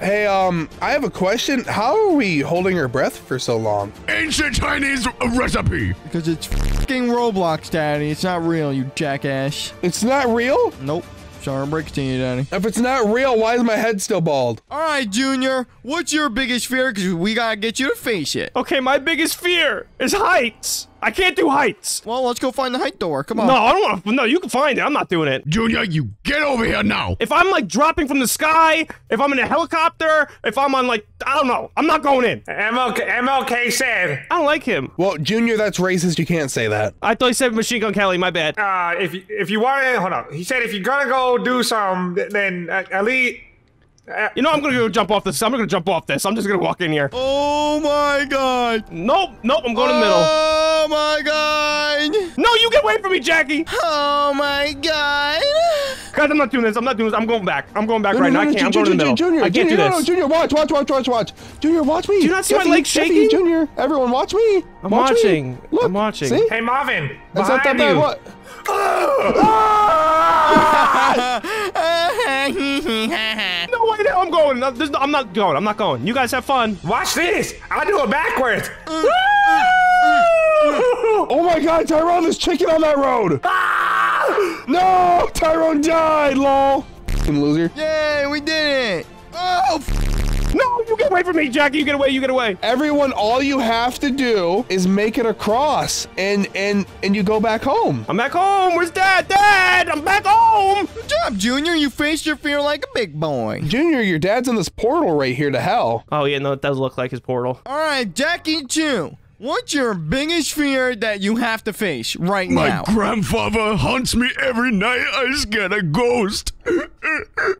Hey, I have a question. How are we holding our breath for so long? Ancient Chinese recipe. Because it's f***ing Roblox, Daddy. It's not real, you jackass. It's not real? Nope. Sorry, I'm breaking you, Daddy. If it's not real, why is my head still bald? All right, Junior. What's your biggest fear? Because we got to get you to face it. Okay, my biggest fear is heights. I can't do heights. Well, let's go find the height door. Come on. No, I don't want to. No, you can find it. I'm not doing it. Junior, you get over here now. If I'm, like, dropping from the sky, if I'm in a helicopter, if I'm on, like, I don't know. I'm not going in. MLK said. I don't like him. Well, Junior, that's racist. You can't say that. I thought he said Machine Gun Kelly. My bad. If you want to, hold on. He said if you're going to go do some, then at least... You know, I'm going to go jump off this. I'm just going to walk in here. Oh, my God. Nope. I'm going to the middle. Oh, my God. No, you get away from me, Jackie. Oh, my God. Guys, I'm not doing this. I'm not doing this. I'm going back. I'm going back right now. I can't. I'm going to the middle. Junior, I can't do this. Junior, watch. Junior, watch me. Do you not see my legs shaking? Junior, everyone, watch me. I'm watching. Look, I'm watching. See? Hey, Marvin, behind you. No way! No, I'm going. No, this, I'm not going. I'm not going. You guys have fun. Watch this. I do it backwards. Oh my God, Tyrone! There's chicken on that road. No, Tyrone died. Lol. Loser. Yay, we did it. Oh. No, you get away from me, Jackie. You get away. You get away. Everyone, all you have to do is make it across, and you go back home. I'm back home. Where's Dad? Dad, I'm back home. Good job, Junior. You faced your fear like a big boy. Junior, your dad's in this portal right here to hell. Oh yeah, no, it does look like his portal. All right, Jackie, too. What's your biggest fear that you have to face right now? My grandfather haunts me every night. I scared a ghost.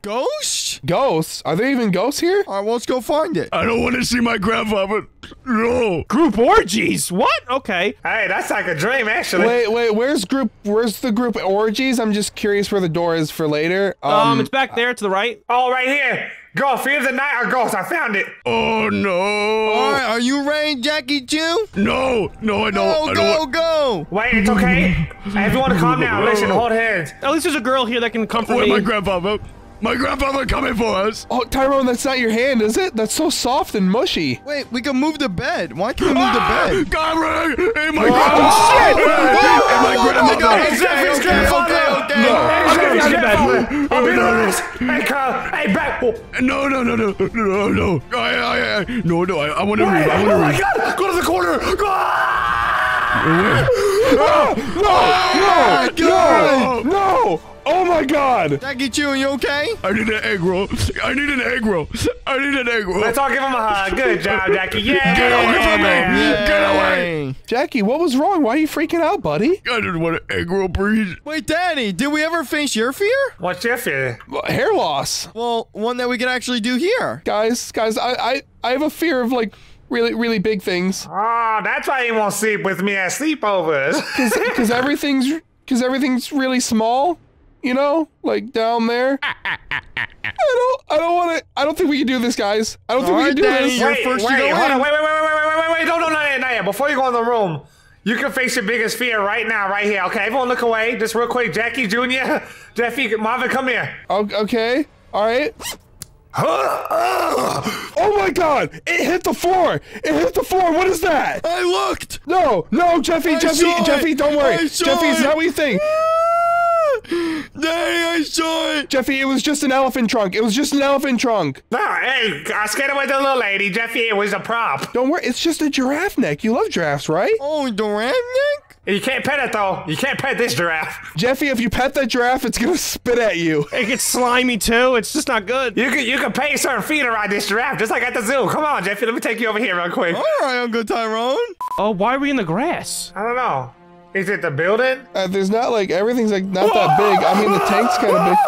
Ghosts? Ghosts? Are there even ghosts here? All right, well, let's go find it. I don't want to see my grandfather. No. Group orgies? What? Okay. Hey, that's like a dream, actually. Wait. Where's the group orgies? I'm just curious where the door is for later. It's back there to the right. Oh, right here. Go, fear of the night or ghost. I found it. Oh, no. All right, are you ready, Jackie, too? No, I don't. Go. Wait, it's okay. Hey, if you want to calm down, listen, hold hands. At least there's a girl here that can comfort me. Where's my grandfather? My grandfather coming for us. Oh, Tyrone, that's not your hand, is it? That's so soft and mushy. Wait, we can move the bed. Why can't we move the bed? God, hey, my grandfather. Hey, my grandfather. No, I want to move. Oh my God! Go to the corner. No! Oh my God! Jackie Chu, you okay? I need an egg roll. Let's all give him a hug. Good job, Jackie. Yeah. Get away from me! Get away! Jackie, what was wrong? Why are you freaking out, buddy? I didn't want an egg roll, please. Wait, Daddy, did we ever face your fear? What's your fear? Well, hair loss. Well, one that we can actually do here. Guys, I have a fear of like really big things. Ah, that's why you won't sleep with me at sleepovers. Because everything's really small. You know, like down there. I don't think we can do this, guys. I don't think we can do this. Wait, no. Before you go in the room, you can face your biggest fear right now, right here. Okay, everyone look away. Just real quick, Jackie, Junior, Jeffy, Marvin, come here. Okay, all right. Oh my God! It hit the floor! What is that? I looked! No, Jeffy, don't worry. Jeffy, it's not what you think. Daddy, I saw it! Jeffy, it was just an elephant trunk. No, hey, I scared away the little lady. Jeffy, it was a prop. Don't worry, it's just a giraffe neck. You love giraffes, right? Oh, giraffe neck? You can't pet it, though. You can't pet this giraffe. Jeffy, if you pet that giraffe, it's going to spit at you. It gets slimy, too. It's just not good. You can pay certain fee to ride this giraffe, just like at the zoo. Come on, Jeffy, let me take you over here real quick. All right, Uncle Tyrone. Oh, why are we in the grass? I don't know. Is it the building? There's not like everything's like not that big. I mean the tank's kind of big.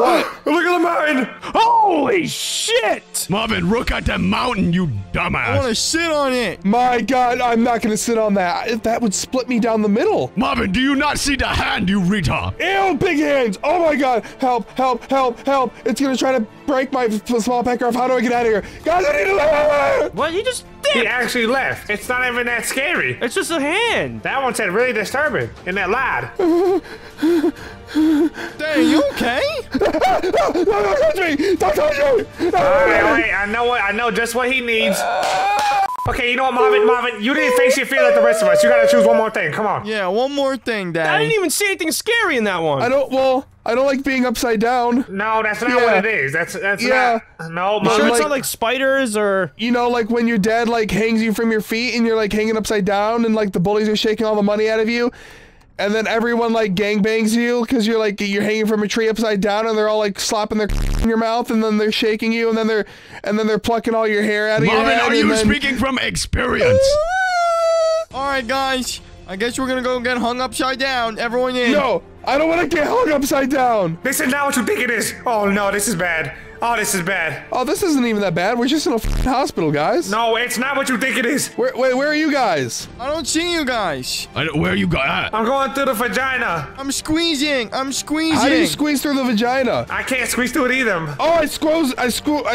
What? Look at the mountain! Holy shit! Marvin, look at that mountain, you dumbass! I want to sit on it. My God, I'm not gonna sit on that. That would split me down the middle. Marvin, do you not see the hand, you retard? Ew, big hands! Oh my God! Help! It's gonna try to break my small pecker off. How do I get out of here, guys? I need to. What? You just. He actually left. It's not even that scary. It's just a hand. That one said really disturbing and that loud. Dang, you okay? No, touch me. Don't touch me. Wait. I know just what he needs. Okay, you know what, Marvin? You didn't face your fear like the rest of us. You gotta choose one more thing. Come on. Yeah, one more thing, Daddy. I didn't even see anything scary in that one. I don't like being upside down. No, that's not what it is. That's not. No, Mom. Sure, it's not like spiders or. You know, like when your dad like hangs you from your feet and you're like hanging upside down and like the bullies are shaking all the money out of you, and then everyone like gangbangs you because you're hanging from a tree upside down and they're all like slapping their in your mouth and then they're shaking you and then they're plucking all your hair out of your head. Marvin, are you speaking from experience? All right, guys. I guess we're gonna go get hung upside down. Everyone in. No, I don't want to get hung upside down. This is not what you think it is. Oh no, this is bad. Oh, this is bad. Oh, this isn't even that bad. We're just in a f***ing hospital, guys. No, it's not what you think it is. Wait, where are you guys? I don't see you guys. Where are you guys? I'm going through the vagina. I'm squeezing. I'm squeezing. How do you squeeze through the vagina? I can't squeeze through it either. Oh, I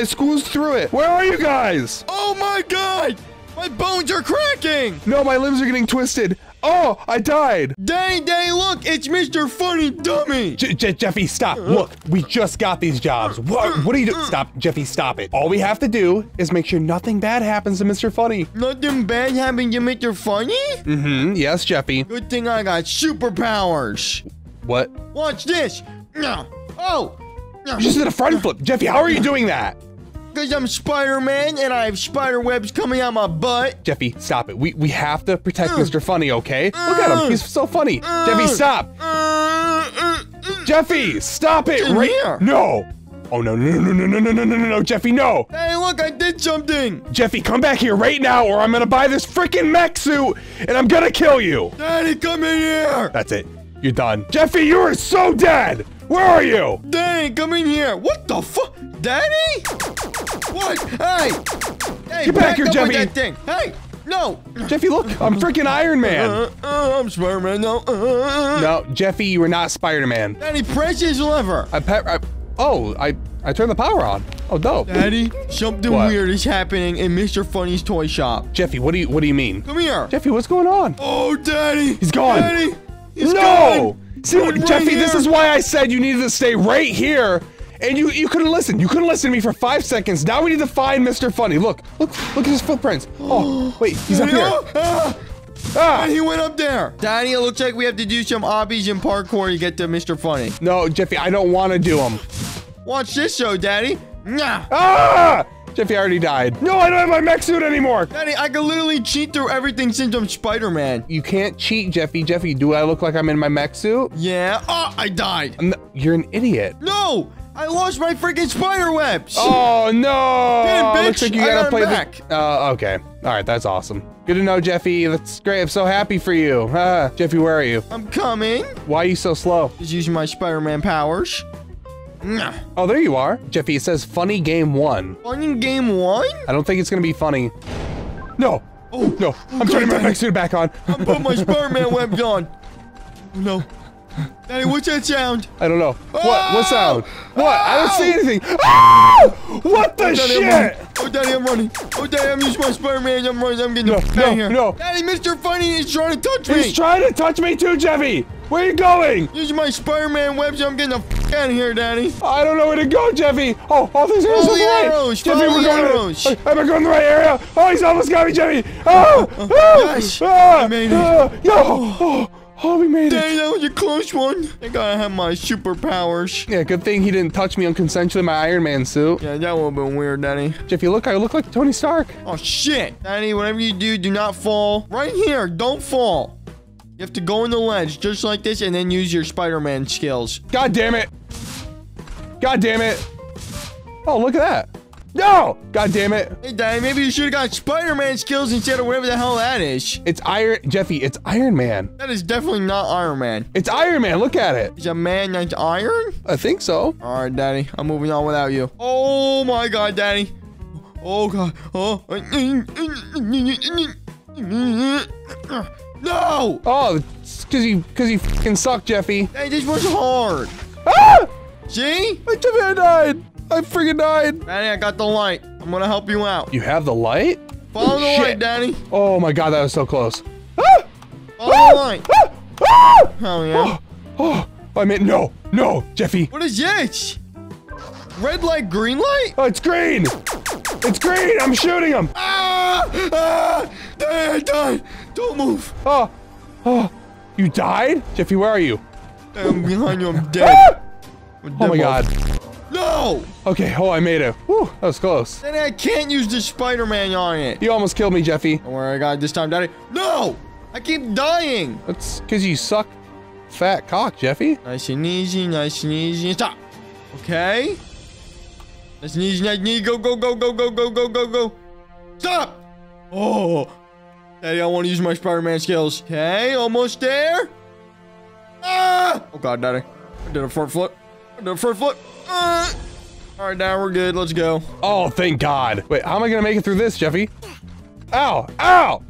squeezed through it. Where are you guys? Oh my God. My bones are cracking! No, my limbs are getting twisted. Oh, I died! Dang, look! It's Mr. Funny Dummy! Jeffy, stop! Look, we just got these jobs. What are you doing? Stop, Jeffy, stop it. All we have to do is make sure nothing bad happens to Mr. Funny. Nothing bad happened to Mr. Funny? Mm-hmm, yes, Jeffy. Good thing I got superpowers. What? Watch this! Oh! You just did a front flip. Jeffy, how are you doing that? Because I'm Spider-Man and I have spider webs coming out my butt. Jeffy, stop it. We have to protect Mr. Funny, okay? Look at him. He's so funny. Jeffy, stop. Jeffy, stop it right here. No. Oh, no, Jeffy, no. Hey, look, I did something. Jeffy, come back here right now or I'm going to buy this freaking mech suit and I'm going to kill you. Daddy, come in here. That's it. You're done. Jeffy, you are so dead. Where are you? Dang, come in here. What the fuck? Daddy? What? Hey! Hey, get back here, Jeffy! That thing. Hey! No! Jeffy, look! I'm freaking Iron Man! I'm Spider-Man, no. No, Jeffy, you are not Spider-Man. Daddy, press his lever! I turned the power on. Oh, dope. Daddy, something weird is happening in Mr. Funny's toy shop. Jeffy, what do you mean? Come here! Jeffy, what's going on? Oh, Daddy! He's gone! Daddy! He's gone! See, right Jeffy, here. This is why I said you needed to stay right here! And you couldn't listen. You couldn't listen to me for 5 seconds. Now we need to find Mr. Funny. Look at his footprints. Oh, wait, he's up here. And he went up there. Daddy, it looks like we have to do some obbies and parkour to get to Mr. Funny. No, Jeffy, I don't want to do them. Watch this show, Daddy. Ah! Jeffy already died. No, I don't have my mech suit anymore. Daddy, I can literally cheat through everything since I'm Spider-Man. You can't cheat, Jeffy. Jeffy, do I look like I'm in my mech suit? Yeah. Oh, I died. You're an idiot. No! I lost my freaking spider webs! Oh no! Damn, bitch! Looks like you gotta play back. Okay. Alright, that's awesome. Good to know, Jeffy. That's great. I'm so happy for you. Jeffy, where are you? I'm coming. Why are you so slow? Just using my Spider-Man powers. Oh, there you are. Jeffy, it says funny game one. Funny game one? I don't think it's gonna be funny. No! Oh no! I'm turning my mech suit back on. I'm putting my Spider-Man webs on. No. Daddy, what's that sound? I don't know. What? Oh! What sound? What? Oh! I don't see anything. Oh! What the shit? Oh, Daddy, I'm running. Oh, Daddy, I'm using my Spider-Man. I'm running. I'm getting out of here. No. Daddy, Mr. Funny is trying to touch me. He's trying to touch me too, Jeffy. Where are you going? Using my Spider-Man webs. I'm getting the f out of here, Daddy. I don't know where to go, Jeffy. Oh, there's arrows on the right. Jeffy, we're going to the, am I going to the right area? Oh, he's almost got me, Jeffy. Gosh. I made it. Oh, we made it. Dang, that was a close one. I think I have my superpowers. Yeah, good thing he didn't touch me unconsensually in my Iron Man suit. Yeah, that would have been weird, Daddy. Jeffy, look, I look like Tony Stark. Oh, shit. Daddy, whatever you do, do not fall. Right here, don't fall. You have to go in the ledge just like this and then use your Spider-Man skills. God damn it. God damn it. Oh, look at that. No! God damn it. Hey, Daddy, maybe you should have got Spider-Man skills instead of whatever the hell that is. It's Jeffy, it's Iron Man. That is definitely not Iron Man. It's Iron Man. Look at it. Is a man that's iron? I think so. All right, Daddy. I'm moving on without you. Oh, my God, Daddy. Oh, God. Oh. No! Oh, it's because you fucking suck, Jeffy. Hey, this was hard. Ah! See? My Jeffy died. I freaking died. Daddy, I got the light. I'm gonna help you out. You have the light? Follow the light, Daddy. Oh my God, that was so close. Ah! Follow the light. Ah! Ah! Oh, yeah. Oh, I mean, no, Jeffy. What is this? Red light, green light? Oh, it's green. It's green. I'm shooting him. Ah! Daddy, I died. Don't move. Oh, you died? Jeffy, where are you? I'm behind you. I'm dead. Ah! I'm dead. Oh, my God. No! Okay, oh, I made it. Whew, that was close. Then I can't use the Spider-Man on it. You almost killed me, Jeffy. Don't worry, I got it this time, Daddy. No! I keep dying! That's because you suck fat cock, Jeffy. Nice and easy. Stop! Okay? Nice and easy. Go. Stop! Oh! Daddy, I want to use my Spider-Man skills. Okay, almost there. Ah! Oh, God, Daddy. I did a front flip. All right, now we're good. Let's go. Oh, thank God. Wait, how am I gonna make it through this, Jeffy? Ow! Ow!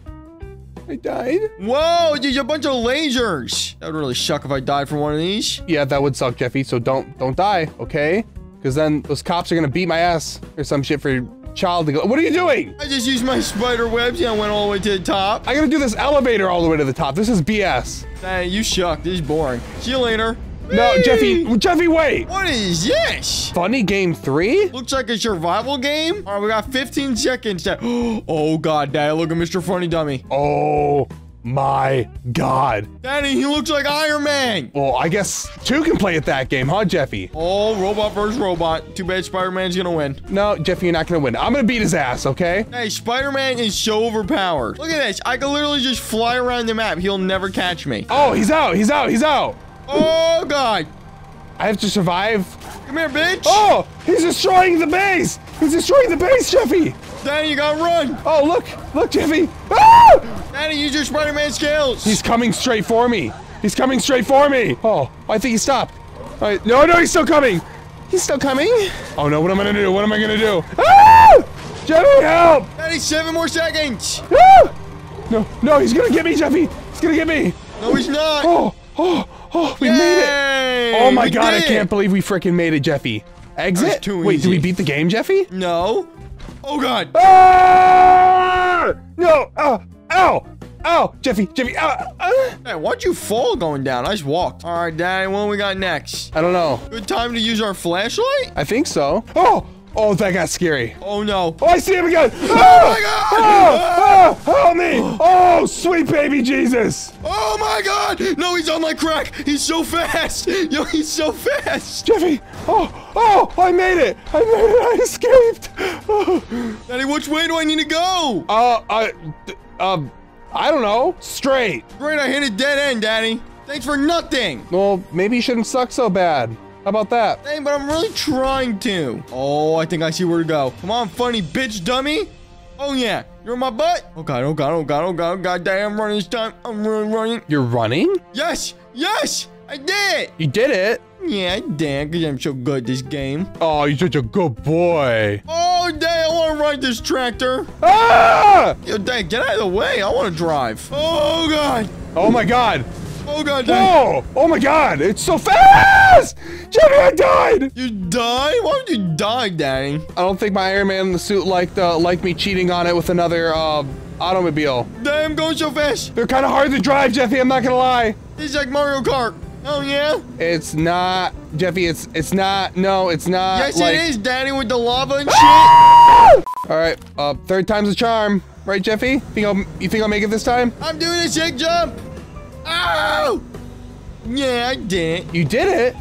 I died. Whoa, dude, you're a bunch of lasers. That would really suck if I died from one of these. Yeah, that would suck, Jeffy. So don't die, okay? Because then those cops are gonna beat my ass or some shit for your child to go. What are you doing? I just used my spider webs and I went all the way to the top. I gotta do this elevator all the way to the top. This is BS. Dang, you suck. This is boring. See you later. No, Jeffy, wait. What is this? Funny game 3? Looks like a survival game. All right, we got 15 seconds. Oh, God, Daddy, look at Mr. Funny Dummy. Oh, my God. Daddy, he looks like Iron Man. Well, I guess two can play at that game, huh, Jeffy? Oh, robot versus robot. Too bad Spider-Man's gonna win. No, Jeffy, you're not gonna win. I'm gonna beat his ass, okay? Hey, Spider-Man is so overpowered. Look at this. I can literally just fly around the map. He'll never catch me. Oh, he's out. He's out. He's out. Oh, God. I have to survive. Come here, bitch. Oh, he's destroying the base. He's destroying the base, Jeffy. Danny, you gotta run. Oh, look. Look, Jeffy. Ah! Danny, use your Spider-Man skills. He's coming straight for me. He's coming straight for me. Oh, I think he stopped. All right. No, no, he's still coming. He's still coming. Oh, no. What am I going to do? What am I going to do? Ah! Jeffy, help. Danny, 7 more seconds. Ah! No, no, he's going to get me, Jeffy. He's going to get me. No, he's not. Oh, oh. Oh, we made it! Oh my God, I can't believe we freaking made it, Jeffy. Exit? Wait, did we beat the game, Jeffy? No. Oh God. Ah! No! Ow! Ow! Ow! Jeffy! Jeffy! Ow! Hey, why'd you fall going down? I just walked. All right, Daddy, what do we got next? I don't know. Good time to use our flashlight? I think so. Oh! Oh, that got scary. Oh no. Oh, I see him again! Oh, my God! Oh, oh, help me! Oh, sweet baby Jesus! Oh my God! No, he's on my crack! He's so fast! Yo, he's so fast! Jeffy! Oh, oh, I made it! I made it! I escaped! Oh. Daddy, which way do I need to go? I don't know. Straight. Great, I hit a dead end, Daddy. Thanks for nothing! Well, maybe you shouldn't suck so bad. How about that? Dang, but I'm really trying to. Oh, I think I see where to go. Come on, funny bitch dummy. Oh, yeah. You're in my butt. Oh, God. Oh, God. Oh, God. Oh, God. Oh, God. Dang, I'm running this time. I'm really running. You're running? Yes. Yes. I did it. You did it? Yeah, I did because I'm so good at this game. Oh, you're such a good boy. Oh, dang. I want to ride this tractor. Ah! Yo, dang, get out of the way. I want to drive. Oh, God. Oh, my God. Oh, God, dang. Whoa! Oh, my God! It's so fast! Jimmy, I died! You died? Why would you die, Daddy? I don't think my Iron Man suit liked me cheating on it with another automobile. Damn, I'm going so fast! They're kind of hard to drive, Jeffy, I'm not gonna lie. It's like Mario Kart. Oh, yeah? It's not, Jeffy, it's not. No, it's not. Yes, like... it is, Daddy, with the lava and shit! All right, third time's a charm. Right, Jeffy? You think I'll make it this time? I'm doing a sick jump! Ow! Yeah, I did it. You did it?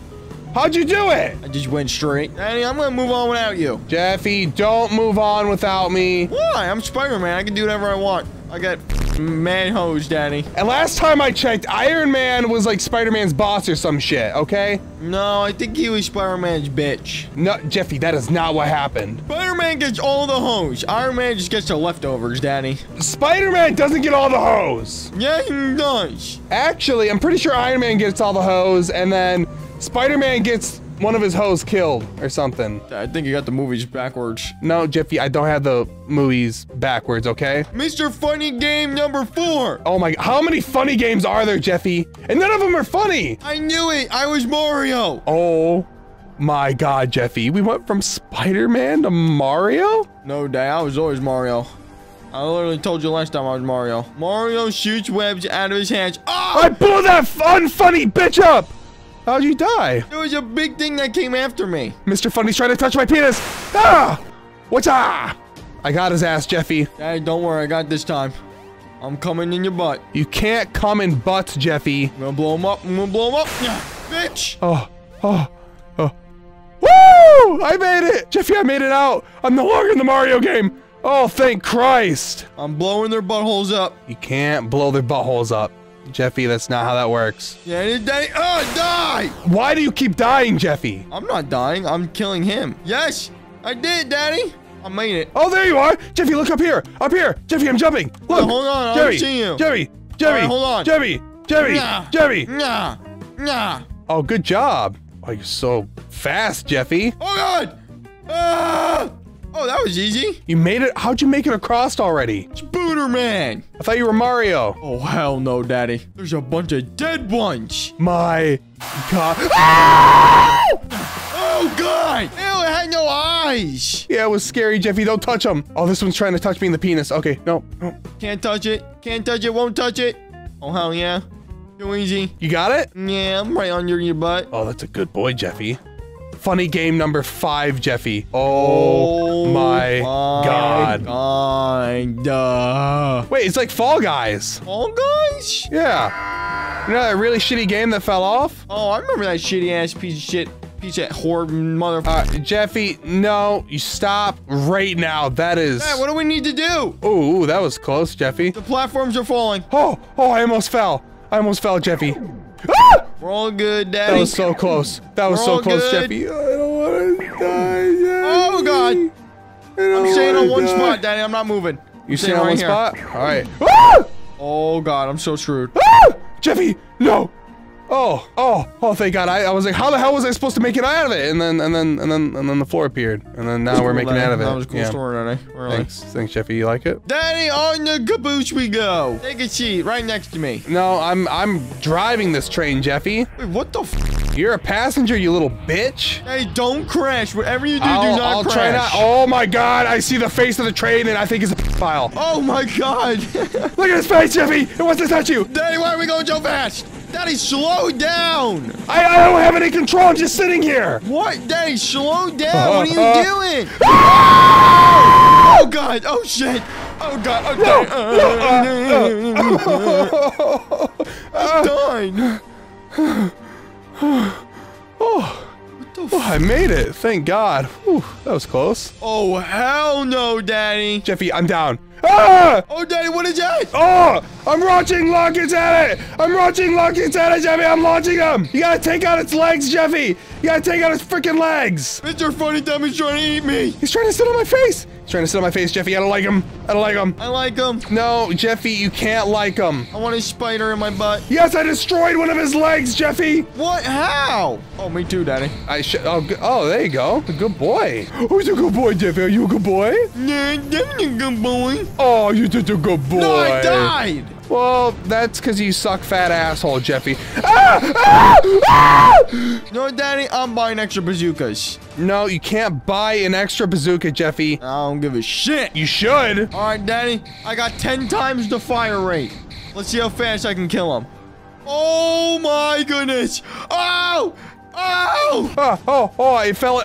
How'd you do it? I just went straight. Daddy, I'm gonna move on without you. Jeffy, don't move on without me. Why? I'm Spider-Man. I can do whatever I want. I got man hose, Daddy. And last time I checked, Iron Man was like Spider-Man's boss or some shit, okay? No, I think he was Spider-Man's bitch. No, Jeffy, that is not what happened. Spider-Man gets all the hose. Iron Man just gets the leftovers, Daddy. Spider-Man doesn't get all the hose. Yeah, he does. Actually, I'm pretty sure Iron Man gets all the hose, and then Spider-Man gets one of his hoes killed or something. I think you got the movies backwards. No, Jeffy, I don't have the movies backwards, okay? Mr. Funny Game number 4. Oh my, how many funny games are there, Jeffy? And none of them are funny. I knew it. I was Mario. Oh my God, Jeffy. We went from Spider-Man to Mario? No, Dad, I was always Mario. I literally told you last time I was Mario. Mario shoots webs out of his hands. Oh! I blew that unfunny bitch up. How'd you die? There was a big thing that came after me. Mr. Funny's trying to touch my penis. Ah! What's ah? I got his ass, Jeffy. Hey, don't worry. I got this time. I'm coming in your butt. You can't come in butts, Jeffy. I'm gonna blow him up. I'm gonna blow him up. Yeah, bitch. Oh, oh, oh. Woo! I made it. Jeffy, I made it out. I'm no longer in the Mario game. Oh, thank Christ. I'm blowing their buttholes up. You can't blow their buttholes up. Jeffy, that's not how that works. Yeah, Daddy. Oh, die! Why do you keep dying, Jeffy? I'm not dying. I'm killing him. Yes, I did, Daddy. I made it. Oh, there you are. Jeffy, look up here. Up here. Jeffy, I'm jumping. Look. No, hold on. Jeffy, I don't see you. Jeffy, Jeffy, right, hold on. Jeffy, Jeffy, nah. Jeffy. Nah, nah. Oh, good job. Oh, you're so fast, Jeffy. Oh, God. Oh, that was easy. You made it? How'd you make it across already? It's Booterman. I thought you were Mario. Oh, hell no, Daddy. There's a bunch of dead ones. My God. Oh, God. Ew, it had no eyes. Yeah, it was scary, Jeffy. Don't touch him. Oh, this one's trying to touch me in the penis. Okay, no. Can't touch it. Can't touch it. Won't touch it. Oh, hell yeah. Too easy. You got it? Yeah, I'm right under your butt. Oh, that's a good boy, Jeffy. Funny game number 5, Jeffy. Oh my God. Wait, it's like Fall Guys. Fall Guys? Yeah. You know that really shitty game that fell off? Oh, I remember that shitty ass piece of shit. Piece of whore motherfucker. Jeffy, no. You stop right now. That is... Hey, what do we need to do? Ooh, that was close, Jeffy. The platforms are falling. Oh, oh, I almost fell. I almost fell, Jeffy. Ah! We're all good, Daddy. That was so close. That was so close, Jeffy. I don't want to die, Daddy. Oh, God. I'm staying on one spot, Daddy. I'm not moving. You staying on one spot? All right. Ah! Oh, God. I'm so screwed. Ah! Jeffy, no. Oh, oh, oh, thank God. I was like, how the hell was I supposed to make it out of it? And then the floor appeared. And then now we're making it out of it. That was a cool story, Daddy. Thanks, Jeffy. You like it? Daddy, on the caboose we go. Take a seat right next to me. No, I'm driving this train, Jeffy. Wait, what the f? You're a passenger, you little bitch. Hey, don't crash. Whatever you do, do not crash. I'll try not. Oh my God, I see the face of the train and I think it's a pedophile. Oh my God. Look at his face, Jeffy. It wants to touch you. Daddy, why are we going so fast? Daddy, slow down! I don't have any control, I'm just sitting here! What? Daddy, slow down! What are you doing? Oh! Oh, God! Oh, shit! Oh, God! Oh, no! I died! Oh! Oh, I made it! Thank God! Whew, that was close. Oh, hell no, Daddy! Jeffy, I'm down. Ah! Oh, Daddy, what is that? Oh, I'm launching rockets at it! I'm launching rockets at it, Jeffy! I'm launching them! You gotta take out its legs, Jeffy! You gotta take out its freaking legs! Mr. Funny Dumb is trying to eat me! He's trying to sit on my face! He's trying to sit on my face, Jeffy. I don't like him. I don't like him. I like him. No, Jeffy, you can't like him. I want a spider in my butt. Yes, I destroyed one of his legs, Jeffy! What? How? Oh, me too, Daddy. Oh, there you go. Good boy. Who's a good boy, Jeffy? Are you a good boy? No, I'm a good boy. Oh, you're such a good boy. No, I died. Well, that's because you suck fat asshole, Jeffy. Ah! Ah! Ah! No, Daddy, I'm buying extra bazookas. No, you can't buy an extra bazooka, Jeffy. I don't give a shit. You should. All right, Daddy, I got 10 times the fire rate. Let's see how fast I can kill him. Oh, my goodness. Oh! Oh! Oh, oh, oh, I fell.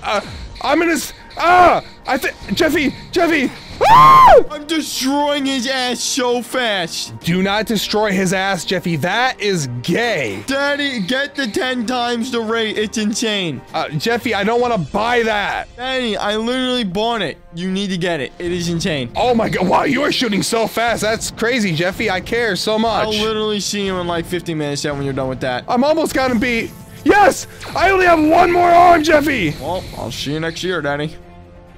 I'm in his... Ah! I think... Jeffy! Jeffy! Ah! I'm destroying his ass so fast. Do not destroy his ass, Jeffy. That is gay. Daddy, get the 10 times the rate. It's insane. Jeffy, I don't want to buy that. Daddy, I literally bought it. You need to get it. It is insane. Oh my God. Wow, you are shooting so fast. That's crazy, Jeffy. I care so much. I'll literally see you in like 15 minutes when you're done with that. I'm almost got him beat. Yes! I only have one more arm, Jeffy! Well, I'll see you next year, Daddy.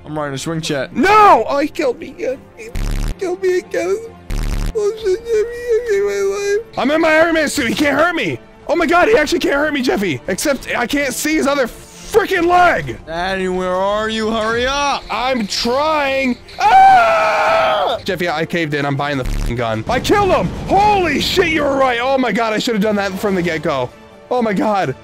I'm riding a swing chat. No! Oh, he killed me again. He killed me again. Oh, shit, Jeffy, I gave my life. I'm in my Iron Man suit. He can't hurt me. Oh, my God. He actually can't hurt me, Jeffy. Except I can't see his other freaking leg. Daddy, where are you? Hurry up. I'm trying. Ah! Jeffy, I caved in. I'm buying the freaking gun. I killed him. Holy shit, you were right. Oh, my God. I should have done that from the get-go. Oh, my God.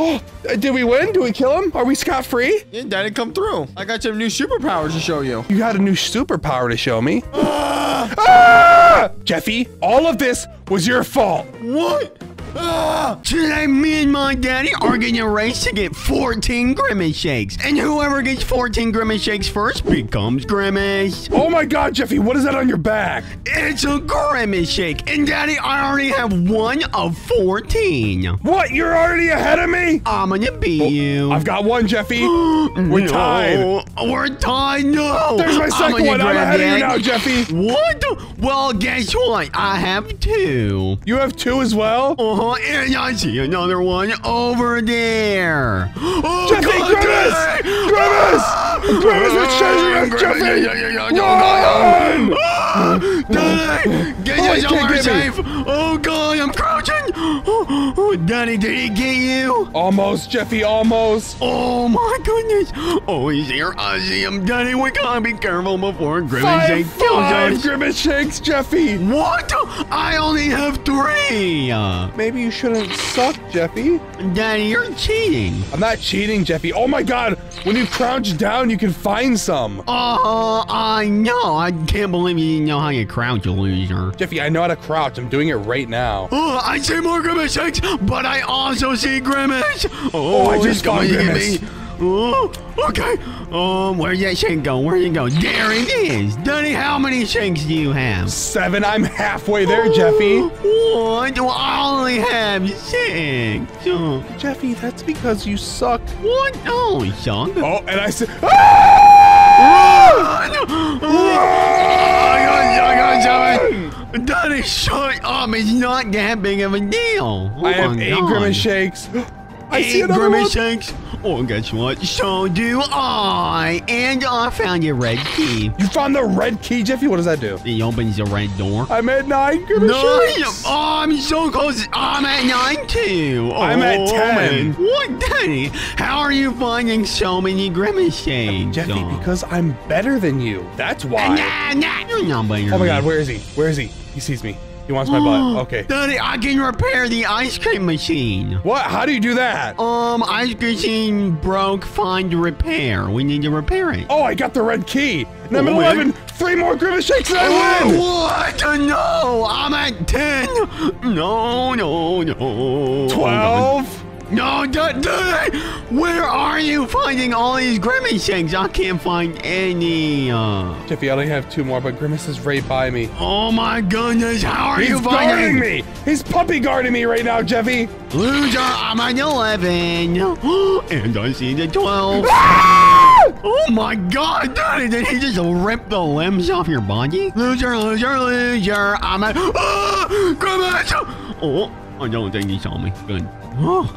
Oh, did we win? Did we kill him? Are we scot-free? Yeah, Daddy, come through. I got some new superpowers to show you. You got a new superpower to show me? Ah! Jeffy, all of this was your fault. What? Today, me and my daddy are gonna race to get 14 Grimace shakes. And whoever gets 14 Grimace shakes first becomes Grimace. Oh my God, Jeffy, what is that on your back? It's a Grimace shake. And Daddy, I already have one of 14. What? You're already ahead of me? I'm gonna beat you. I've got one, Jeffy. We're tied. No. There's my second one. I'm ahead of you now, Jeffy. What? Well, guess what? I have 2. You have 2 as well? Uh-huh. Oh, and Yachi, another one over there. Oh, Jeffy, Grimace! Grimace is chasing us, Jeffy! Run! Get yourself safe! Oh God, I'm crouching! Oh, Daddy, did he get you? Almost, Jeffy, almost. Oh my goodness. Oh, he's here. I see him, Daddy. We gotta be careful before Grimace Shake kills us. Grimace Shakes, Jeffy. What? I only have 3. Maybe you shouldn't suck, Jeffy. Daddy, you're cheating. I'm not cheating, Jeffy. Oh my God. When you crouch down, you can find some. I know. I can't believe you know how you crouch, you loser. Jeffy, I know how to crouch. I'm doing it right now. Oh, I see more Grimace Shakes, but I also see Grimace. Oh, I just got Grimace. Oh, okay. Where's that shank go? Where'd it go? There it is. Daddy, how many shanks do you have? 7. I'm halfway there, Jeffy. What? I only have 6. Oh. Jeffy, that's because you suck. What? Oh, you suck. Oh, and I said... Daddy, shut up. It's not that big of a deal. Oh, I have 8 Grimace Shakes. I see another Grimace Shakes. Oh, guess what? So do I. And I found your red key. You found the red key, Jeffy? What does that do? It opens the red door. I'm at 9 Grimace Shakes. Oh, I'm so close. I'm at 9 too. Oh, I'm at 10. Man. What, Daddy? How are you finding so many Grimace Shakes? Jeffy, because I'm better than you. That's why. Nah, you're not better. Oh my God, where is he? Where is he? He sees me. He wants my butt. Okay. Daddy, I can repair the ice cream machine. What? How do you do that? Ice cream machine broke. Find repair. We need to repair it. Oh, I got the red key. Number 11. 3 more Grimace Shakes and I win. What? No, I'm at 10. No. 12. No, Daddy. Where are you finding all these Grimace Shakes? I can't find any. Jeffy, I only have 2 more, but Grimace is right by me. Oh my goodness, how are you finding? He's guarding me. He's puppy guarding me right now, Jeffy. Loser, I'm at 11. And I see the 12. Oh my God, Daddy, did he just rip the limbs off your body? Loser, I'm at... Grimace! Oh, I don't think he saw me. Good. Oh.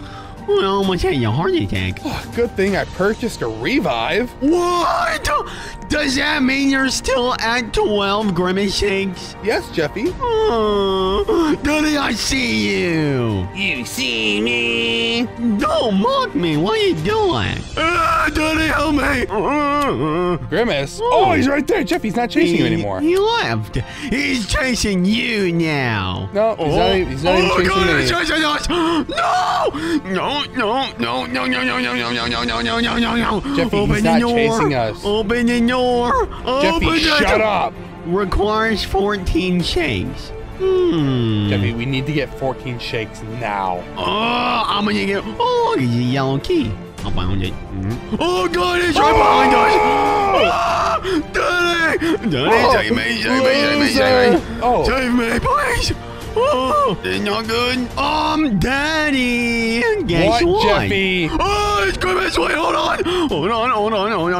I almost had a heart attack. Oh, good thing I purchased a revive. What? Does that mean you're still at 12 Grimace Shakes? Yes, Jeffy. Oh, Daddy, I see you. You see me? Don't mock me. What are you doing? Daddy, help me. Grimace. Oh, he's right there. Jeffy's not chasing you anymore. He left. He's chasing you now. No, he's not even chasing us. No. Jeffy, he's not chasing us. Open the door. Jeffy, shut up. Requires 14 shakes. Jeffy, we need to get 14 shakes now. I'm gonna get... Oh, it's a yellow key. I found it. Oh God, it's right behind us. Daddy, save me, please. Oh, it's not good. Daddy, guess what? Jeffy? Oh, it's Grimace. Wait, hold on.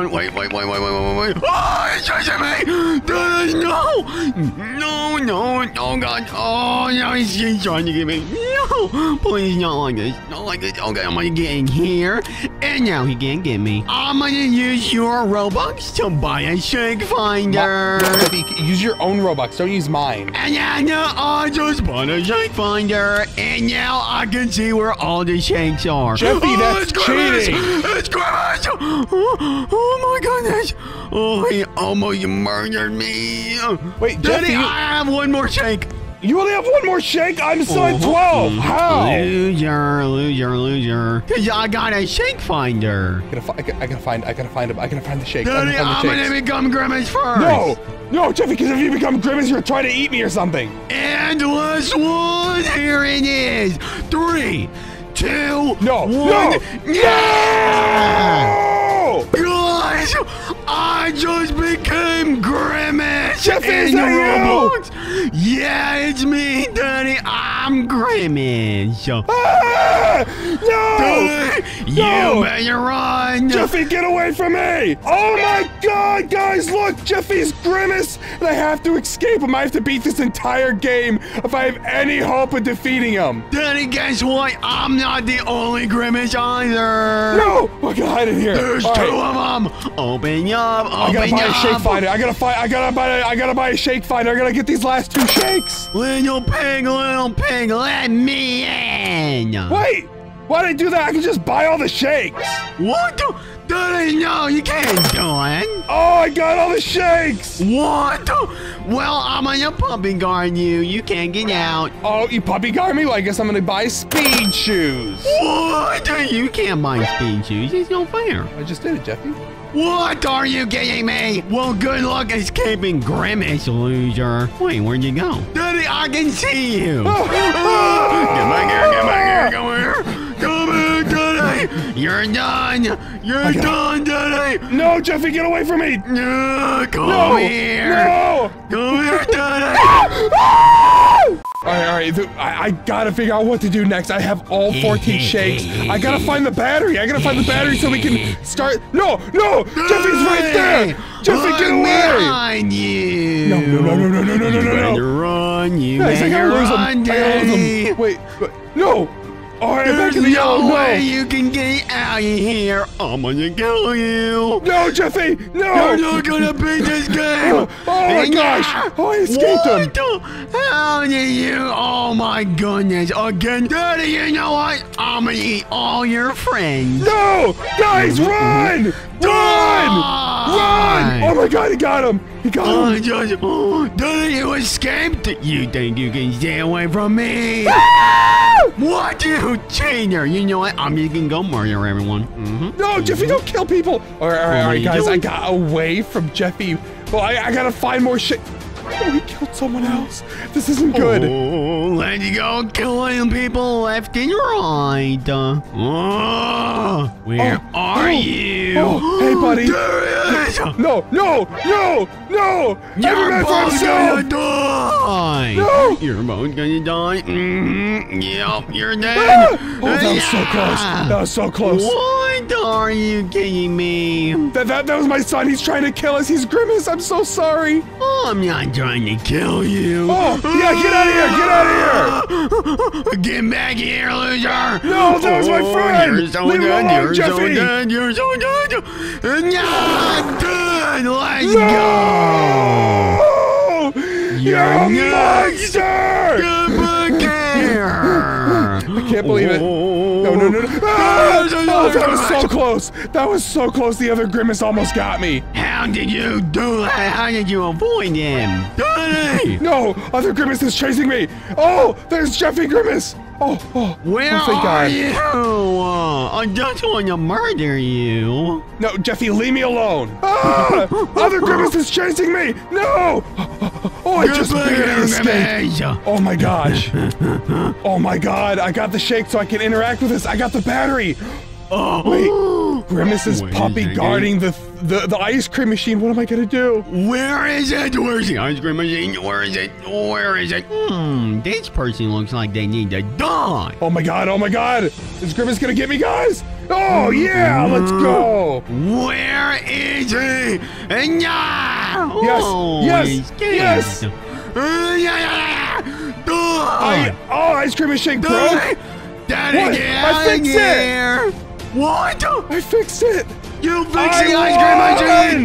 Wait. Oh, it's chasing me. Daddy, no. Oh, God. Oh, no, he's trying to get me. No, please, not like this. Not like this. Okay, I'm going to get in here. And now he can't get me. I'm going to use your Robux to buy a shake finder. Jeffy, use your own Robux. Don't use mine. And now I just bought a shake finder, and now I can see where all the shakes are. Jeffy, that's cheating. It's Grimace! Oh my goodness! Oh, he almost murdered me. Wait, Daddy, Jeffy, I have 1 more shake. You only have 1 more shake? I'm still at 12. How? Loser. Cause I got a shake finder. I gotta find the shake. Daddy, I'm gonna become Grimace first. No, Jeffy, because if you become Grimace, you're trying to eat me or something. And last one, here it is. 3, 2, no, 1. No! Guys, I just became Grimace. Jeffy, is that you? Yeah, it's me, Daddy. I'm Grimace. Ah, no! You better run! Jeffy, get away from me! Oh my god, guys, look! Jeffy's Grimace! And I have to escape him. I have to beat this entire game if I have any hope of defeating him. Daddy, guess what? I'm not the only Grimace either. No! I gotta hide in here. There's two of them! Open up! Open I gotta buy a shake finder. I gotta buy a shake finder. I gotta get these last two shakes. Little pig, let me in! Wait! Why did I do that? I can just buy all the shakes! What the? Daddy, no, you can't do it! Oh, I got all the shakes! What the? Well, I'm gonna puppy guard you. You can't get out. Oh, you puppy guard me? Well, I guess I'm gonna buy speed shoes. What? You can't buy speed shoes. It's no fair. I just did it, Jeffy. What are you kidding me? Well, good luck escaping Grimace, loser. Wait, where'd you go? Daddy, I can see you. Come here, come here, come here. Come here, Daddy. You're done. You're done, Daddy. No, Jeffy, get away from me. No, come here. No. Come here, Daddy. All right, dude, I gotta figure out what to do next. I have all 14 shakes. I gotta find the battery. I gotta find the battery so we can start. No, no, Jeffy's right there. Jeffy, get away! You. No. You run, you guys, I gotta lose him. Wait, no. All right, back in the yellow. No way you can get out of here. I'm gonna kill you. No, Jeffy, no. You're not gonna beat this game. oh my gosh. Oh, I escaped him. How did you? Oh my goodness. Again, Daddy, you know what? I'm gonna eat all your friends. No, guys, run. Run! Oh my god, he got him! He got him! Daddy, you escaped! You think you can stay away from me? What, you cheater? You know what? I'm just gonna go murder everyone. No, Jeffy, don't kill people! Alright, guys, I got away from Jeffy. Well, I gotta find more shit. Oh, he killed someone else. This isn't good. Oh, let you go killing people left and right. Where are you? Oh, hey, buddy. No. You're both gonna die. No. You're both gonna die. Yep, you're dead. Oh, that was so close. That was so close. What are you kidding me? That was my son. He's trying to kill us. He's Grimace. I'm so sorry. Oh, I'm not trying to kill you. Oh, yeah, get out of here. Get out of here. Get back here, loser. No, that was my friend. You're so dead. You're so dead. Not dead. Let's go. You're a monster. Get back here. I can't believe it. No. Ah! Oh, that was so close. That was so close. The other Grimace almost got me. How did you do that? How did you avoid him? Daddy! No, other Grimace is chasing me. Oh, there's Jeffy Grimace. Oh. Where are you? I just want to murder you. No, Jeffy, leave me alone. Ah! Other Grimace is chasing me. No. Oh, I just barely escaped. Oh, my gosh. Oh, my God. I got the shake so I can interact with this. I got the battery. Oh, wait. Grimace is puppy guarding the ice cream machine. What am I gonna do? Where is it? Where's the ice cream machine? Where is it? Where is it? This person looks like they need to die. Oh my god! Oh my god! Is Grimace gonna get me, guys? Oh yeah! Let's go. Where is he? No! Yes! Ice cream machine broke. Daddy, I fixed it! What? I fixed it! You fixed the ice cream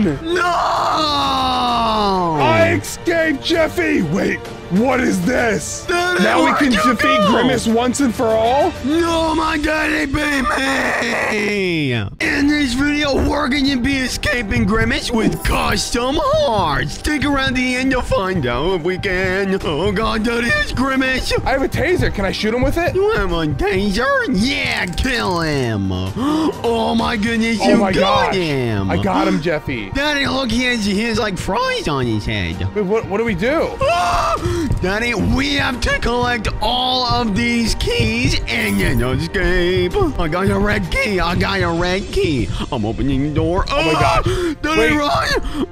machine! No! I escaped Jeffy! Wait, what is this? Daddy, now we can defeat Grimace once and for all? No, my daddy baby! In this video, we're gonna be escaping Grimace with custom hearts. Stick around the end to find out if we can. Oh god, that is Grimace! I have a taser. Can I shoot him with it? You have a taser? Yeah, kill him! Oh my goodness, oh my gosh, you got him! I got him, Jeffy. Daddy, look, he has like fries on his head. Wait, what do we do? Daddy, we have to collect all of these keys and you know escape. I got your red key. I got your red key. I'm opening the door. Oh, my God. Daddy, run.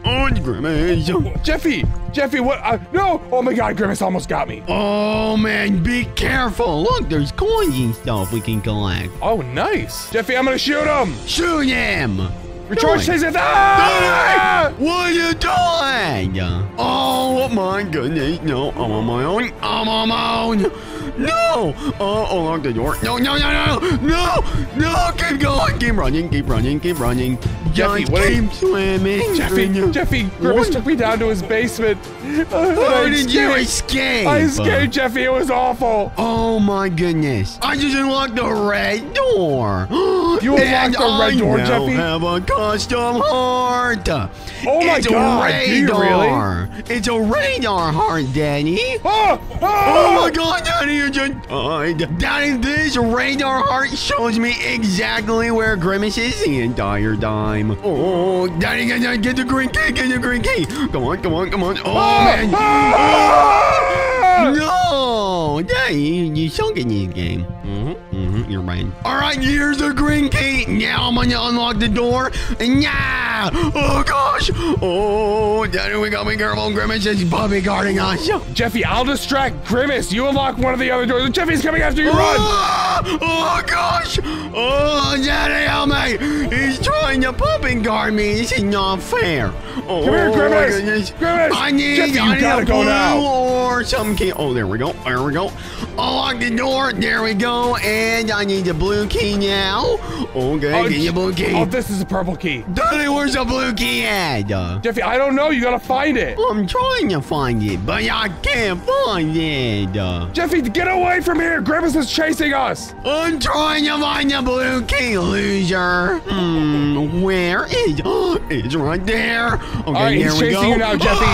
Oh, it's Grimace. Jeffy. Jeffy, what? No. Oh, my God. Grimace almost got me. Oh, man. Be careful. Look, there's coins and stuff we can collect. Oh, nice. Jeffy, I'm going to shoot him. Shoot him. Recharge his attack! Ah! What are you doing? Oh my goodness! No, I'm on my own. I'm on my own. No! Oh, lock the door. No, no, no, no, no, no! Keep going. Keep running. Keep running. Keep running. Jeffy, keep swimming. Jeffy, Grimace took me down to his basement. How did you escape? I escaped, Jeffy. It was awful. Oh my goodness! I just unlocked the red door. You unlocked the red door, Jeffy. Have a custom heart. Oh my God! It's a radar. Really? It's a radar heart, Danny. Oh my God, Danny! You just died. Danny, this radar heart shows me exactly where Grimace is the entire time. Oh, Daddy, get the green key, get the green key. Come on, come on, come on. Oh, man. No, Daddy, you sunk in this game. You're right. All right, here's the green key. Now I'm going to unlock the door. And yeah. Oh, gosh. Oh, Daddy, we got to be careful. Grimace is bobby guarding us. Jeffy, I'll distract Grimace. You unlock one of the other doors. Jeffy's coming after you. Run. Oh, gosh. Oh, Daddy, help me. He's trying to bobby guard me. This is not fair. Oh, come here, Grimace. Grimace. I need, Jeffy, I need a blue or some key. Oh, there we go. There we go. Unlock the door. There we go. And I need the blue key now. Okay, get your blue key. Oh, this is a purple key. Daddy, where's the blue key at? Jeffy, I don't know. You gotta find it. I'm trying to find it, but I can't find it. Jeffy, get away from here. Grimace is chasing us. I'm trying to find the blue key, loser. Where is it? It's right there. Okay, right, here we go. He's chasing you now, Jeffy.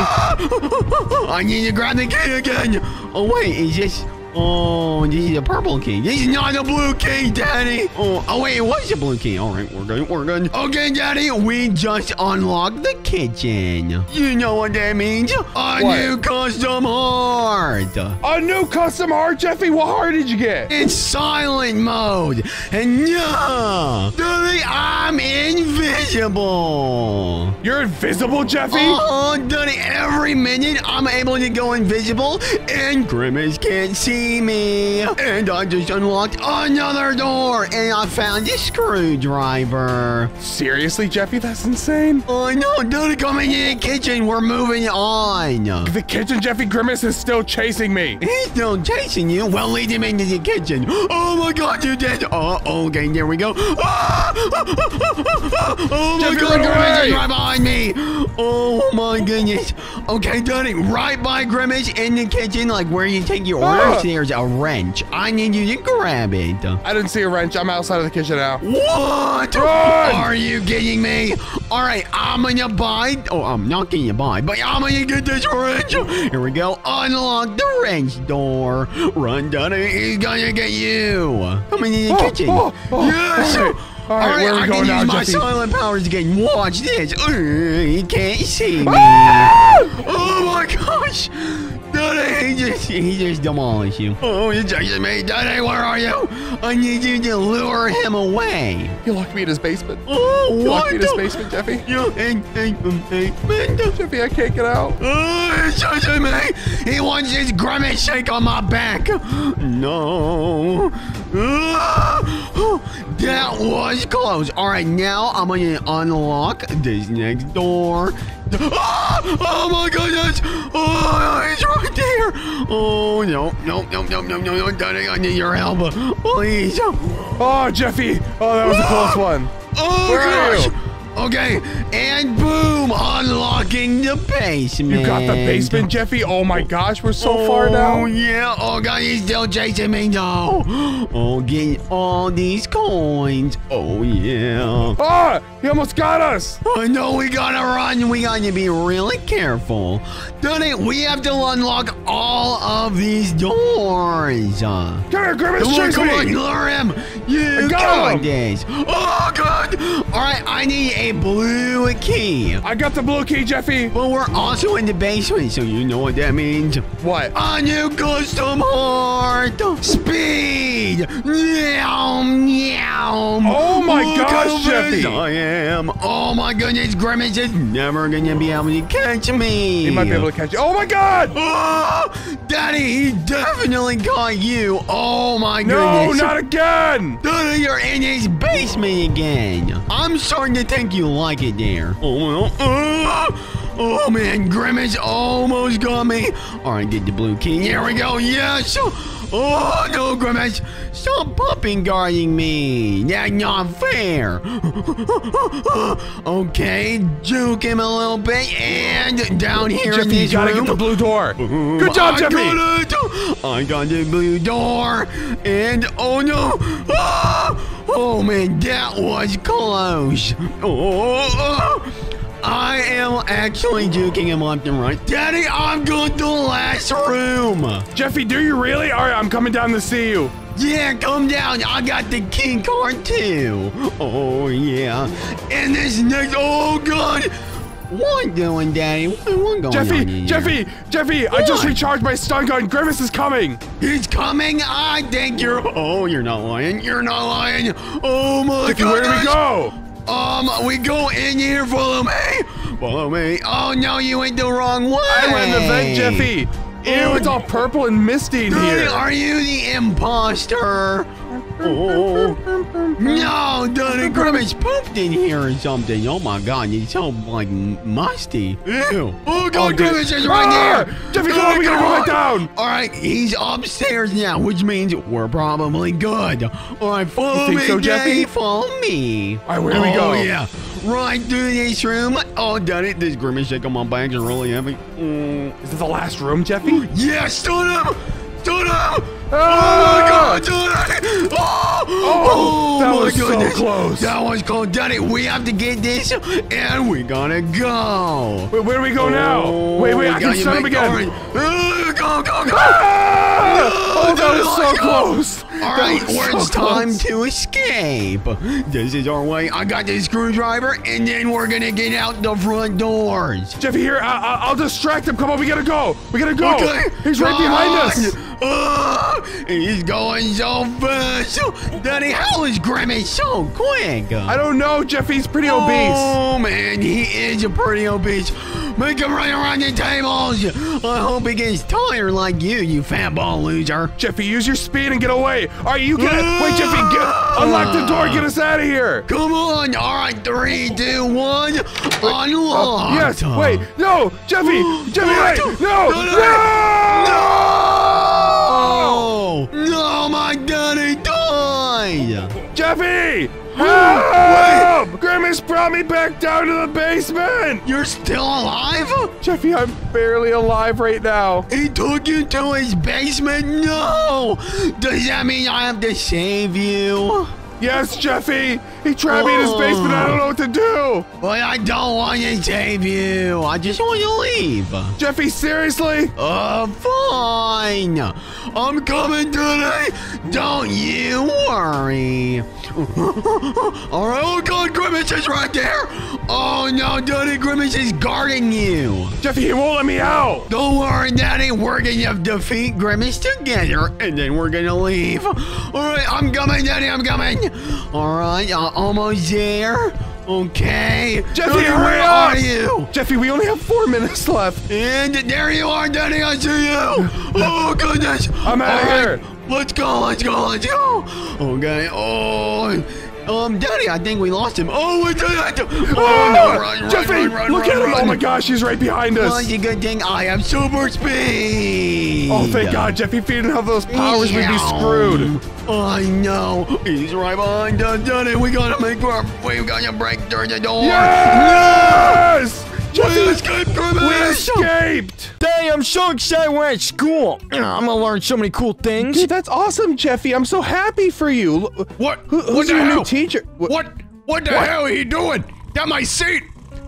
I need to grab the key again. Oh, wait, is this... Oh, this is a purple key. This is not a blue key, Daddy. Oh, wait, it was a blue key. All right, we're good, we're good. Okay, Daddy, we just unlocked the kitchen. You know what that means? A new custom heart. A new custom heart, Jeffy? What heart did you get? It's silent mode. And yeah, Daddy, I'm invisible. You're invisible, Jeffy? Oh, Daddy, every minute I'm able to go invisible and Grimace can't see me. And I just unlocked another door and I found a screwdriver. Seriously, Jeffy? That's insane. Oh, no, dude, come into the kitchen. We're moving on. The kitchen, Jeffy. Grimace is still chasing me. He's still chasing you? Well, lead him into the kitchen. Oh, my God, you did. Oh, okay, there we go. Oh, my Jeffy, God, Grimace is right behind me. Oh, my goodness. Okay, Daddy, right by Grimace in the kitchen, like where you take your orders. There's a wrench. I need you to grab it. I didn't see a wrench. I'm outside of the kitchen now. What? Run! Are you kidding me? All right, I'm going to buy. Oh, I'm not going to buy, but I'm going to get this wrench. Here we go. Unlock the wrench door. Run, Daddy. He's going to get you. Come into the kitchen. Yes. All right, where are we going now, Jeffy? I can use my silent powers again. Watch this. He can't see me. Oh, my gosh. Daddy, he just demolished you. Oh, you chasing me. Daddy, where are you? I need you to lure him away. You locked me in his basement. Oh, what? You locked me in his basement, Jeffy. You in his basement. Jeffy, I can't get out. Oh, he's chasing me. He wants his Grimace shake on my back. No. That was close. All right, now I'm going to unlock this next door. Oh, my goodness. Oh, he's right there. Oh, no, Daddy, I need your help. Please. Oh, Jeffy. Oh, that was a close one. Oh, gosh. Okay, and boom, unlocking the basement. You got the basement, Jeffy? Oh, my gosh, we're so far now. Oh, yeah. Oh, God, he's still chasing me, no. Oh, getting all these coins. Oh, yeah. Ah, he almost got us. I know, we got to run. We got to be really careful. Daddy, we have to unlock all of these doors. Come here, Grimace, chase me. Come on, lure him. You got this. Oh, God. All right, I need a blue key. I got the blue key, Jeffy? Well, we're also in the basement, so you know what that means. What? A new custom heart! Speed! Meow, meow! Oh my gosh, Jeffy! I am! Oh my goodness, Grimace is never gonna be able to catch me! He might be able to catch you. Oh my god! Oh, Daddy, he definitely caught you! Oh my goodness! No, not again! Dude, you're in his basement again! I'm starting to think you like it there. Oh, oh man, Grimace almost got me. All right, get the blue key. Here we go. Yes. Oh, no, Grimace. Stop popping guarding me. That's not fair. Okay, juke him a little bit. And down here Jeffy, in this room. You gotta get the blue door. Good job, Jeffy. I got the blue door. And, oh, no. Oh, man, that was close. Oh. I am actually juking him left and right. Daddy, I'm going to the last room. Jeffy, do you really? All right, I'm coming down to see you. Yeah, come down. I got the king card, too. Oh, yeah. And this next... Oh, God. What doing, Daddy? What going Jeffy, on here? Jeffy, what? I just recharged my stun gun. Grimace is coming. He's coming? I think you're... Oh, you're not lying. You're not lying. Oh, my God. Jeffy, goodness. Where do we go? We go in here, follow me. Follow me. Oh, no, you went the wrong way. I went the vent, Jeffy. Ew, it's all purple and misty in here. Are you the imposter? Oh. No, the Grimace pooped in here or something. Oh, my God. It's so, like, musty. Ew. Oh, God, Grimace is right there. Jeffy, come on. We gotta go right down. All right, he's upstairs now, which means we're probably good. All right, follow me, so, Jeffy. Follow me. All right, where do we go? Yeah. Right through this room. Oh, Daddy, this Grimace shake on my bags are really heavy. Is this the last room, Jeffy? Yeah, stun him. Stun him. Oh, my God, Daddy! Oh, that was so close. That was close. Daddy, we have to get this, and we gotta go. Wait, where do we go now? Wait, I can stun him again. Go. Oh, that was so close. All right, it's time to escape. This is our way. I got the screwdriver, and then we're gonna get out the front doors. Jeffy, here, I'll distract him. Come on, we gotta go. Okay. He's right behind us. He's going so fast. Daddy, how is Grimace so quick? I don't know, Jeffy. He's pretty obese. Oh, man, he is pretty obese. Make him run around the tables. I hope he gets tired like you fat ball loser. Jeffy, use your speed and get away. All right, you get it. Wait, Jeffy, unlock the door. Get us out of here. Come on. All right, 3, 2, 1. Unlock. Yes. Wait. No, Jeffy. Jeffy, wait. No. No, my daddy died! Jeffy! Help! Wait. Grimace brought me back down to the basement! You're still alive? Jeffy, I'm barely alive right now. He took you to his basement? No! Does that mean I have to save you? Yes, Jeffy! He trapped me in his basement. I don't know what to do! But I don't want to save you. I just want to leave. Jeffy, seriously? Fine. I'm coming today. Don't you worry. All right, oh, God, Grimace is right there. Oh, no, Daddy, Grimace is guarding you. Jeffy, he won't let me out. Don't worry, Daddy. We're going to defeat Grimace together, and then we're going to leave. All right, I'm coming, Daddy. I'm coming. All right, almost there. Okay. Jeffy, where are you? Jeffy, we only have 4 minutes left. And there you are, Daddy. I see you. Oh, goodness. I'm out of here. Let's go. Okay. Daddy, I think we lost him. Oh, we did it! Oh, no, run, Jeffy, look at him! Oh my gosh, he's right behind us. Well, it's a good thing I have super speed. Oh, thank God, Jeffy! If he didn't have those powers, we'd be screwed. I know. He's right behind us, Daddy. We gotta break through the door. Yes! Jeffy, we escaped, Grimace! We escaped! Dang, I'm so excited we're at school. I'm gonna learn so many cool things. Dude, that's awesome, Jeffy. I'm so happy for you. What? Who's your new teacher? What the hell are you doing? That my seat!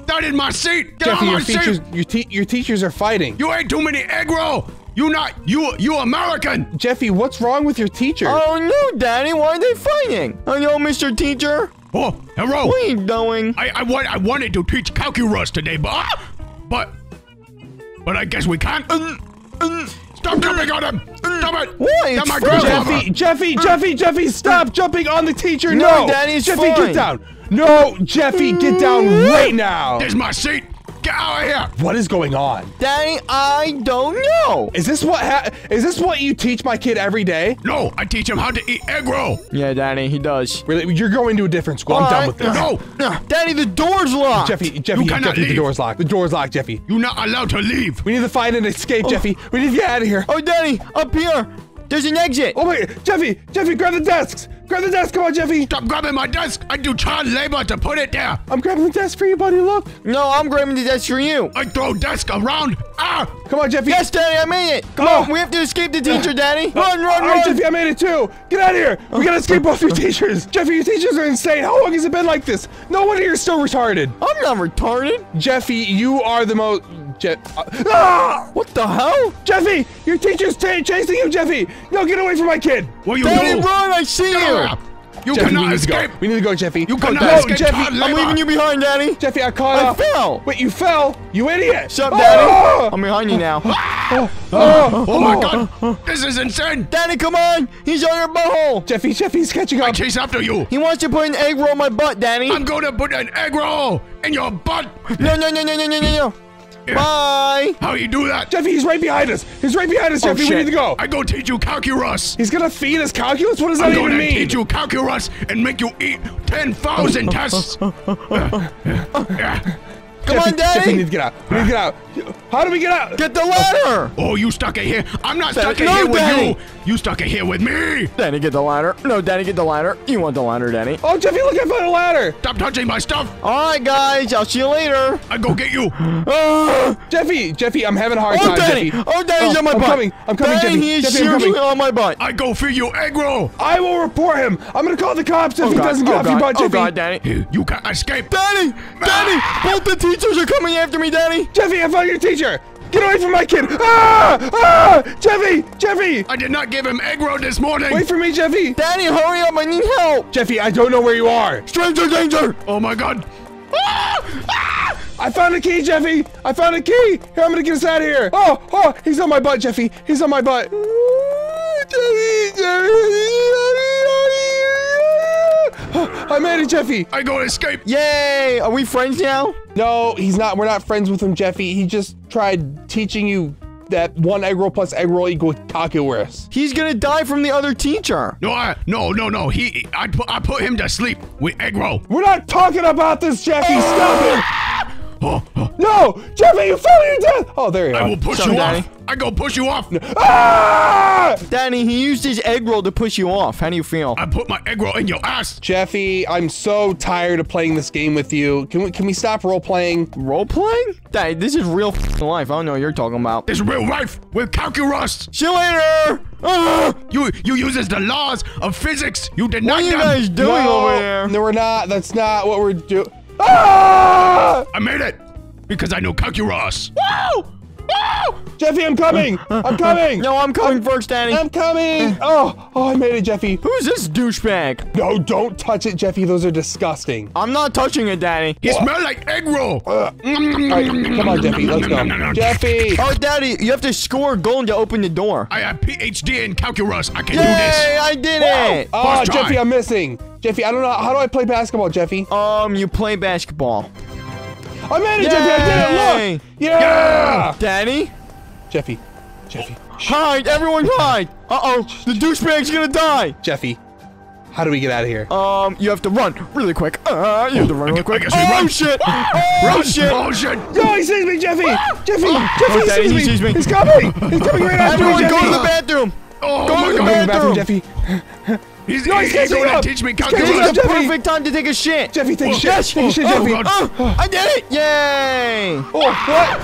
That is my seat! Get Jeffy, your teachers are fighting. You ate too many egg roll! You American! Jeffy, what's wrong with your teacher? Oh no, Daddy, why are they fighting? Hello, Mr. Teacher. Oh, hello. What are you doing? I wanted to teach calculus today, but But I guess we can't. Stop jumping on him! Stop it! Why? It's my Jeffy, Jeffy, stop jumping on the teacher! No, Daddy, it's Jeffy, fine. Get down! No, Jeffy, get down right now! There's my seat! Get out of here! What is going on? Daddy, I don't know. Is this what you teach my kid every day? No, I teach him how to eat egg roll. Yeah, Daddy, he does. Really? You're going to a different school. All I'm done with this. No. Daddy, the door's locked. Jeffy, the door's locked. The door's locked, Jeffy. You're not allowed to leave. We need to find an escape, Jeffy. We need to get out of here. Oh, Daddy, up here. There's an exit. Oh, wait, Jeffy, grab the desks. Grab the desk, come on, Jeffy! Stop grabbing my desk! I do child labor to put it there! I'm grabbing the desk for you, buddy, look! No, I'm grabbing the desk for you! I throw desk around! Ah! Come on, Jeffy! Yes, Daddy, I made it! Come on, we have to escape the teacher, Daddy! Run! All right, Jeffy, I made it too! Get out of here! We gotta escape both your teachers! Jeffy, your teachers are insane! How long has it been like this? No wonder you're so retarded! I'm not retarded! Jeffy, you are the most... What the hell? Jeffy, your teacher's chasing you, Jeffy! No, get away from my kid! What you Daddy, run, I see you! You Jeffy, cannot escape! We need to go, Jeffy. You cannot escape, Jeffy. I'm leaving you behind, Daddy. Jeffy, I caught up. I fell. Wait, you fell? You idiot. Shut up, Daddy. I'm behind you now. Oh, my God. This is insane. Daddy, come on. He's on your butthole. Jeffy's catching up. I chase after you. He wants to put an egg roll in my butt, Daddy. I'm going to put an egg roll in your butt. No. Bye! How you do that? Jeffy, he's right behind us! Jeffy, we need to go! I go teach you calculus! He's gonna feed us calculus? What does that even mean? I'm gonna teach you calculus and make you eat 10,000 tests! Come on, Daddy! Jeffy, we need to get out! How do we get out? Get the ladder! Oh, you stuck in here! I'm not stuck in here with you! You stuck in here with me! Daddy, get the ladder! No, Daddy, get the ladder! You want the ladder, Daddy! Oh, Jeffy, look, I found a ladder! Stop touching my stuff! Alright, guys, I'll see you later! I go get you! Jeffy, I'm having a hard time, Daddy. Jeffy! Oh, Daddy's on my butt! I'm coming, Daddy, Jeffy! He's seriously on my butt! I go for you, egg roll! I will report him! I'm gonna call the cops if he doesn't get off your butt, Jeffy! Oh, God, Daddy! You can't escape! Daddy! Both the teachers are coming after me, Daddy! Jeffy, I found your teacher! Get away from my kid! Jeffy! I did not give him egg roll this morning! Wait for me, Jeffy! Daddy, hurry up! I need help! Jeffy, I don't know where you are! Stranger danger! Oh my God! I found a key, Jeffy! I found a key! Here, I'm gonna get us out of here! Oh! He's on my butt, Jeffy! He's on my butt! I made it, Jeffy! I go to escape! Yay! Are we friends now? No, he's not. We're not friends with him, Jeffy. He just tried teaching you that one egg roll plus egg roll equals calculus. He's gonna die from the other teacher. No. I put him to sleep with egg roll. We're not talking about this, Jeffy. Stop it. No, Jeffy, you fell to your death. Oh, there you are. I will push you off. I go push you off. Danny, he used his egg roll to push you off. How do you feel? I put my egg roll in your ass. Jeffy, I'm so tired of playing this game with you. Can we stop role playing? Role playing? Daddy, this is real life. I don't know what you're talking about. This is real life with calculus. See you later. You uses the laws of physics. You did not. What are you guys doing over there? No, we're not. That's not what we're doing. I made it because I know calculus. Woo! Jeffy, I'm coming! I'm coming! No, I'm coming first, Danny. I'm coming! Oh, I made it, Jeffy. Who's this douchebag? No, don't touch it, Jeffy. Those are disgusting. I'm not touching it, Danny. He smells like egg roll. Right, come on, Jeffy. Let's go. Jeffy! Oh, Daddy, you have to score gold to open the door. I have PhD in calculus. I can do this. Hey, I did it! Oh, Jeffy, I'm missing. Jeffy, I don't know. How do I play basketball, Jeffy? You play basketball. I made it, Jeffy! I did it! Look! Yeah! Danny? Jeffy. Hide! Everyone hide! Uh-oh! The douchebag's gonna die! Jeffy, how do we get out of here? You have to run really quick. You have to run really quick. Oh, shit! Oh, shit! Oh, shit! No, he sees me, Jeffy! Jeffy, Daddy, he sees me! He's coming! He's coming right after me, Jeffy! Everyone go to the bathroom! Go to the bathroom, Jeffy! He's going to teach me calculus. This is the perfect time to take a shit. Jeffy, take a shit, Jeffy. I did it! Yay! Oh,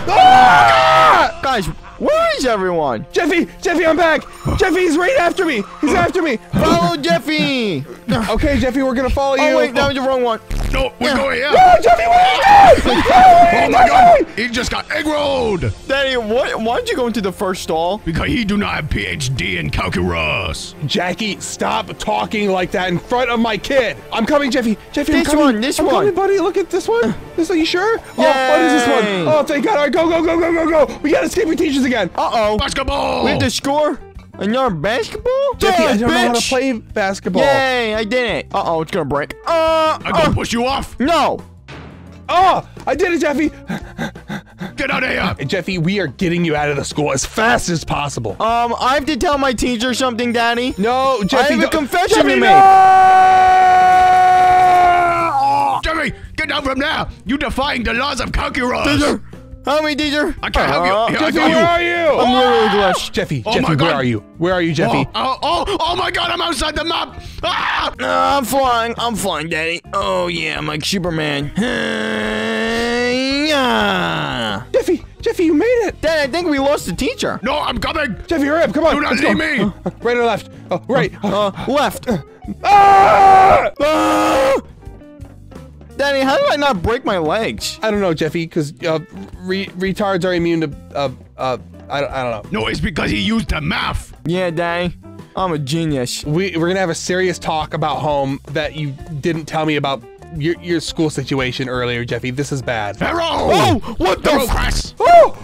what? Guys, Where is everyone? Jeffy! Jeffy, I'm back! Jeffy's right after me! He's after me! Follow Jeffy! Okay, Jeffy, we're gonna follow you. Oh, wait, that was the wrong one. No, we're going out. No, Jeffy, wait! Oh my god! He just got egg-rolled! Daddy, why did you go into the first stall? Because he do not have PhD in calculus. Jackie, stop talking like that in front of my kid! I'm coming, Jeffy! Jeffy, I'm coming! This one, I'm coming, buddy! Look at this one! This one, you sure? Yay. Oh, what is this one? Oh, thank god! Alright, go, go, go, go, go, go! We gotta escape with teachers again! Uh-oh! Basketball! We have to score? Another basketball? Jeffy, I don't know how to play basketball. Yay, I did it. Uh-oh, it's gonna break. I'm gonna push you off. No. Oh, I did it, Jeffy. Get out of here. Hey, Jeffy, we are getting you out of the school as fast as possible. I have to tell my teacher something, Daddy. No, Jeffy. I have a confession to make. No! Jeffy, get down from there. You're defying the laws of calculus. Teacher. Help me, teacher! I can't help you. Here, Jeffy, where are you? I'm literally glitched. Jeffy, where are you? Where are you, Jeffy? Oh my god, I'm outside the map! Ah! I'm flying. I'm flying, Daddy. Oh yeah, I'm like Superman. Yeah. Jeffy, you made it! Dad, I think we lost the teacher. No, I'm coming! Jeffy, hurry up, come on! Do not leave me! Right or left? Right. Left. Ah! Ah! Daddy, how did I not break my legs? I don't know, Jeffy, because retards are immune to, I don't know. No, it's because he used the math. Yeah, Daddy, I'm a genius. We're going to have a serious talk about home that you didn't tell me about your school situation earlier, Jeffy. This is bad. Pharaoh! Oh, what the f-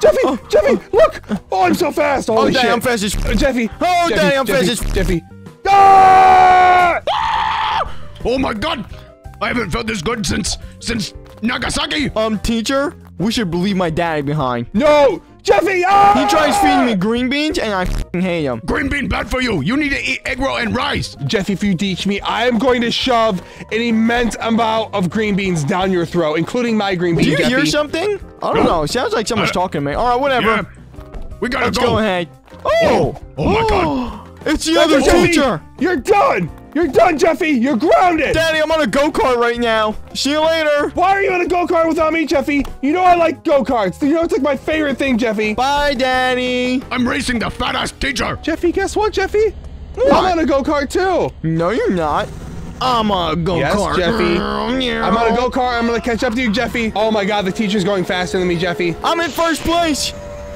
Jeffy, Jeffy, look. Oh, I'm so fast. Holy shit. Daddy, I'm fast as Jeffy. Oh, Daddy, I'm fast as Jeffy. Ah! Oh, my God. I haven't felt this good since Nagasaki! Teacher, we should leave my daddy behind. No! Jeffy! Ah! He tries feeding me green beans, and I f***ing hate him. Green bean bad for you! You need to eat egg roll and rice! Jeffy, if you teach me, I am going to shove an immense amount of green beans down your throat, including my green beans, Jeffy. Do you hear something? I don't know. It sounds like someone's talking to me. Alright, whatever. Yeah. We gotta go. Let's go ahead. Oh my god. It's the other teacher! Jeffy, you're done! You're done, Jeffy! You're grounded! Daddy, I'm on a go-kart right now. See you later! Why are you on a go-kart without me, Jeffy? You know I like go-karts. You know it's like my favorite thing, Jeffy. Bye, Daddy! I'm racing the fat-ass teacher! Jeffy, guess what, Jeffy? What? I'm on a go-kart, too! No, you're not. I'm on a go-kart. Yes, Jeffy. I'm on a go-kart. I'm gonna catch up to you, Jeffy. Oh my god, the teacher's going faster than me, Jeffy. I'm in first place!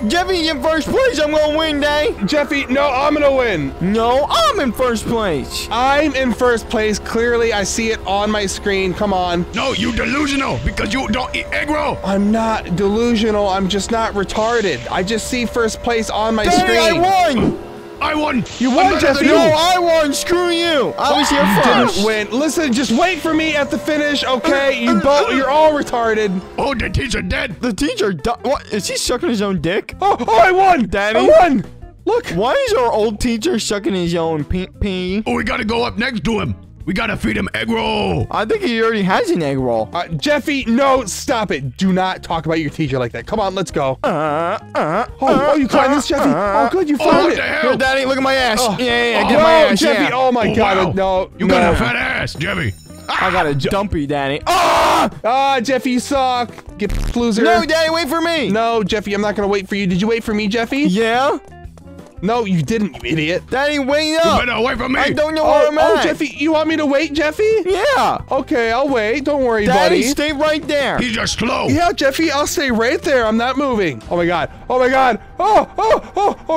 Jeffy, in first place. I'm gonna win, Daddy. Jeffy, no, I'm gonna win. No, I'm in first place. I'm in first place. Clearly, I see it on my screen. Come on. No, you delusional because you don't eat egg roll. I'm not delusional. I'm just not retarded. I just see first place on my screen. I won. I won. You won, Jeffy. No, I won. Screw you. I was here first. You didn't win. Listen, just wait for me at the finish, okay? You're all retarded. Oh, the teacher dead. The teacher died. What? Is he sucking his own dick? Oh, I won. Daddy. I won. Look. Why is our old teacher sucking his own pee? Oh, we gotta go up next to him. We gotta feed him egg roll. I think he already has an egg roll. Jeffy, no, stop it. Do not talk about your teacher like that. Come on, let's go. You climbed this, Jeffy. Oh, good, you found it. Here, Daddy, look at my ass. Yeah, get my ass. Jeffy, oh my god, wow. No. You got a fat ass, Jeffy. I got a dumpy, Daddy. Jeffy, you suck. Get the loser. No, Daddy, wait for me. No, Jeffy, I'm not gonna wait for you. Did you wait for me, Jeffy? Yeah. No, you didn't, you idiot. Daddy, wait up. You better wait for me. I don't know where I'm at. Oh, Jeffy, you want me to wait, Jeffy? Yeah. Okay, I'll wait. Don't worry, buddy. Daddy, stay right there. He's just slow. Yeah, Jeffy, I'll stay right there. I'm not moving. Oh, my God. Oh, my God. Oh, my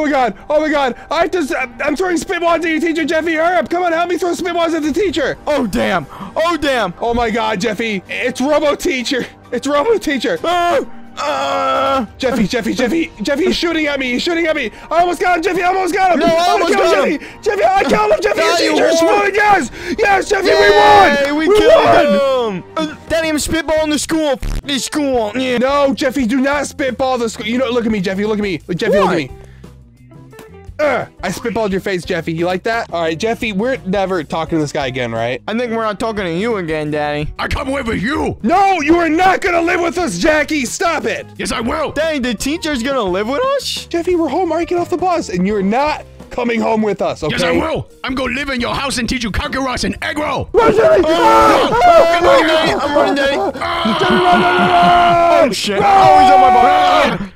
God. Oh, my God. I'm throwing spit wands at your teacher, Jeffy. Hurry up. Come on, help me throw spit wands at the teacher. Oh, damn. Oh, damn. Oh, my God, Jeffy. It's Robo Teacher. It's Robo Teacher. Jeffy, he's shooting at me. He's shooting at me. I almost got him, Jeffy. I almost got him. No, I almost got him. Jeffy, I killed him. Jeffy, yes, yes, Jeffy, yay, we won. We killed him. Daddy, I'm spitballing the school. F this school. Yeah. No, Jeffy, do not spitball the school. You know, look at me, Jeffy. Look at me, Jeffy. What? Look at me. I spitballed your face, Jeffy. You like that? All right, Jeffy, we're never talking to this guy again, right? I think we're not talking to you again, Daddy. I come live with you. No, you are not going to live with us, Jackie. Stop it. Yes, I will. Daddy, the teacher's going to live with us? Jeffy, we're home. I get off the bus, and you're not coming home with us, okay? Yes, I will. I'm going to live in your house and teach you calculus and egg roll. Run, Daddy. I'm running, Daddy. Oh, shit. Oh, he's on my body.